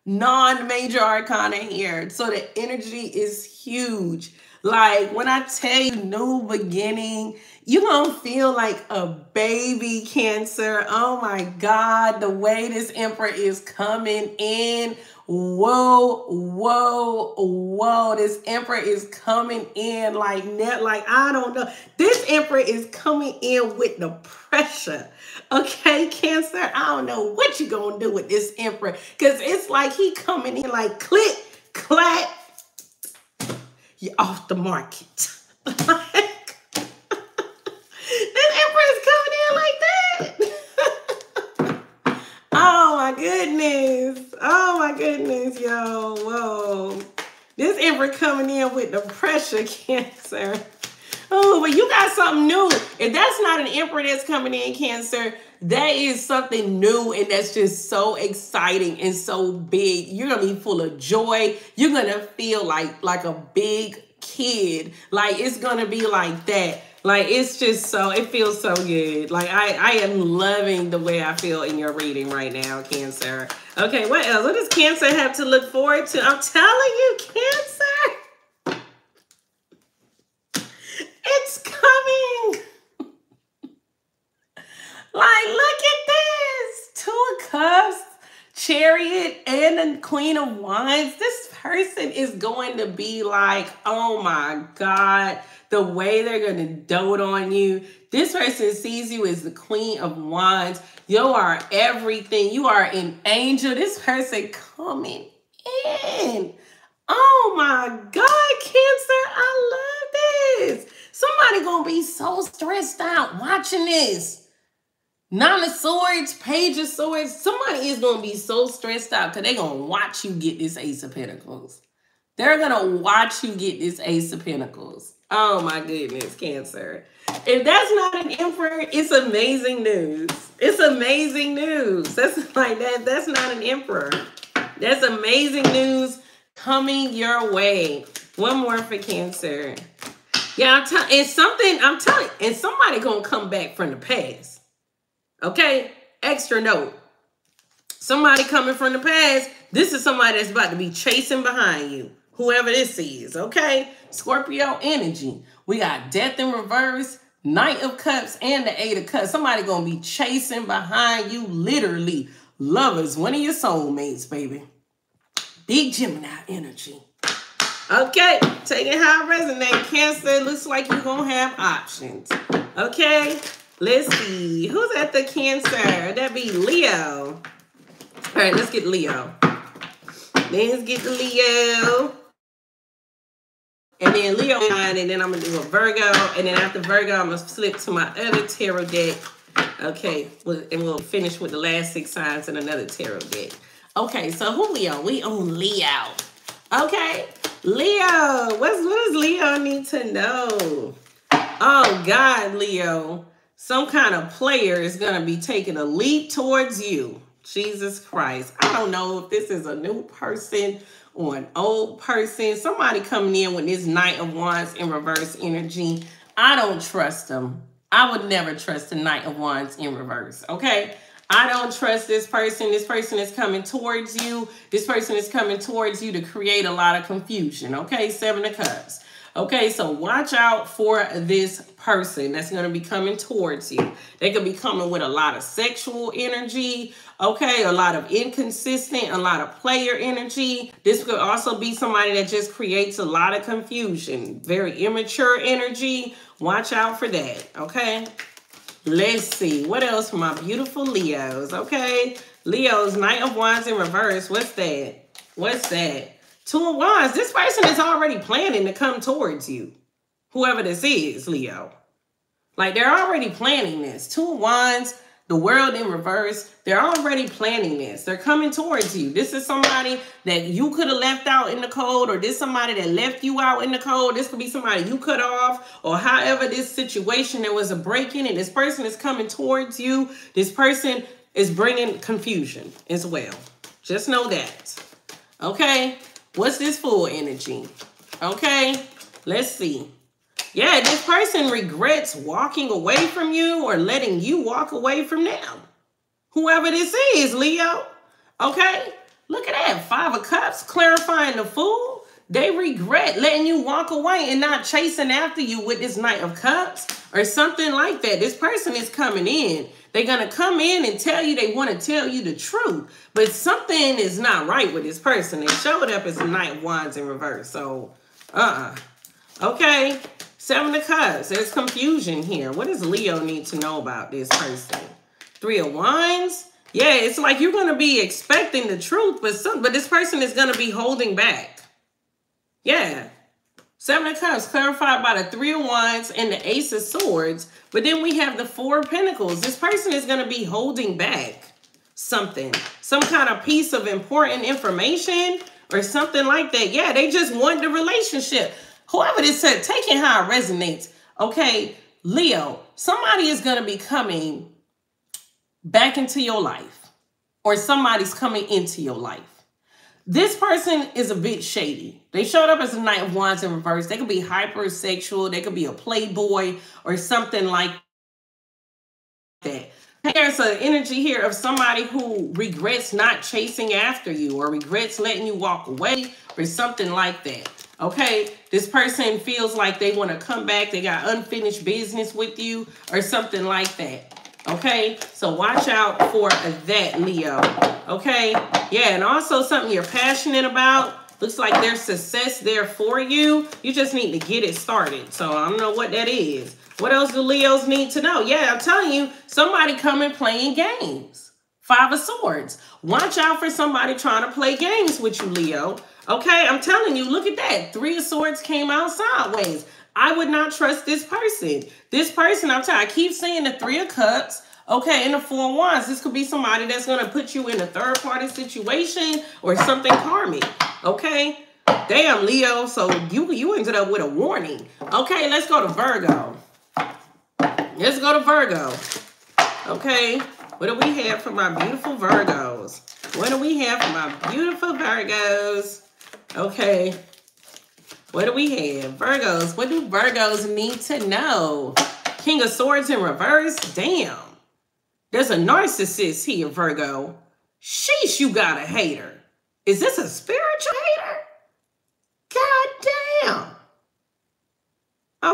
non-major arcana here. So the energy is huge. Like when I tell you new beginning, you're going to feel like a baby, Cancer. Oh my God, the way this Emperor is coming in. Whoa, whoa, whoa. This Emperor is coming in like I don't know. This Emperor is coming in with the pressure. Okay, Cancer, I don't know what you're going to do with this Emperor, because it's like he coming in like click, clap. You're off the market. This Emperor is coming in like that. Oh my goodness. Oh my goodness, yo. Whoa. This Emperor coming in with the pressure, Cancer. Oh, but you got something new. If that's not an Emperor that's coming in, Cancer, that is something new, and that's just so exciting and so big. You're going to be full of joy. You're going to feel like a big kid. Like, it's going to be like that. Like, it's just so, it feels so good. Like, I am loving the way I feel in your reading right now, Cancer. Okay, what else? What does Cancer have to look forward to? I'm telling you, Cancer, it's coming. Like, look at this. 2 of Cups, Chariot, and the Queen of Wands. This person is going to be like, oh my God, the way they're going to dote on you. This person sees you as the Queen of Wands. You are everything. You are an angel. This person coming in. Oh my God, Cancer, I love this. Somebody going to be so stressed out watching this. 9 of Swords, Page of Swords. Somebody is going to be so stressed out because they're going to watch you get this Ace of Pentacles. They're going to watch you get this Ace of Pentacles. Oh my goodness, Cancer. If that's not an Emperor, it's amazing news. It's amazing news. That's like that. That's not an Emperor. That's amazing news coming your way. One more for Cancer. Yeah, it's something, I'm telling, and somebody going to come back from the past. Okay, extra note. Somebody coming from the past. This is somebody that's about to be chasing behind you, whoever this is, okay? Scorpio energy. We got death in reverse, Knight of Cups, and the Eight of Cups. Somebody going to be chasing behind you, literally. Lovers, one of your soulmates, baby. Big Gemini energy. Okay, take it how it resonates. Cancer, looks like you're going to have options, okay? Let's see. Who's at the Cancer? That'd be Leo. All right, let's get Leo. Let's get the Leo. And then Leo, and then I'm going to do a Virgo. And then after Virgo, I'm going to flip to my other tarot deck. Okay, and we'll finish with the last 6 signs in another tarot deck. Okay, so who we on? We on Leo. Okay, Leo. What does Leo need to know? Oh, God, Leo. Some kind of player is going to be taking a leap towards you. Jesus Christ. I don't know if this is a new person or an old person. Somebody coming in with this Knight of Wands in reverse energy. I don't trust them. I would never trust the Knight of Wands in reverse. Okay? I don't trust this person. This person is coming towards you. This person is coming towards you to create a lot of confusion. Okay? 7 of Cups. Okay, so watch out for this person that's going to be coming towards you. They could be coming with a lot of sexual energy, okay, a lot of inconsistent, a lot of player energy. This could also be somebody that just creates a lot of confusion, very immature energy. Watch out for that, okay? Let's see. What else for my beautiful Leos, okay? Leos, Knight of Wands in reverse. What's that? What's that? 2 of Wands. This person is already planning to come towards you. Whoever this is, Leo. Like, they're already planning this. 2 of Wands, The world in reverse, they're already planning this. They're coming towards you. This is somebody that you could have left out in the cold, or this somebody that left you out in the cold. This could be somebody you cut off, or however this situation, there was a break-in, and this person is coming towards you. This person is bringing confusion as well. Just know that. Okay? What's this Fool energy? Okay? Let's see. Yeah, this person regrets walking away from you or letting you walk away from them. Whoever this is, Leo. Okay, look at that. 5 of Cups, clarifying the Fool. They regret letting you walk away and not chasing after you with this Knight of Cups or something like that. This person is coming in. They're going to come in and tell you they want to tell you the truth. But something is not right with this person. They showed up as a Knight of Wands in reverse. So, Okay. 7 of Cups. There's confusion here. What does Leo need to know about this person? 3 of Wands. Yeah, it's like you're going to be expecting the truth, but this person is going to be holding back. Yeah. 7 of Cups, clarified by the 3 of Wands and the Ace of Swords. But then we have the 4 of Pentacles. This person is going to be holding back something, some kind of piece of important information or something like that. Yeah, they just want the relationship. Whoever this said, take it how it resonates. Okay, Leo, somebody is going to be coming back into your life, or somebody's coming into your life. This person is a bit shady. They showed up as a Knight of Wands in reverse. They could be hypersexual. They could be a playboy or something like that. There's an energy here of somebody who regrets not chasing after you or regrets letting you walk away or something like that. Okay, this person feels like they want to come back. They got unfinished business with you or something like that. Okay, so watch out for that, Leo. Okay, yeah, and also something you're passionate about. Looks like there's success there for you. You just need to get it started. So I don't know what that is. What else do Leos need to know? Yeah, I'm telling you, somebody coming playing games. 5 of Swords. Watch out for somebody trying to play games with you, Leo. Okay, I'm telling you, look at that. 3 of Swords came out sideways. I would not trust this person. This person, I'm telling you, I keep seeing the 3 of Cups, okay, and the 4 of Wands. This could be somebody that's going to put you in a third-party situation or something karmic, okay? Damn, Leo, so you ended up with a warning. Okay, let's go to Virgo. Let's go to Virgo, okay? What do we have for my beautiful Virgos? What do we have for my beautiful Virgos? Okay, what do we have? Virgos, what do Virgos need to know? King of Swords in reverse, damn. There's a narcissist here, Virgo. Sheesh, you got a hater. Is this a spiritual hater? God damn.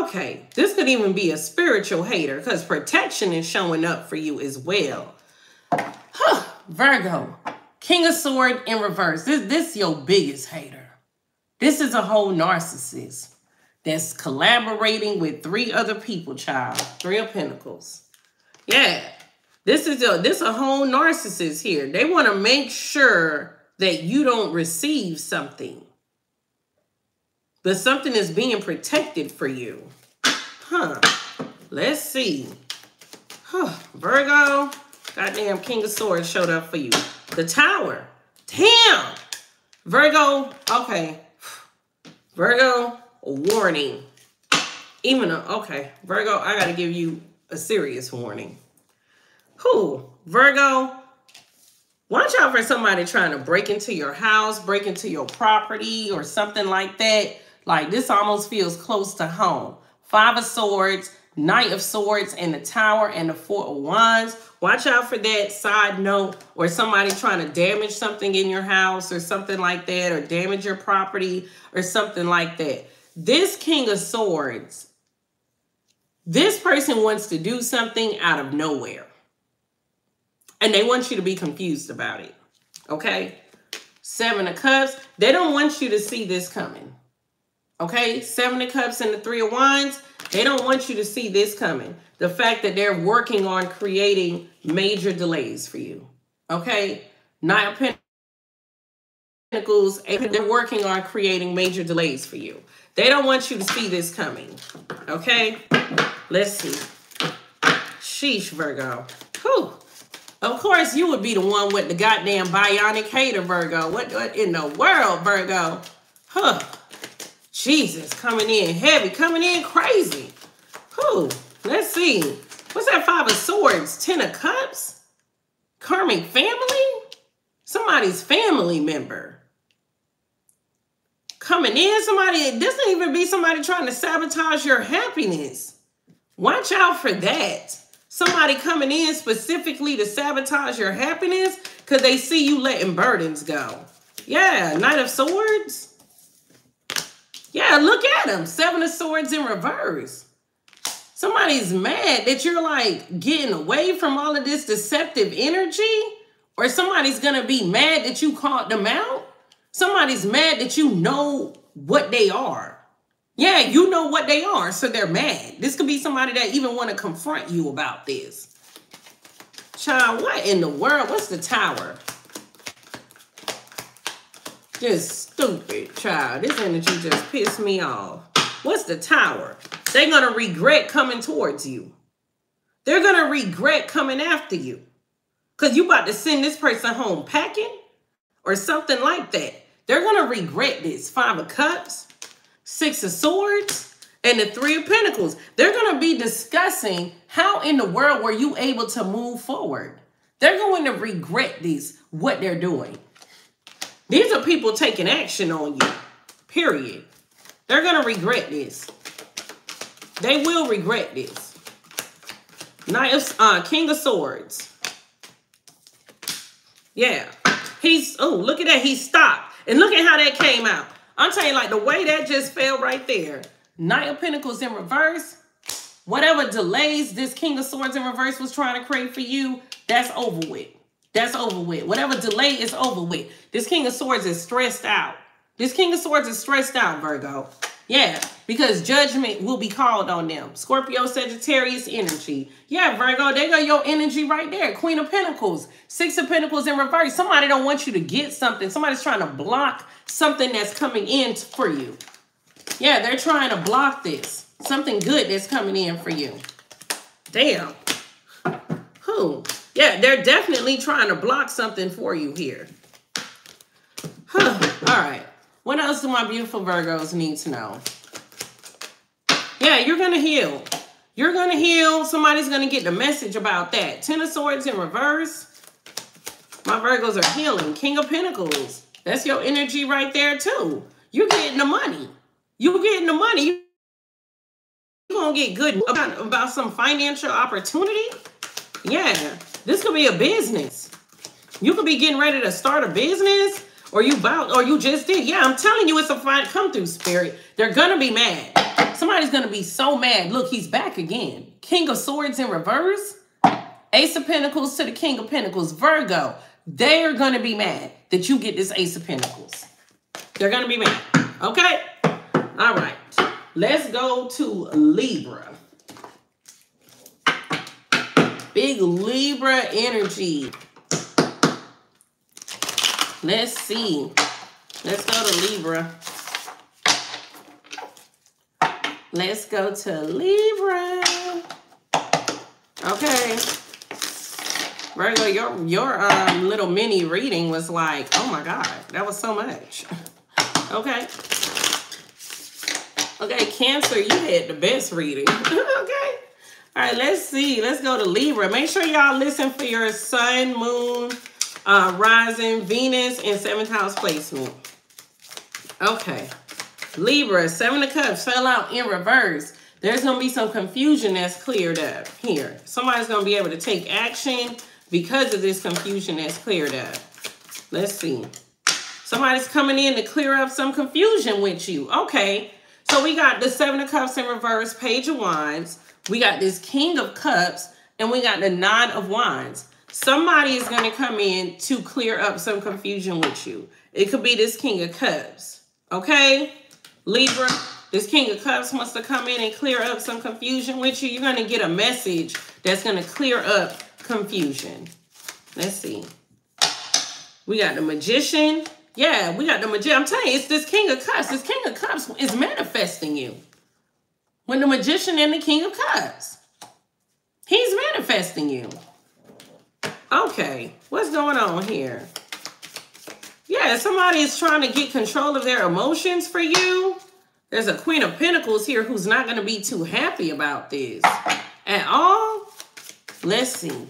Okay, this could even be a spiritual hater because protection is showing up for you as well. Huh, Virgo, King of Swords in reverse. This your biggest hater. This is a whole narcissist that's collaborating with 3 other people, child. 3 of Pentacles. Yeah, this is a whole narcissist here. They want to make sure that you don't receive something. But something is being protected for you. Huh. Let's see. Huh. Virgo. Goddamn, King of Swords showed up for you. The Tower. Damn. Virgo. Okay. Virgo, a warning. Okay, Virgo, I got to give you a serious warning. Who? Virgo, watch out for somebody trying to break into your house, break into your property or something like that. Like, this almost feels close to home. 5 of Swords, Knight of Swords, and the Tower and the 4 of Wands. Watch out for that. Side note, or somebody trying to damage something in your house or something like that, or damage your property or something like that. This King of Swords, this person wants to do something out of nowhere. And they want you to be confused about it. Okay? 7 of Cups. They don't want you to see this coming. Okay? 7 of Cups and the 3 of Wands. They don't want you to see this coming. The fact that they're working on creating major delays for you. Okay? 9 of Pentacles. They're working on creating major delays for you. They don't want you to see this coming. Okay? Let's see. Sheesh, Virgo. Whew. Of course, you would be the one with the goddamn bionic hater, Virgo. What in the world, Virgo? Huh. Jesus, coming in heavy, coming in crazy. Whew. Let's see. What's that? 5 of Swords, 10 of Cups? Karmic family? Somebody's family member. Coming in, somebody, it doesn't even be somebody trying to sabotage your happiness. Watch out for that. Somebody coming in specifically to sabotage your happiness because they see you letting burdens go. Yeah, Knight of Swords. Yeah, look at them. 7 of Swords in reverse. Somebody's mad that you're like getting away from all of this deceptive energy, or somebody's going to be mad that you called them out. Somebody's mad that you know what they are. Yeah, you know what they are, so they're mad. This could be somebody that even want to confront you about this. Child, what in the world? What's the Tower? Just stupid, child. This energy just pissed me off. What's the Tower? They're going to regret coming towards you. They're going to regret coming after you. Because you about to send this person home packing or something like that. They're going to regret this. 5 of Cups, 6 of Swords, and the 3 of Pentacles. They're going to be discussing how in the world were you able to move forward. They're going to regret this, what they're doing. These are people taking action on you, period. They're going to regret this. They will regret this. Knight of, King of Swords. Yeah. He's, oh, look at that. He stopped. And look at how that came out. I'm telling you, like, the way that just fell right there. Knight of Pentacles in reverse. Whatever delays this King of Swords in reverse was trying to create for you, that's over with. That's over with. Whatever delay is over with. This King of Swords is stressed out. This King of Swords is stressed out, Virgo. Yeah, because judgment will be called on them. Scorpio, Sagittarius energy. Yeah, Virgo, they got your energy right there. Queen of Pentacles, 6 of Pentacles in reverse. Somebody don't want you to get something. Somebody's trying to block something that's coming in for you. Yeah, they're trying to block this. Something good that's coming in for you. Damn. Who? Yeah, they're definitely trying to block something for you here. Huh. All right. What else do my beautiful Virgos need to know? Yeah, you're going to heal. You're going to heal. Somebody's going to get the message about that. 10 of Swords in reverse. My Virgos are healing. King of Pentacles. That's your energy right there too. You're getting the money. You're getting the money. You're going to get good about some financial opportunity. Yeah, this could be a business. You could be getting ready to start a business. Or you about, or you just did. Yeah, I'm telling you, it's a fine come through, spirit. They're gonna be mad. Somebody's gonna be so mad. Look, he's back again. King of Swords in reverse. Ace of Pentacles to the King of Pentacles. Virgo, they are gonna be mad that you get this Ace of Pentacles. They're gonna be mad. Okay? All right. Let's go to Libra. Big Libra energy. Let's see. Let's go to Libra. Let's go to Libra. Okay. Virgo, your little mini reading was like, oh my God, that was so much. Okay. Okay, Cancer, you had the best reading. Okay. All right, let's see. Let's go to Libra. Make sure y'all listen for your sun, moon, rising, Venus, and 7th house placement. Okay. Libra, 7 of Cups fell out in reverse. There's going to be some confusion that's cleared up here. Somebody's going to be able to take action because of this confusion that's cleared up. Let's see. Somebody's coming in to clear up some confusion with you. Okay. So we got the 7 of Cups in reverse, Page of Wands. We got this King of Cups, and we got the Nine of Wands. Somebody is going to come in to clear up some confusion with you. It could be this King of Cups. Okay, Libra, this King of Cups wants to come in and clear up some confusion with you. You're going to get a message that's going to clear up confusion. Let's see. We got the Magician. Yeah, we got the Magician. I'm telling you, it's this King of Cups. This King of Cups is manifesting you. When the Magician and the King of Cups, he's manifesting you. Okay, what's going on here? Yeah, somebody is trying to get control of their emotions for you. There's a Queen of Pentacles here who's not going to be too happy about this at all. Let's see.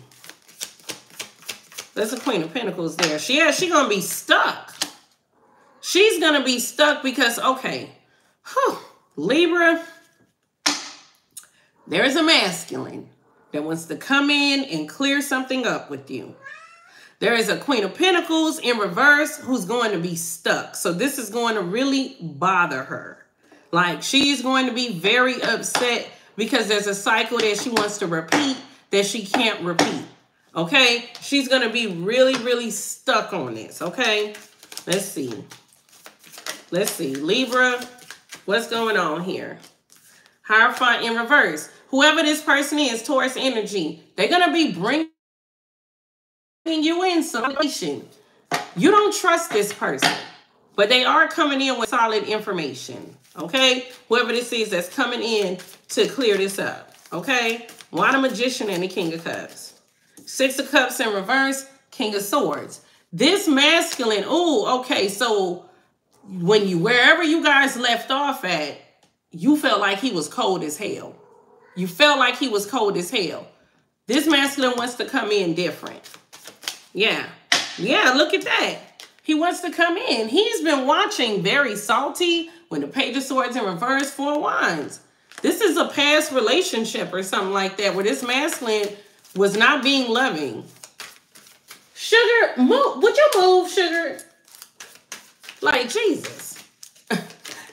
There's a Queen of Pentacles there. She's going to be stuck. She's going to be stuck because, okay, Libra, there is a masculine that wants to come in and clear something up with you. There is a Queen of Pentacles in reverse who's going to be stuck. So this is going to really bother her. Like, she's going to be very upset because there's a cycle that she wants to repeat that she can't repeat. Okay? She's going to be really, really stuck on this. Okay? Let's see. Let's see. Libra, what's going on here? Hierophant in reverse. Whoever this person is, Taurus energy, they're going to be bringing you in salvation. You don't trust this person, but they are coming in with solid information. Okay? Whoever this is that's coming in to clear this up. Okay? Why the Magician and the King of Cups? Six of Cups in reverse, King of Swords. This masculine, oh, okay, so when you, wherever you guys left off at, you felt like he was cold as hell. You felt like he was cold as hell. This masculine wants to come in different. Yeah. Yeah, look at that. He wants to come in. He's been watching very salty when the Page of Swords in reverse, Four of Wands. This is a past relationship or something like that where this masculine was not being loving. Sugar, move. Would you move, Sugar? Like, Jesus.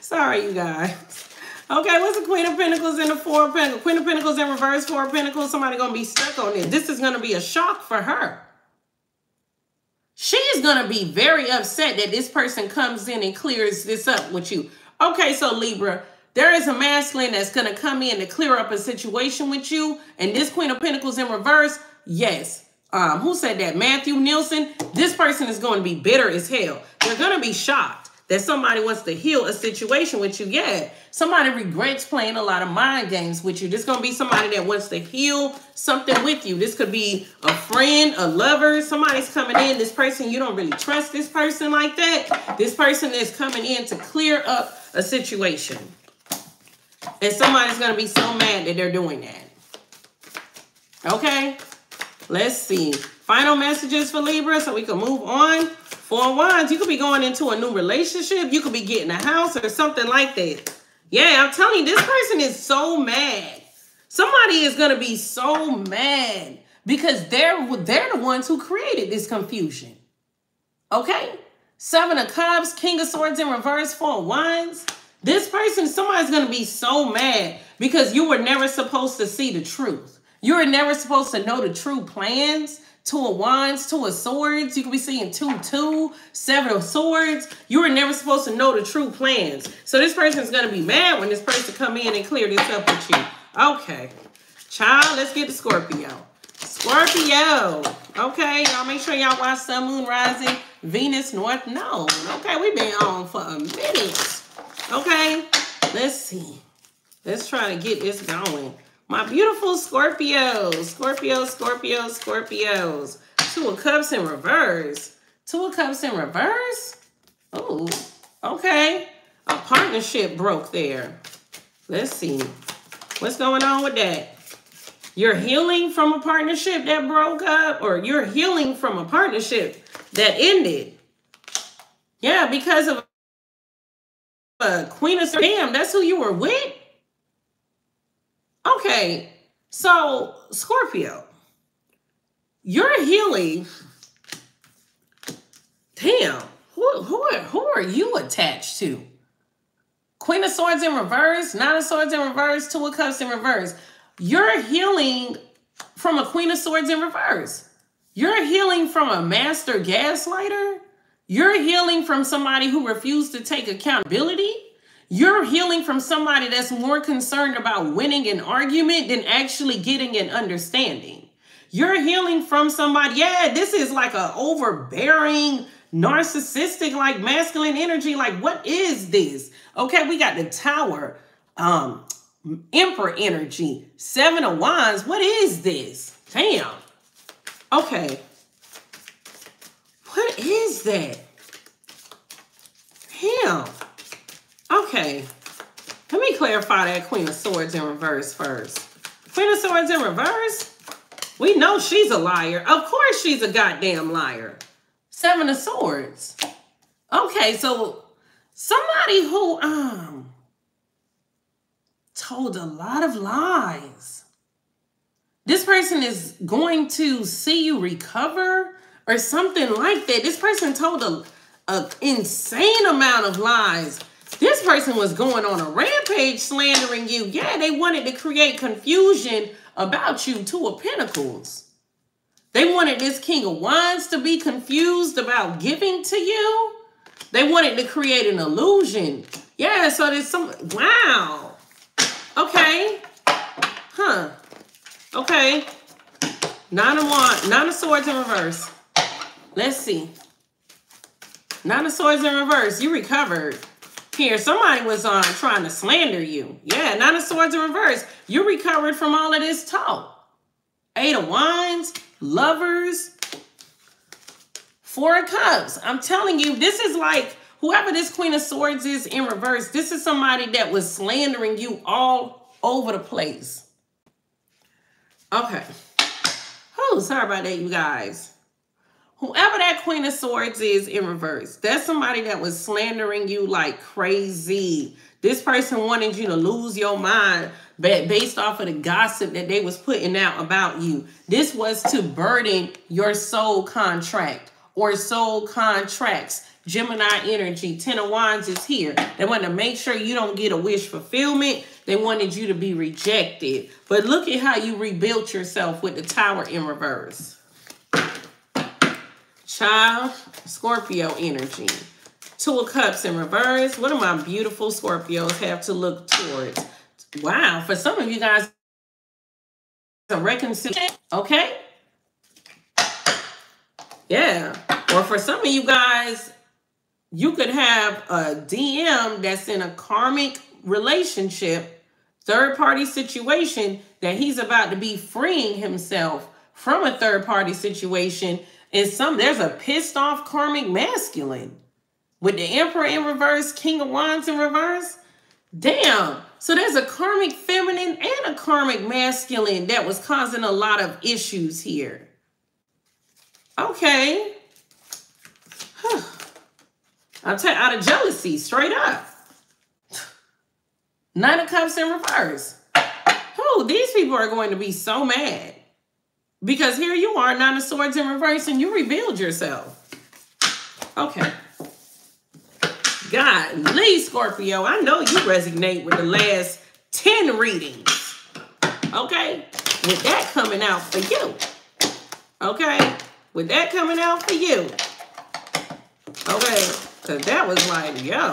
Sorry, you guys. Okay, what's the Queen of Pentacles and the Four of Pentacles? Queen of Pentacles in reverse, Four of Pentacles. Somebody going to be stuck on this. This is going to be a shock for her. She is going to be very upset that this person comes in and clears this up with you. Okay, so Libra, there is a masculine that's going to come in to clear up a situation with you. And this Queen of Pentacles in reverse, yes. Who said that? Matthew Nielsen. This person is going to be bitter as hell. They're going to be shocked that somebody wants to heal a situation with you. Yeah, somebody regrets playing a lot of mind games with you. This is going to be somebody that wants to heal something with you. This could be a friend, a lover. Somebody's coming in. This person, you don't really trust this person like that. This person is coming in to clear up a situation. And somebody's going to be so mad that they're doing that. Okay? Let's see. Final messages for Libra so we can move on. Four of Wands, you could be going into a new relationship. You could be getting a house or something like that. Yeah, I'm telling you, this person is so mad. Somebody is going to be so mad because they're the ones who created this confusion. Okay? Seven of Cups, King of Swords in reverse, Four of Wands. This person, somebody's going to be so mad because you were never supposed to see the truth. You were never supposed to know the true plans. Two of Wands, Two of Swords. You could be seeing 2-2, Seven of Swords. You were never supposed to know the true plans. So this person's going to be mad when this person come in and clear this up with you. Okay. Child, let's get to Scorpio. Scorpio. Okay, y'all make sure y'all watch Sun, Moon, Rising, Venus, North Node. Okay, we've been on for a minute. Okay, let's see. Let's try to get this going. My beautiful Scorpios, Scorpios, Scorpios, Scorpios. Two of Cups in reverse. Two of Cups in reverse? Oh, okay. A partnership broke there. Let's see. What's going on with that? You're healing from a partnership that broke up, or you're healing from a partnership that ended. Yeah, because of a Queen of Swords. Damn, that's who you were with? Okay, so Scorpio, you're healing. Damn, who are you attached to? Queen of Swords in reverse, Nine of Swords in reverse, Two of Cups in reverse. You're healing from a Queen of Swords in reverse. You're healing from a master gaslighter. You're healing from somebody who refused to take accountability. You're healing from somebody that's more concerned about winning an argument than actually getting an understanding. You're healing from somebody, yeah, this is like an overbearing, narcissistic, like masculine energy. Like, what is this? Okay, we got the Tower, Emperor energy, Seven of Wands. What is this? Damn. Okay, What is that? Hell. Okay. Let me clarify that Queen of Swords in reverse first. Queen of Swords in reverse? We know she's a liar. Of course she's a goddamn liar. Seven of Swords. Okay, so somebody who told a lot of lies. This person is going to see you recover or something like that. This person told an insane amount of lies. This person was going on a rampage slandering you. Yeah, they wanted to create confusion about you, Two of Pentacles. They wanted this King of Wands to be confused about giving to you. They wanted to create an illusion. Yeah, so there's some... Wow. Okay. Huh. Okay. Nine of Swords in reverse. Let's see. Nine of Swords in reverse. You recovered. Here, somebody was trying to slander you. Yeah, Nine of Swords in reverse. You recovered from all of this talk. Eight of Wands, Lovers, Four of Cups. I'm telling you, this is like whoever this Queen of Swords is in reverse. This is somebody that was slandering you all over the place. Okay. Oh, sorry about that, you guys. Whoever that Queen of Swords is in reverse, that's somebody that was slandering you like crazy. This person wanted you to lose your mind based off of the gossip that they was putting out about you. This was to burden your soul contract or soul contracts. Gemini energy, Ten of Wands is here. They wanted to make sure you don't get a wish fulfillment. They wanted you to be rejected. But look at how you rebuilt yourself with the Tower in reverse. Child, Scorpio energy. Two of Cups in reverse. What do my beautiful Scorpios have to look towards? Wow, for some of you guys, a reconciliation, okay? Yeah, or for some of you guys, you could have a DM that's in a karmic relationship, third-party situation, that he's about to be freeing himself from a third-party situation. And there's a pissed off karmic masculine with the Emperor in reverse, King of Wands in reverse. Damn. So there's a karmic feminine and a karmic masculine that was causing a lot of issues here. Okay. I'll tell you, out of jealousy, straight up. Nine of Cups in reverse. Oh, these people are going to be so mad. Because here you are, Nine of Swords in reverse, and you rebuild yourself. Okay. Golly, Scorpio, I know you resonate with the last 10 readings. Okay? With that coming out for you. Okay? With that coming out for you. Okay. So that was like, yo.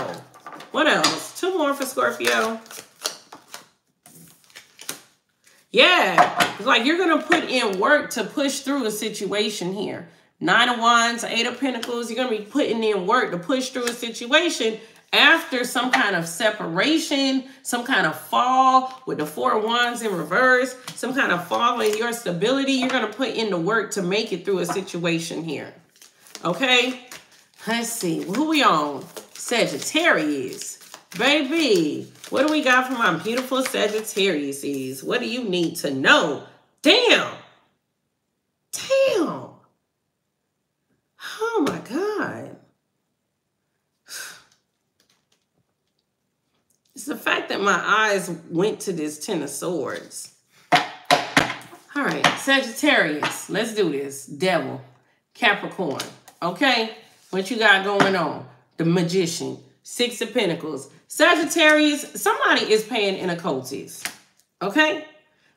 What else? Two more for Scorpio. Yeah, it's like you're going to put in work to push through a situation here. Nine of Wands, Eight of Pentacles. You're going to be putting in work to push through a situation after some kind of separation, some kind of fall with the Four of Wands in reverse, some kind of fall in your stability. You're going to put in the work to make it through a situation here. Okay, let's see. Who we on? Sagittarius. Baby, what do we got for my beautiful Sagittariuses? What do you need to know? Damn. Damn. Oh, my God. It's the fact that my eyes went to this Ten of Swords. All right, Sagittarius, let's do this. Devil, Capricorn, okay? What you got going on? The Magician, Six of Pentacles. Sagittarius, somebody is paying in occultists, okay?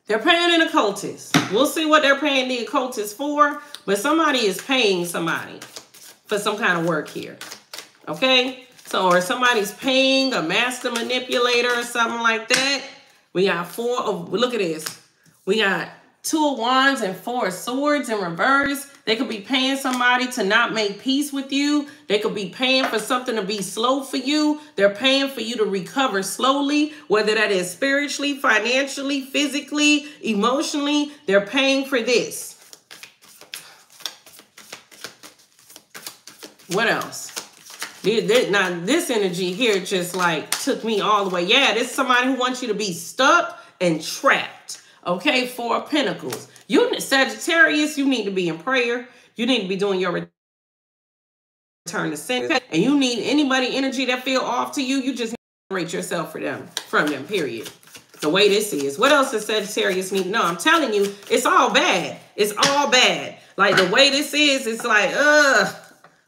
They're paying in occultists. We'll see what they're paying the occultists for, but somebody is paying somebody for some kind of work here, okay? So, or somebody's paying a master manipulator or something like that. We got four of, look at this. We got Two of Wands and Four of Swords in reverse. They could be paying somebody to not make peace with you. They could be paying for something to be slow for you. They're paying for you to recover slowly, whether that is spiritually, financially, physically, emotionally. They're paying for this. What else? Now, this energy here just like took me all the way. Yeah, this is somebody who wants you to be stuck and trapped. Okay, Four of Pentacles. You, Sagittarius, you need to be in prayer. You need to be doing your return to center. And you need anybody energy that feel off to you. You just need to separate yourself from them, period. The way this is. What else does Sagittarius need? No, I'm telling you, it's all bad. It's all bad. Like the way this is, it's like,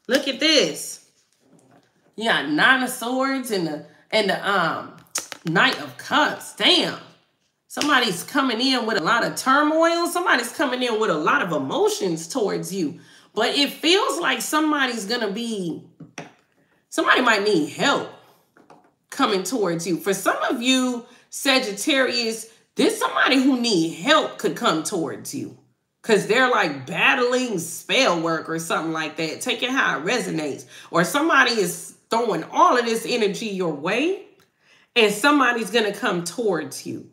look at this. You got Nine of Swords and the Knight of Cups. Damn. Somebody's coming in with a lot of turmoil. Somebody's coming in with a lot of emotions towards you. But it feels like somebody might need help coming towards you. For some of you, Sagittarius, there's somebody who need help could come towards you. Because they're like battling spell work or something like that. Take it how it resonates. Or somebody is throwing all of this energy your way and somebody's going to come towards you.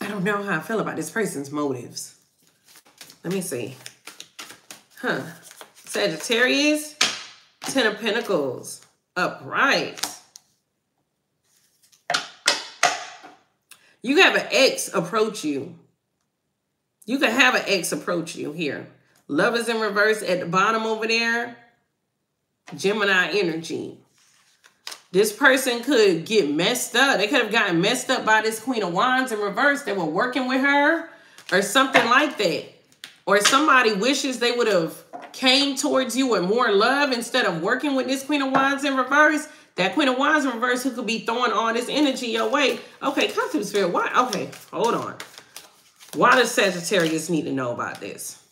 I don't know how I feel about this person's motives. Let me see. Sagittarius, Ten of Pentacles, upright. You have an ex approach you. You could have an ex approach you here. Love is in reverse at the bottom over there. Gemini energy. This person could get messed up. They could have gotten messed up by this Queen of Wands in reverse. They were working with her or something like that. Or somebody wishes they would have came towards you with more love instead of working with this Queen of Wands in reverse. That Queen of Wands in reverse who could be throwing all this energy your way. Okay, come to the spirit. Why? Okay, hold on. Why does Sagittarius need to know about this?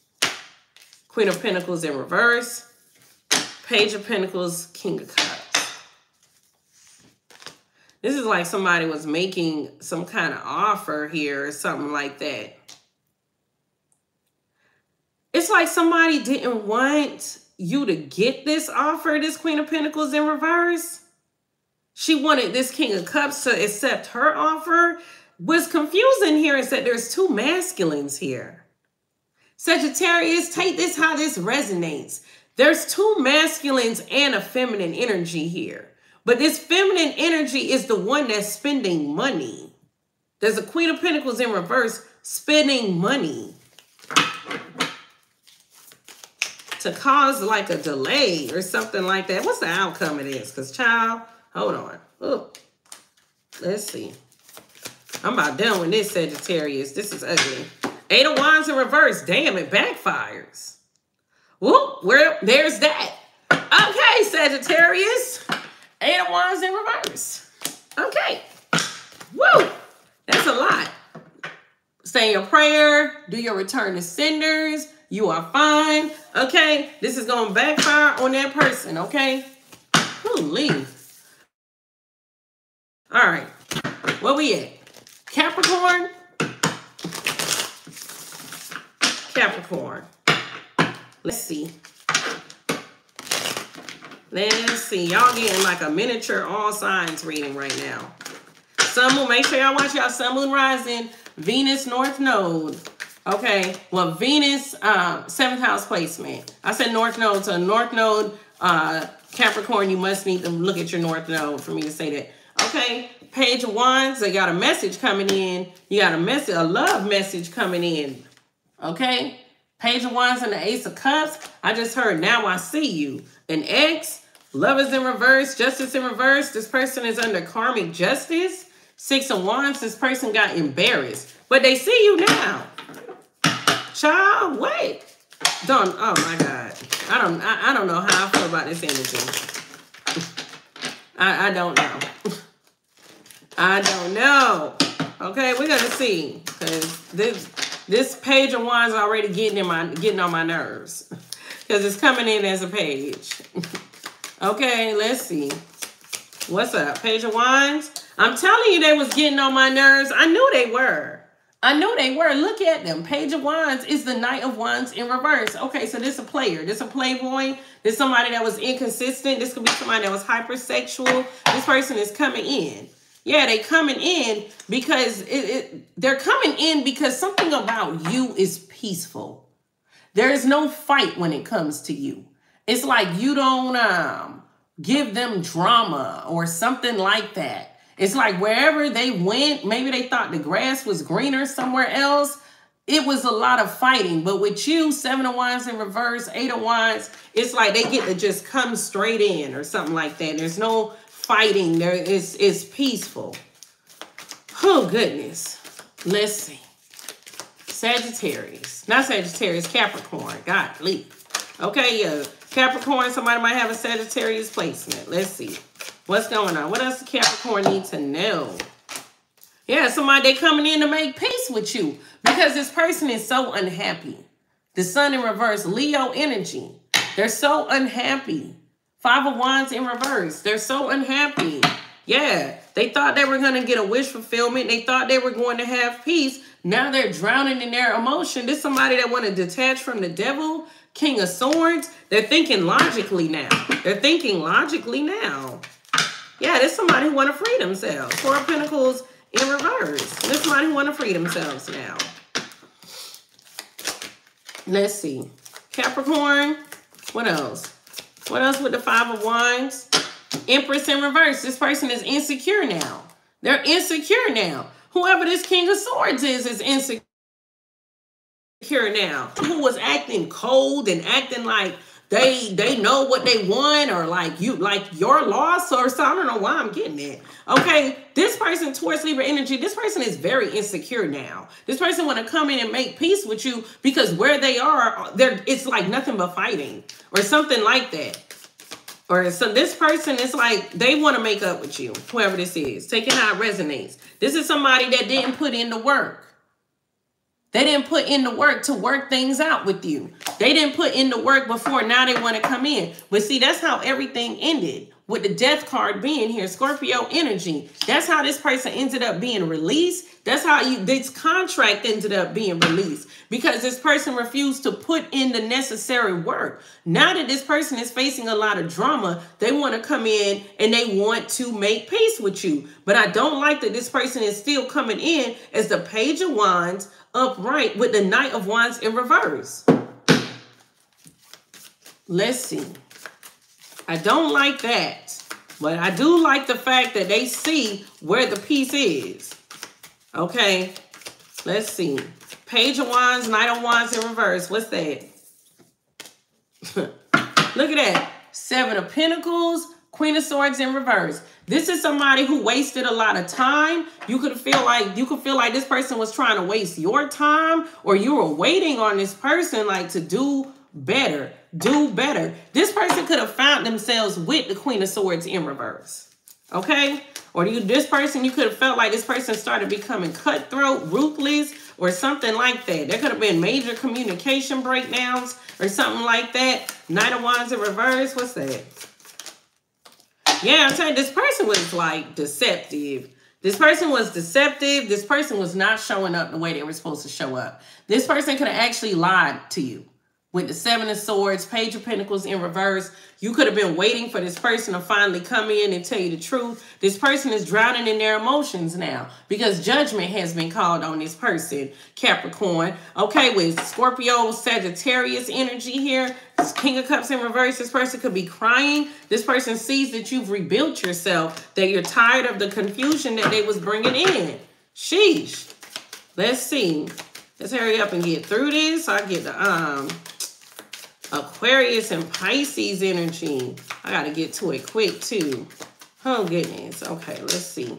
Queen of Pentacles in reverse. Page of Pentacles, King of Cups. This is like somebody was making some kind of offer here or something like that. It's like somebody didn't want you to get this offer, this Queen of Pentacles in reverse. She wanted this King of Cups to accept her offer. What's confusing here is that there's two masculines here. Sagittarius, take this how this resonates. There's two masculines and a feminine energy here. But this feminine energy is the one that's spending money. There's a Queen of Pentacles in reverse spending money to cause like a delay or something like that. What's the outcome of this? Because child, hold on. Ooh. Let's see. I'm about done with this, Sagittarius. This is ugly. Eight of Wands in reverse. Damn, it backfires. Whoop, there's that. Okay, Sagittarius. Eight of Wands in reverse. Okay. Woo. That's a lot. Say your prayer. Do your return to senders. You are fine. Okay. This is going to backfire on that person. Okay. Holy. All right. Where we at? Capricorn. Capricorn. Let's see. Let's see. Y'all getting like a miniature all signs reading right now. Sun, Moon. Make sure y'all watch y'all Sun, Moon, Rising. Venus, North Node. Okay. Well, Venus, 7th house placement. I said North Node. So North Node, Capricorn, you must need to look at your North Node for me to say that. Okay. Page of Wands. They got a message coming in. You got a love message coming in. Okay. Page of Wands and the Ace of Cups. I just heard, now I see you. An ex, love is in reverse, justice in reverse. This person is under karmic justice. Six of Wands, this person got embarrassed. But they see you now. Child, wait. Don't, oh my God. I don't know how I feel about this energy. I don't know. I don't know. Okay, we're gonna see. Because this Page of Wands already getting on my nerves. Because it's coming in as a page. Okay, let's see. What's up, Page of Wands? I'm telling you, they was getting on my nerves. I knew they were. I knew they were. Look at them. Page of Wands is the Knight of Wands in reverse. Okay, so this is a player. This is a playboy. This is somebody that was inconsistent. This could be somebody that was hypersexual. This person is coming in. Yeah, they coming in because they're coming in because something about you is peaceful. There is no fight when it comes to you. It's like you don't give them drama or something like that. It's like wherever they went, maybe they thought the grass was greener somewhere else. It was a lot of fighting. But with you, 7 of Wands in reverse, 8 of Wands, it's like they get to just come straight in or something like that. There's no fighting. There is, it's peaceful. Oh, goodness. Let's see. Sagittarius. Not Sagittarius, Capricorn. Golly. Okay, yeah. Capricorn, somebody might have a Sagittarius placement. Let's see. What's going on? What else does Capricorn need to know? Yeah, somebody, they coming in to make peace with you because this person is so unhappy. The sun in reverse, Leo energy. They're so unhappy. 5 of Wands in reverse. They're so unhappy. Yeah, they thought they were going to get a wish fulfillment. They thought they were going to have peace. Now they're drowning in their emotion. This is somebody that want to detach from the devil, King of Swords. They're thinking logically now. They're thinking logically now. Yeah, there's somebody who want to free themselves. 4 of Pentacles in reverse. There's somebody who want to free themselves now. Let's see. Capricorn. What else? What else with the 5 of Wands? Empress in reverse. This person is insecure now. They're insecure now. Whoever this King of Swords is insecure now. Who was acting cold and acting like they know what they want, or like you, like your loss or something. I don't know why I'm getting it. Okay, this person, Taurus Libra energy, this person is very insecure now. This person want to come in and make peace with you because where they are, it's like nothing but fighting or something like that. Or so this person is like, they want to make up with you, whoever this is. Take it how it resonates. This is somebody that didn't put in the work. They didn't put in the work to work things out with you. They didn't put in the work before. Now they want to come in. But see, that's how everything ended with the death card being here. Scorpio energy. That's how this person ended up being released. That's how this contract ended up being released, because this person refused to put in the necessary work. Now that this person is facing a lot of drama, they want to come in and they want to make peace with you. But I don't like that this person is still coming in as the Page of Wands upright with the Knight of Wands in reverse. Let's see. I don't like that, but I do like the fact that they see where the peace is. Okay, let's see. Page of Wands, Knight of Wands in reverse. What's that? Look at that. 7 of Pentacles, Queen of Swords in reverse. This is somebody who wasted a lot of time. You could feel like this person was trying to waste your time, or you were waiting on this person like to do better, do better. This person could have found themselves with the Queen of Swords in reverse. Okay? Or you could have felt like this person started becoming cutthroat, ruthless, or something like that. There could have been major communication breakdowns or something like that. Knight of Wands in reverse. What's that? Yeah, I'm saying this person was like deceptive. This person was deceptive. This person was not showing up the way they were supposed to show up. This person could have actually lied to you. With the 7 of Swords, Page of Pentacles in reverse. You could have been waiting for this person to finally come in and tell you the truth. This person is drowning in their emotions now because judgment has been called on this person, Capricorn. Okay, with Scorpio, Sagittarius energy here, King of Cups in reverse, this person could be crying. This person sees that you've rebuilt yourself, that you're tired of the confusion that they was bringing in. Sheesh. Let's see. Let's hurry up and get through this. I get the Aquarius and Pisces energy. I got to get to it quick too. Oh goodness. Okay, let's see.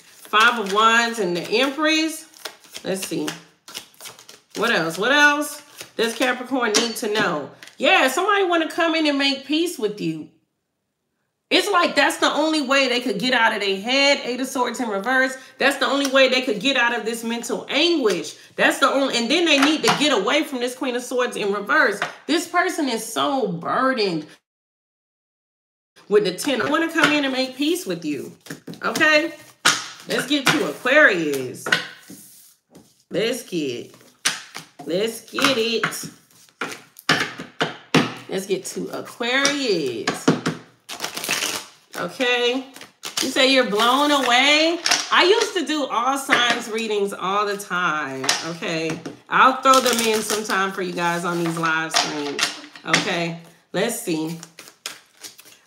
5 of Wands and the Empress. Let's see. What else? What else does Capricorn need to know? Yeah, somebody want to come in and make peace with you. It's like that's the only way they could get out of their head. 8 of Swords in reverse. That's the only way they could get out of this mental anguish. That's the only, and then they need to get away from this Queen of Swords in reverse. This person is so burdened with the 10. I want to come in and make peace with you. Okay, let's get to Aquarius. Let's get it. Let's get to Aquarius. Okay, you say you're blown away. I used to do all signs readings all the time. Okay, I'll throw them in sometime for you guys on these live streams. Okay, Let's see.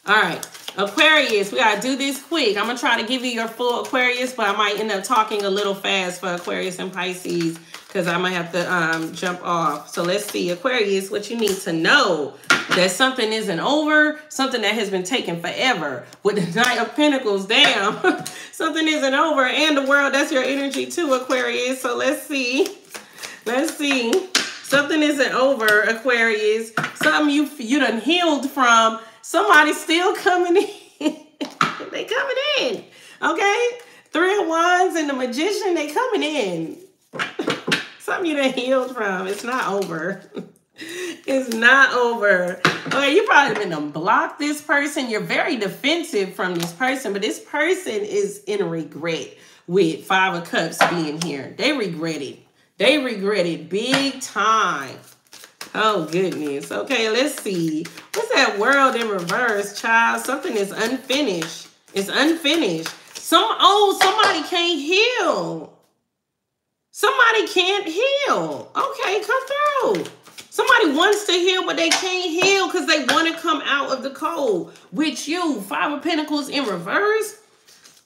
All right. Aquarius, we got to do this quick. I'm going to try to give you your full Aquarius, but I might end up talking a little fast for Aquarius and Pisces because I might have to jump off. So let's see. Aquarius, what you need to know, that something isn't over, something that has been taken forever. With the Knight of Pentacles, damn, something isn't over. And the world, that's your energy too, Aquarius. So let's see. Let's see. Something isn't over, Aquarius. Something you done healed from. Somebody's still coming in. They coming in. Okay? Three of Wands and the Magician, they coming in. Something you done healed from. It's not over. It's not over. Okay, you probably been to block this person. You're very defensive from this person, but this person is in regret with Five of Cups being here. They regret it. They regret it big time. Oh, goodness. Okay, let's see. What's that world in reverse, child? Something is unfinished. It's unfinished. Somebody can't heal. Somebody can't heal. Okay, come through. Somebody wants to heal, but they can't heal because they want to come out of the cold. With you, Five of Pentacles in reverse.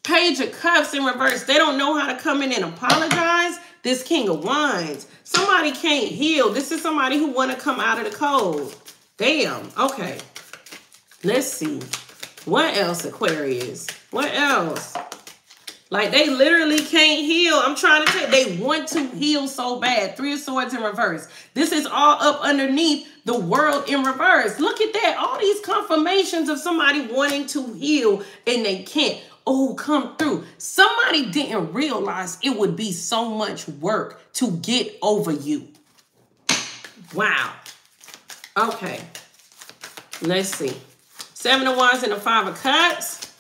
Page of Cups in reverse. They don't know how to come in and apologize. This King of Wands. Somebody can't heal. This is somebody who want to come out of the cold. Damn. Okay. Let's see. What else, Aquarius? What else? Like, they literally can't heal. I'm trying to say they want to heal so bad. Three of Swords in reverse. This is all up underneath the world in reverse. Look at that. All these confirmations of somebody wanting to heal and they can't. Oh, come through. Somebody didn't realize it would be so much work to get over you. Wow. Okay. Let's see. Seven of Wands and the Five of Cups.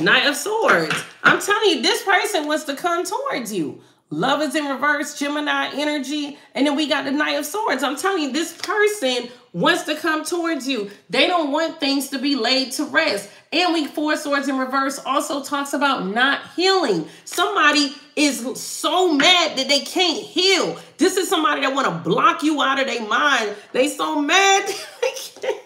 Knight of Swords. I'm telling you, this person wants to come towards you. Love is in reverse, Gemini energy. And then we got the Knight of Swords. I'm telling you, this person wants to come towards you. They don't want things to be laid to rest. And we Four Swords in reverse also talks about not healing. Somebody is so mad that they can't heal. This is somebody that want to block you out of their mind. They so mad they can't heal.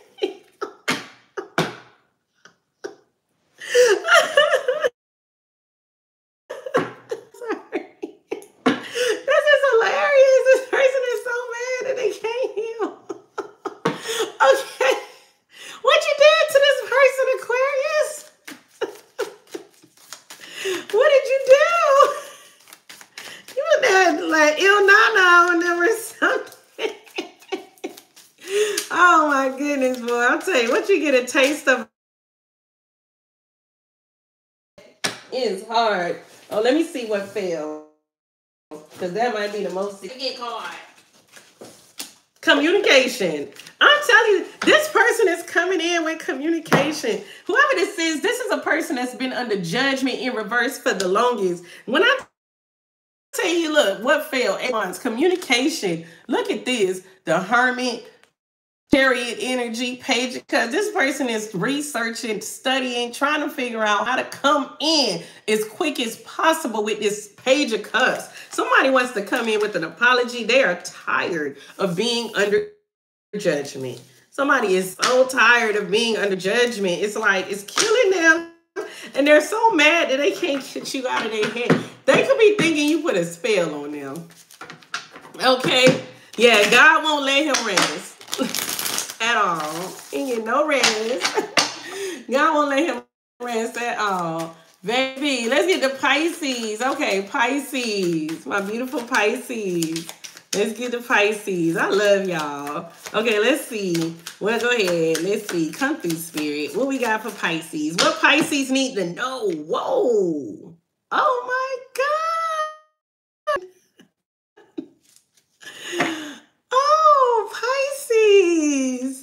A taste of is hard. Oh, let me see what failed, because that might be the most hard. Communication. I'm telling you, this person is coming in with communication. Whoever this is a person that's been under judgment in reverse for the longest. When I tell you, look, what failed? It's communication. Look at this. The Hermit. Chariot energy, Page of Cups. This person is researching, studying, trying to figure out how to come in as quick as possible with this Page of Cups. Somebody wants to come in with an apology. They are tired of being under judgment. Somebody is so tired of being under judgment. It's like, it's killing them. And they're so mad that they can't get you out of their head. They could be thinking you put a spell on them. Okay. Yeah, God won't let him rest. At all. He get no rest. Y'all won't let him rest at all. Baby, let's get to Pisces. Okay, Pisces. My beautiful Pisces. Let's get to Pisces. I love y'all. Okay, let's see. Well, go ahead. Let's see. Come through, Spirit. What we got for Pisces? What Pisces need to know? Whoa. Oh, my God. Oh, Pisces.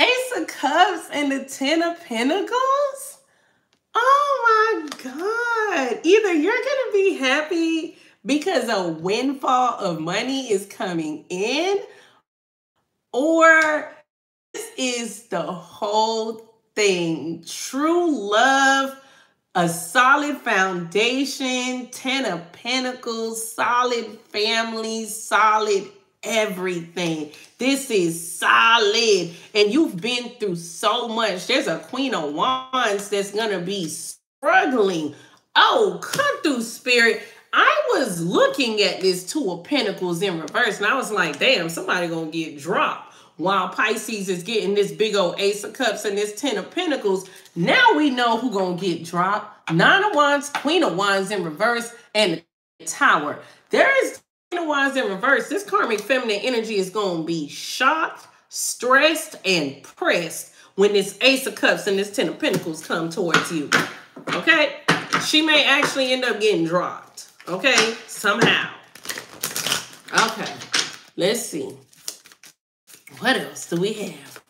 Ace of Cups and the Ten of Pentacles. Oh my God. Either you're gonna be happy because a windfall of money is coming in, or this is the whole thing. True love, a solid foundation, Ten of Pentacles, solid family, solid everything. This is solid. And you've been through so much. There's a Queen of Wands that's going to be struggling. Oh, come through, Spirit. I was looking at this Two of Pentacles in reverse, and I was like, damn, somebody going to get dropped. While Pisces is getting this big old Ace of Cups and this Ten of Pentacles, now we know who's going to get dropped. Nine of Wands, Queen of Wands in reverse, and the Tower. There is Queen of Wands in reverse. This karmic feminine energy is going to be shocked, stressed, and pressed when this Ace of Cups and this Ten of Pentacles come towards you. Okay? She may actually end up getting dropped. Okay? Somehow. Okay. Let's see. What else do we have?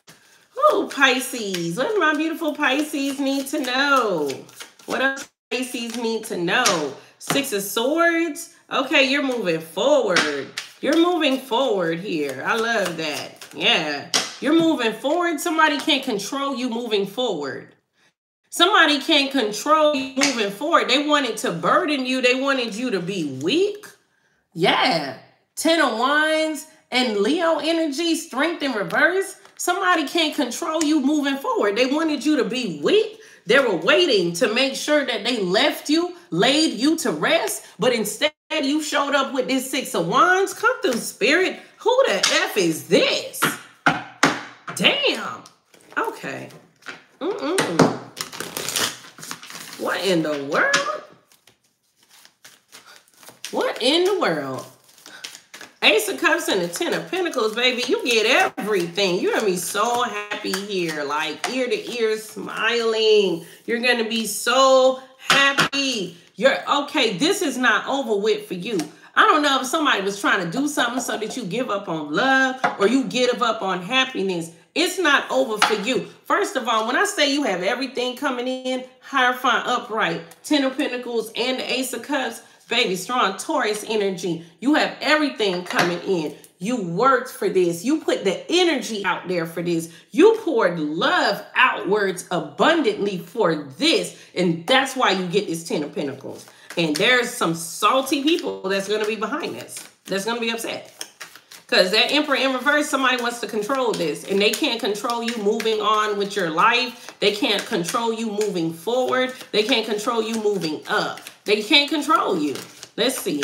Oh, Pisces. What do my beautiful Pisces need to know? What else Pisces need to know? Six of Swords. Okay, you're moving forward. You're moving forward here. I love that. Yeah. You're moving forward. Somebody can't control you moving forward. Somebody can't control you moving forward. They wanted to burden you. They wanted you to be weak. Yeah. Ten of Wands. And Leo energy, strength in reverse. Somebody can't control you moving forward. They wanted you to be weak. They were waiting to make sure that they left you, laid you to rest. But instead, you showed up with this Six of Wands. Come through, Spirit. Who the F is this? Damn. Okay. What in the world? What in the world? Ace of Cups and the Ten of Pentacles, baby. You get everything. You're going to be so happy here, like ear to ear smiling. You're going to be so happy. You're okay. This is not over with for you. I don't know if somebody was trying to do something so that you give up on love or you give up on happiness. It's not over for you. First of all, when I say you have everything coming in, Hierophant upright, Ten of Pentacles and the Ace of Cups, baby, strong Taurus energy. You have everything coming in. You worked for this. You put the energy out there for this. You poured love outwards abundantly for this. And that's why you get this Ten of Pentacles. And there's some salty people that's going to be behind this. That's going to be upset. Because that Emperor in reverse, somebody wants to control this. And they can't control you moving on with your life. They can't control you moving forward. They can't control you moving up. They can't control you. Let's see.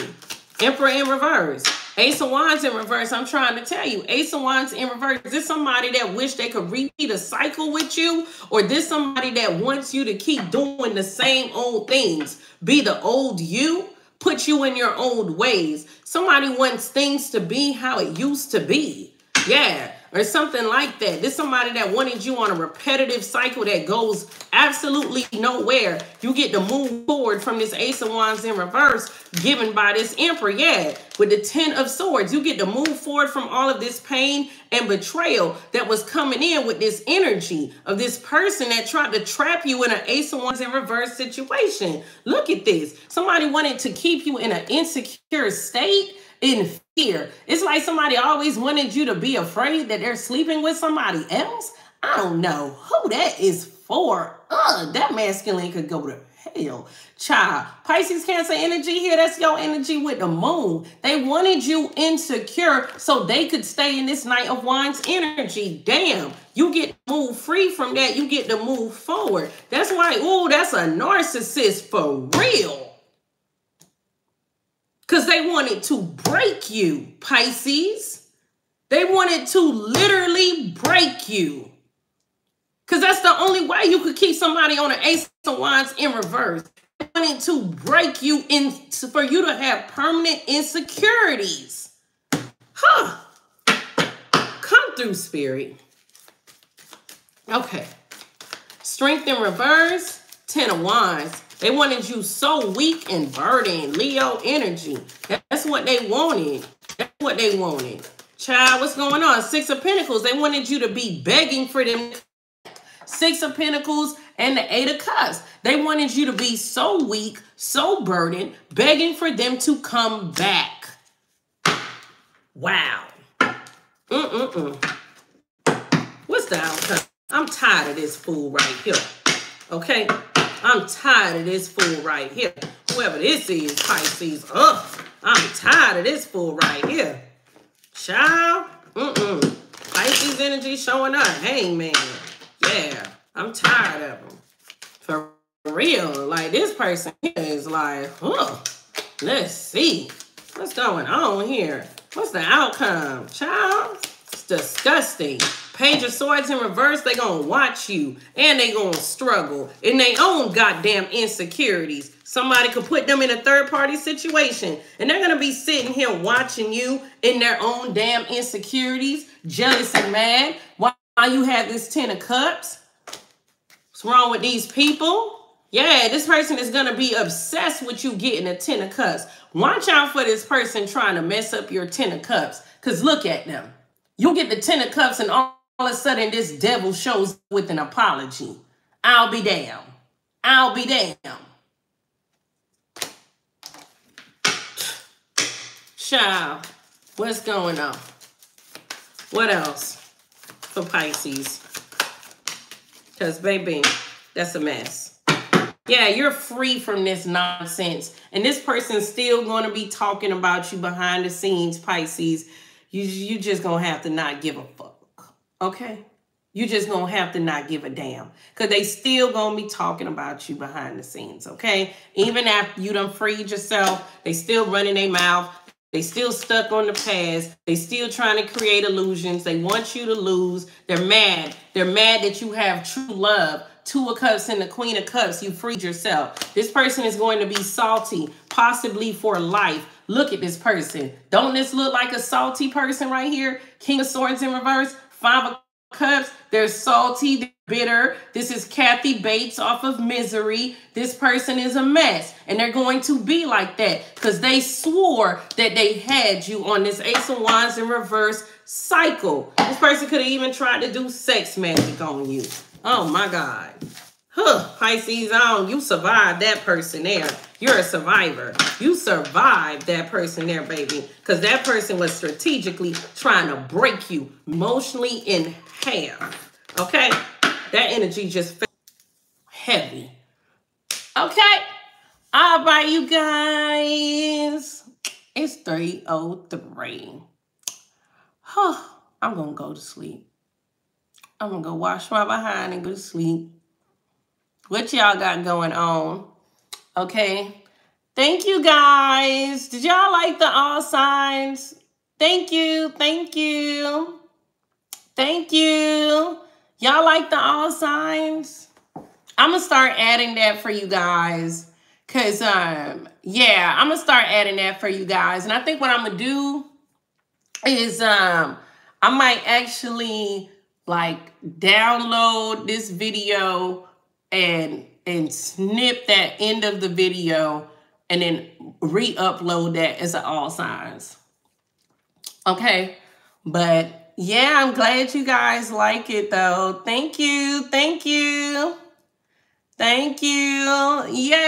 Emperor in reverse. Ace of Wands in reverse. I'm trying to tell you. Ace of Wands in reverse. Is this somebody that wish they could repeat a cycle with you? Or this somebody that wants you to keep doing the same old things? Be the old you. Put you in your old ways. Somebody wants things to be how it used to be. Yeah. Or something like that. There's somebody that wanted you on a repetitive cycle that goes absolutely nowhere. You get to move forward from this Ace of Wands in reverse given by this Emperor. Yeah, with the Ten of Swords, you get to move forward from all of this pain and betrayal that was coming in with this energy of this person that tried to trap you in an Ace of Wands in reverse situation. Look at this. Somebody wanted to keep you in an insecure state. In fear. It's like somebody always wanted you to be afraid that they're sleeping with somebody else. I don't know who that is for. That masculine could go to hell. Child. Pisces, Cancer energy here. That's your energy with the moon. They wanted you insecure so they could stay in this Knight of Wands energy. Damn. You get to move free from that. You get to move forward. That's why, ooh, that's a narcissist for real. Because they wanted to break you, Pisces. They wanted to literally break you. Because that's the only way you could keep somebody on an Ace of Wands in reverse. They wanted to break you in for you to have permanent insecurities. Huh. Come through, Spirit. Okay. Strength in reverse, Ten of Wands. They wanted you so weak and burdened. Leo energy. That's what they wanted. That's what they wanted. Child, what's going on? Six of Pentacles. They wanted you to be begging for them. Six of Pentacles and the Eight of Cups. They wanted you to be so weak, so burdened, begging for them to come back. Wow. What's the outcome? I'm tired of this fool right here. Okay? I'm tired of this fool right here. Whoever this is, Pisces, I'm tired of this fool right here. Child, Pisces energy showing up. Hangman. Yeah, I'm tired of them. For real. Like, this person here is like, huh, let's see. What's going on here? What's the outcome? Child, it's disgusting. Page of Swords in reverse, they gonna watch you and they gonna struggle in their own goddamn insecurities. Somebody could put them in a third-party situation and they're gonna be sitting here watching you in their own damn insecurities, jealous and mad. Why you have this 10 of cups? What's wrong with these people? Yeah, this person is gonna be obsessed with you getting a 10 of cups. Watch out for this person trying to mess up your 10 of cups, because look at them. You get the 10 of cups and all of a sudden, this devil shows up with an apology. I'll be damned. I'll be damned. Child, what's going on? What else for Pisces? Because, baby, that's a mess. Yeah, you're free from this nonsense. And this person's still going to be talking about you behind the scenes, Pisces. You just going to have to not give a fuck. Okay, you just gonna have to not give a damn, because they still gonna be talking about you behind the scenes, okay? Even after you done freed yourself, they still running their mouth. They still stuck on the past. They still trying to create illusions. They want you to lose. They're mad. They're mad that you have true love. 2 of cups and the Queen of Cups. You freed yourself. This person is going to be salty, possibly for life. Look at this person. Don't this look like a salty person right here? King of Swords in reverse. 5 of cups, they're salty, they're bitter. This is Kathy Bates off of Misery. This person is a mess, and they're going to be like that because they swore that they had you on this Ace of Wands in reverse cycle. This person could have even tried to do sex magic on you. Oh, my God. Huh, Pisces, on, you survived that person there. You're a survivor. You survived that person there, baby, because that person was strategically trying to break you emotionally in half, okay? That energy just felt heavy, okay? All right, you guys, it's 3:03. Huh, I'm going to go to sleep. I'm going to go wash my behind and go to sleep. What y'all got going on? Okay. Thank you, guys. Did y'all like the all signs? Thank you. Thank you. Thank you. Y'all like the all signs? I'm going to start adding that for you guys. Because, yeah, I'm going to start adding that for you guys. And I think what I'm going to do is I might actually, like, download this video and snip that end of the video and then re-upload that as an all signs. Okay. But yeah, I'm glad you guys like it though. Thank you. Thank you. Thank you. Yeah.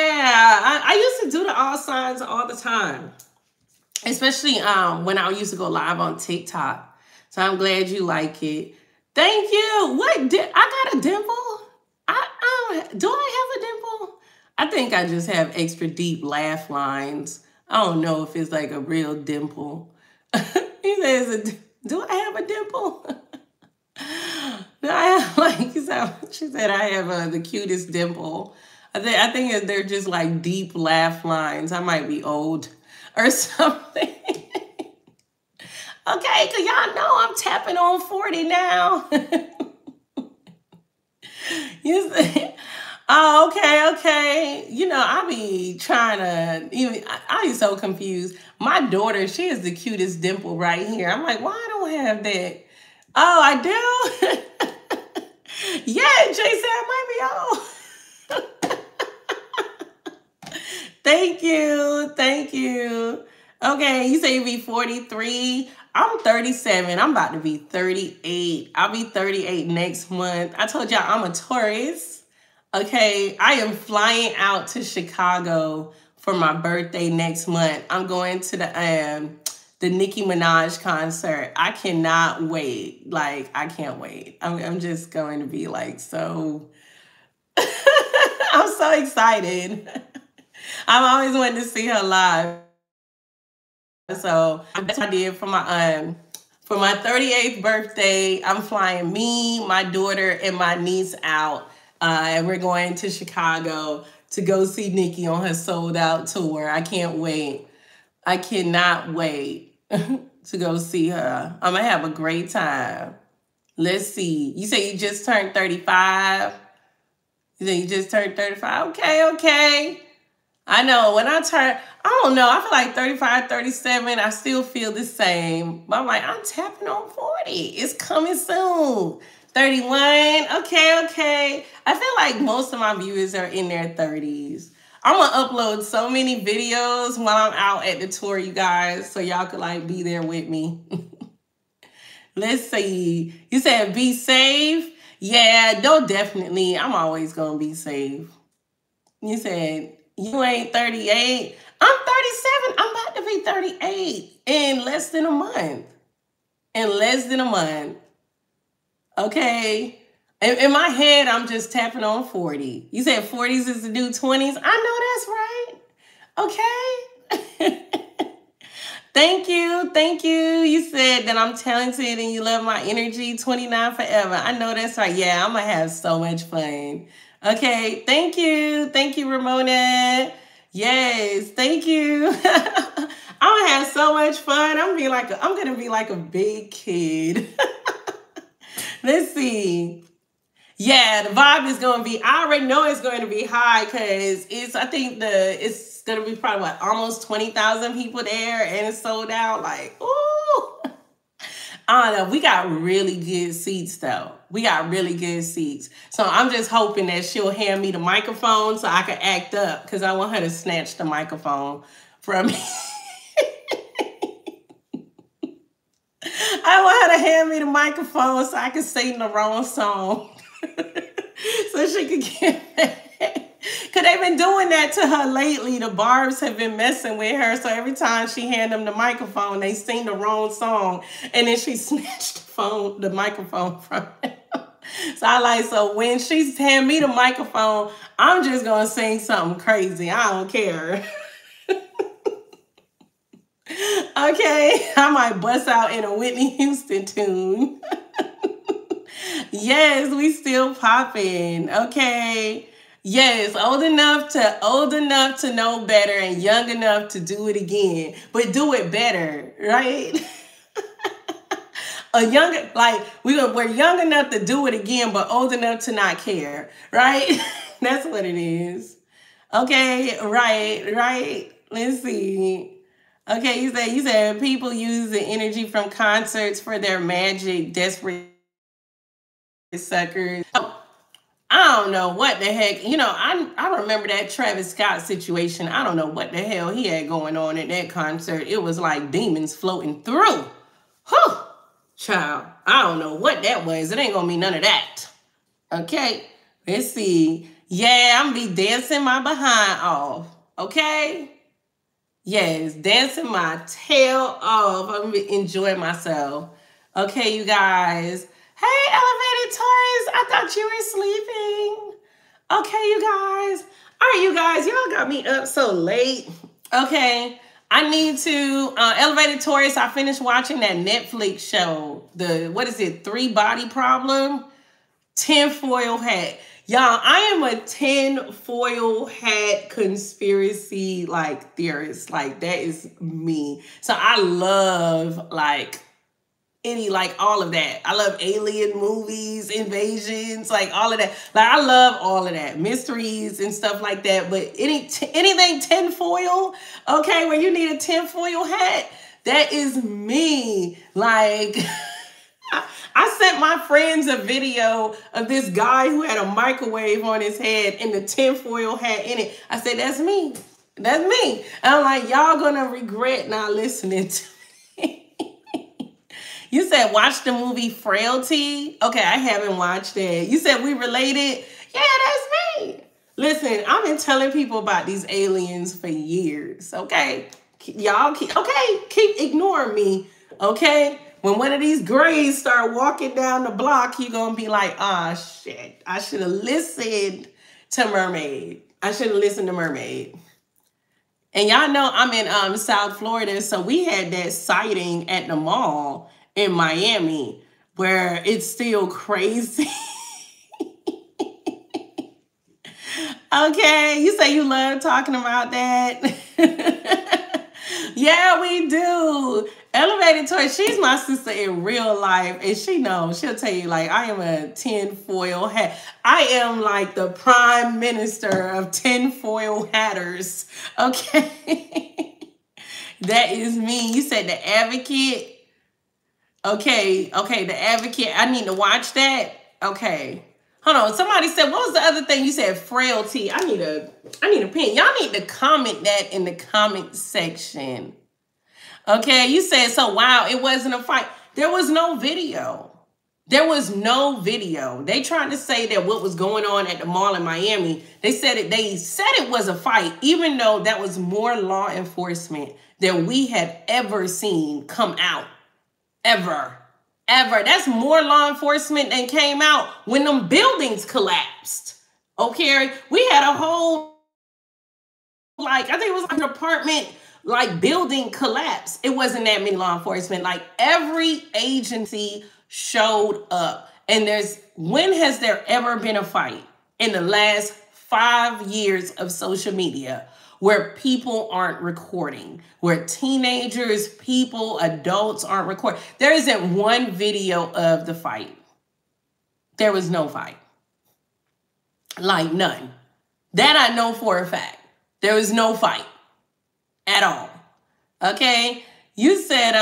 I used to do the all signs all the time, especially when I used to go live on TikTok. So I'm glad you like it. Thank you. What did I got a dimple? Do I have a dimple? I think I just have extra deep laugh lines. I don't know if it's like a real dimple. He says, do I have a dimple? Do I have, like, she said I have the cutest dimple. I think they're just like deep laugh lines. I might be old or something. Okay, because y'all know I'm tapping on 40 now. You say, oh, okay. You know, I be trying to, even I be so confused. My daughter, she is the cutest dimple right here. I'm like, why don't I have that? Oh, I do? Yeah, Jay said I might be old. Thank you. Thank you. Okay, you say you be 43. I'm 37. I'm about to be 38. I'll be 38 next month. I told y'all I'm a Taurus. Okay, I am flying out to Chicago for my birthday next month. I'm going to the Nicki Minaj concert. I cannot wait. Like, I can't wait. I'm just going to be like so... I'm so excited. I've always wanted to see her live. So that's what I did for my For my 38th birthday, I'm flying me, my daughter, and my niece out. And we're going to Chicago to go see Nicki on her sold-out tour. I can't wait. I cannot wait to go see her. I'm going to have a great time. Let's see. You say you just turned 35? You say you just turned 35? Okay, okay. I know when I turn, I don't know, I feel like 35, 37, I still feel the same. But I'm like, I'm tapping on 40. It's coming soon. 31, okay, okay. I feel like most of my viewers are in their 30s. I'm going to upload so many videos while I'm out at the tour, you guys, so y'all could like be there with me. Let's see. You said be safe. Yeah, no, definitely. I'm always going to be safe. You said... You ain't 38. I'm 37. I'm about to be 38 in less than a month. In less than a month. Okay. In my head, I'm just tapping on 40. You said 40s is the new 20s. I know that's right. Okay. Thank you. Thank you. You said that I'm talented and you love my energy. 29 forever. I know that's right. Yeah, I'm going to have so much fun. Okay, thank you. Thank you, Ramona. Yes, thank you. I'm gonna have so much fun. I'm gonna be like a big kid. Let's see. Yeah, the vibe is gonna be, I already know it's going to be high because it's gonna be probably what, almost 20,000 people there and it's sold out. Like, ooh. I don't know. We got really good seats, though. We got really good seats. So I'm just hoping that she'll hand me the microphone so I can act up because I want her to snatch the microphone from me. I want her to hand me the microphone so I can sing the wrong song. So she can get back. Because they've been doing that to her lately. The barbs have been messing with her. So every time she hand them the microphone, they sing the wrong song. And then she snatched the microphone from them. So I like, so when she's hand me the microphone, I'm just going to sing something crazy. I don't care. Okay, I might bust out in a Whitney Houston tune. Yes, we still popping. Okay. Yes, old enough to know better and young enough to do it again, but do it better, right? We're young enough to do it again, but old enough to not care, right? That's what it is. Okay, right. Let's see. Okay, you said people use the energy from concerts for their magic, desperate suckers. Oh. I don't know what the heck, you know, I remember that Travis Scott situation. I don't know what the hell he had going on at that concert. It was like demons floating through. Whew, child, I don't know what that was. It ain't gonna be none of that. Okay, let's see. Yeah, I'm gonna be dancing my behind off, okay? Yes, dancing my tail off. I'm gonna enjoy myself. Okay, you guys. Hey, Elevated Taurus, I thought you were sleeping. Okay, you guys. All right, you guys, y'all got me up so late. Okay, I need to, Elevated Taurus, I finished watching that Netflix show. Three Body Problem? Tinfoil hat. Y'all, I am a tinfoil hat conspiracy, like, theorist. Like, that is me. So I love, like, all of that. I love alien movies, invasions, like all of that. Like I love all of that, mysteries and stuff like that. But anything tinfoil, okay, where you need a tinfoil hat, that is me. Like I sent my friends a video of this guy who had a microwave on his head and the tinfoil hat in it. I said, that's me. That's me. And I'm like, y'all gonna regret not listening to me. You said, watch the movie Frailty. Okay, I haven't watched it. You said, we related. Yeah, that's me. Listen, I've been telling people about these aliens for years, okay? Y'all keep ignoring me, okay? When one of these grays start walking down the block, you're going to be like, ah, shit. I should have listened to Mermaid. I should have listened to Mermaid. And y'all know I'm in South Florida, so we had that sighting at the mall. in Miami where it's still crazy. Okay, you say you love talking about that. Yeah, we do. Elevated Taurus, she's my sister in real life, and she knows. She'll tell you, like, I am a tinfoil hat. I am like the prime minister of tinfoil hatters. Okay. That is me. You said The Advocate. Okay. Okay, The Advocate. I need to watch that. Okay. Hold on. Somebody said, what was the other thing you said? Frailty. I need a pen. Y'all need to comment that in the comment section. Okay, you said, so wow, it wasn't a fight. There was no video. There was no video. They tried to say that what was going on at the mall in Miami, they said it was a fight, even though that was more law enforcement than we have ever seen come out. Ever. That's more law enforcement than came out when them buildings collapsed. Okay, we had a whole, like, I think it was like an apartment, like, building collapse. It wasn't that many law enforcement. Like, every agency showed up. And when has there ever been a fight in the last 5 years of social media where people aren't recording, where teenagers, people, adults aren't recording? There isn't one video of the fight. There was no fight. Like, none. That I know for a fact. There was no fight. At all. Okay. You said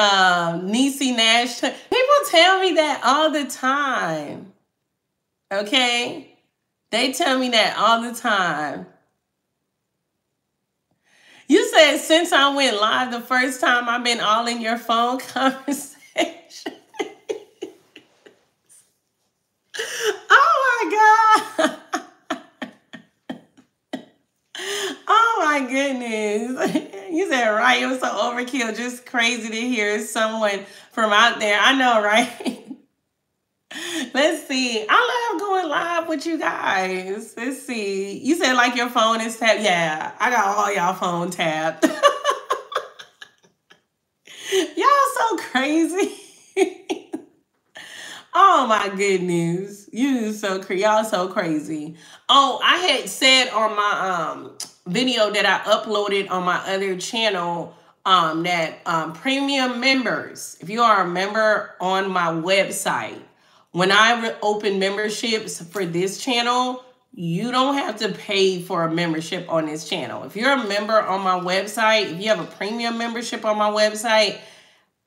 Niecy Nash. People tell me that all the time. Okay. They tell me that all the time. You said since I went live the first time, I've been all in your phone conversation. Oh my God. Oh my goodness. You said, right, it was so overkill. Just crazy to hear someone from out there. I know, right? Let's see. I love going live with you guys. Let's see. You said, like, your phone is tapped. Yeah, I got all y'all phone tapped. Y'all so crazy. Oh, my goodness. Y'all so crazy. Oh, I had said on my video that I uploaded on my other channel that premium members, if you are a member on my website, when I open memberships for this channel, you don't have to pay for a membership on this channel. If you're a member on my website, if you have a premium membership on my website,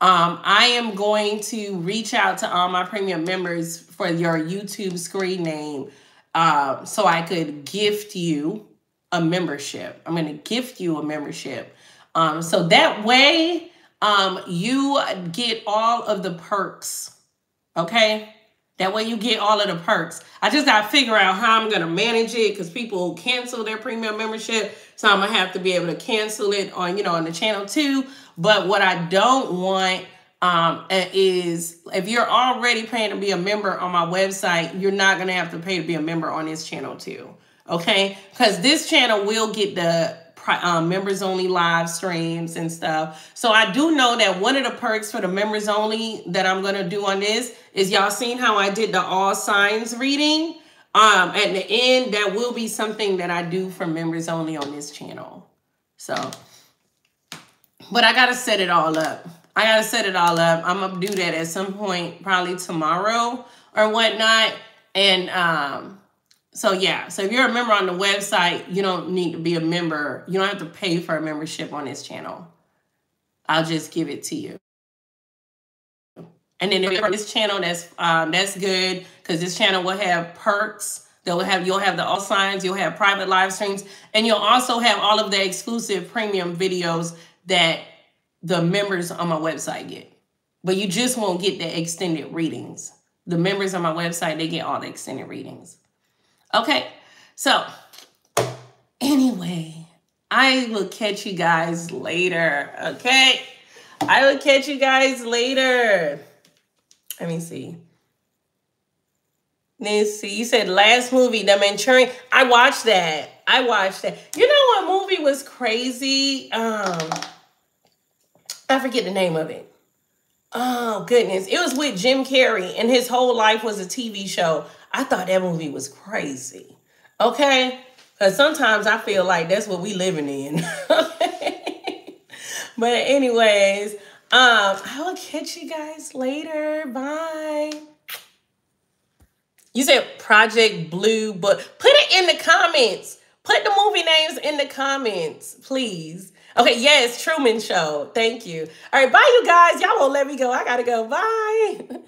I am going to reach out to all my premium members for your YouTube screen name so I could gift you a membership. I'm going to gift you a membership. So that way you get all of the perks. Okay. That way you get all of the perks. I just got to figure out how I'm going to manage it because people cancel their premium membership. So I'm going to have to be able to cancel it on, on the channel too. But what I don't want is if you're already paying to be a member on my website, you're not going to have to pay to be a member on this channel too. Okay, because this channel will get the members only live streams and stuff. So I do know that one of the perks for the members only that I'm going to do on this is y'all seen how I did the all signs reading. At the end, that will be something that I do for members only on this channel. So, but I got to set it all up. I'm going to do that at some point, probably tomorrow or whatnot. And, so yeah, so if you're a member on the website, you don't need to be a member. You don't have to pay for a membership on this channel. I'll just give it to you. And then if you're on this channel, that's good because this channel will have perks. You'll have the all signs, you'll have private live streams, and you'll also have all of the exclusive premium videos that the members on my website get. But you just won't get the extended readings. The members on my website, they get all the extended readings. Okay, so anyway, I will catch you guys later, okay? Let me see. You said last movie, The Manchurian. I watched that. You know what movie was crazy? I forget the name of it. Oh, goodness. It was with Jim Carrey, and his whole life was a TV show. I thought that movie was crazy. Okay? Because sometimes I feel like that's what we living in. But anyways, I will catch you guys later. Bye. You said Project Blue Book. Put it in the comments. Put the movie names in the comments, please. Okay, yes, Truman Show. Thank you. All right, bye, you guys. Y'all won't let me go. I gotta go. Bye.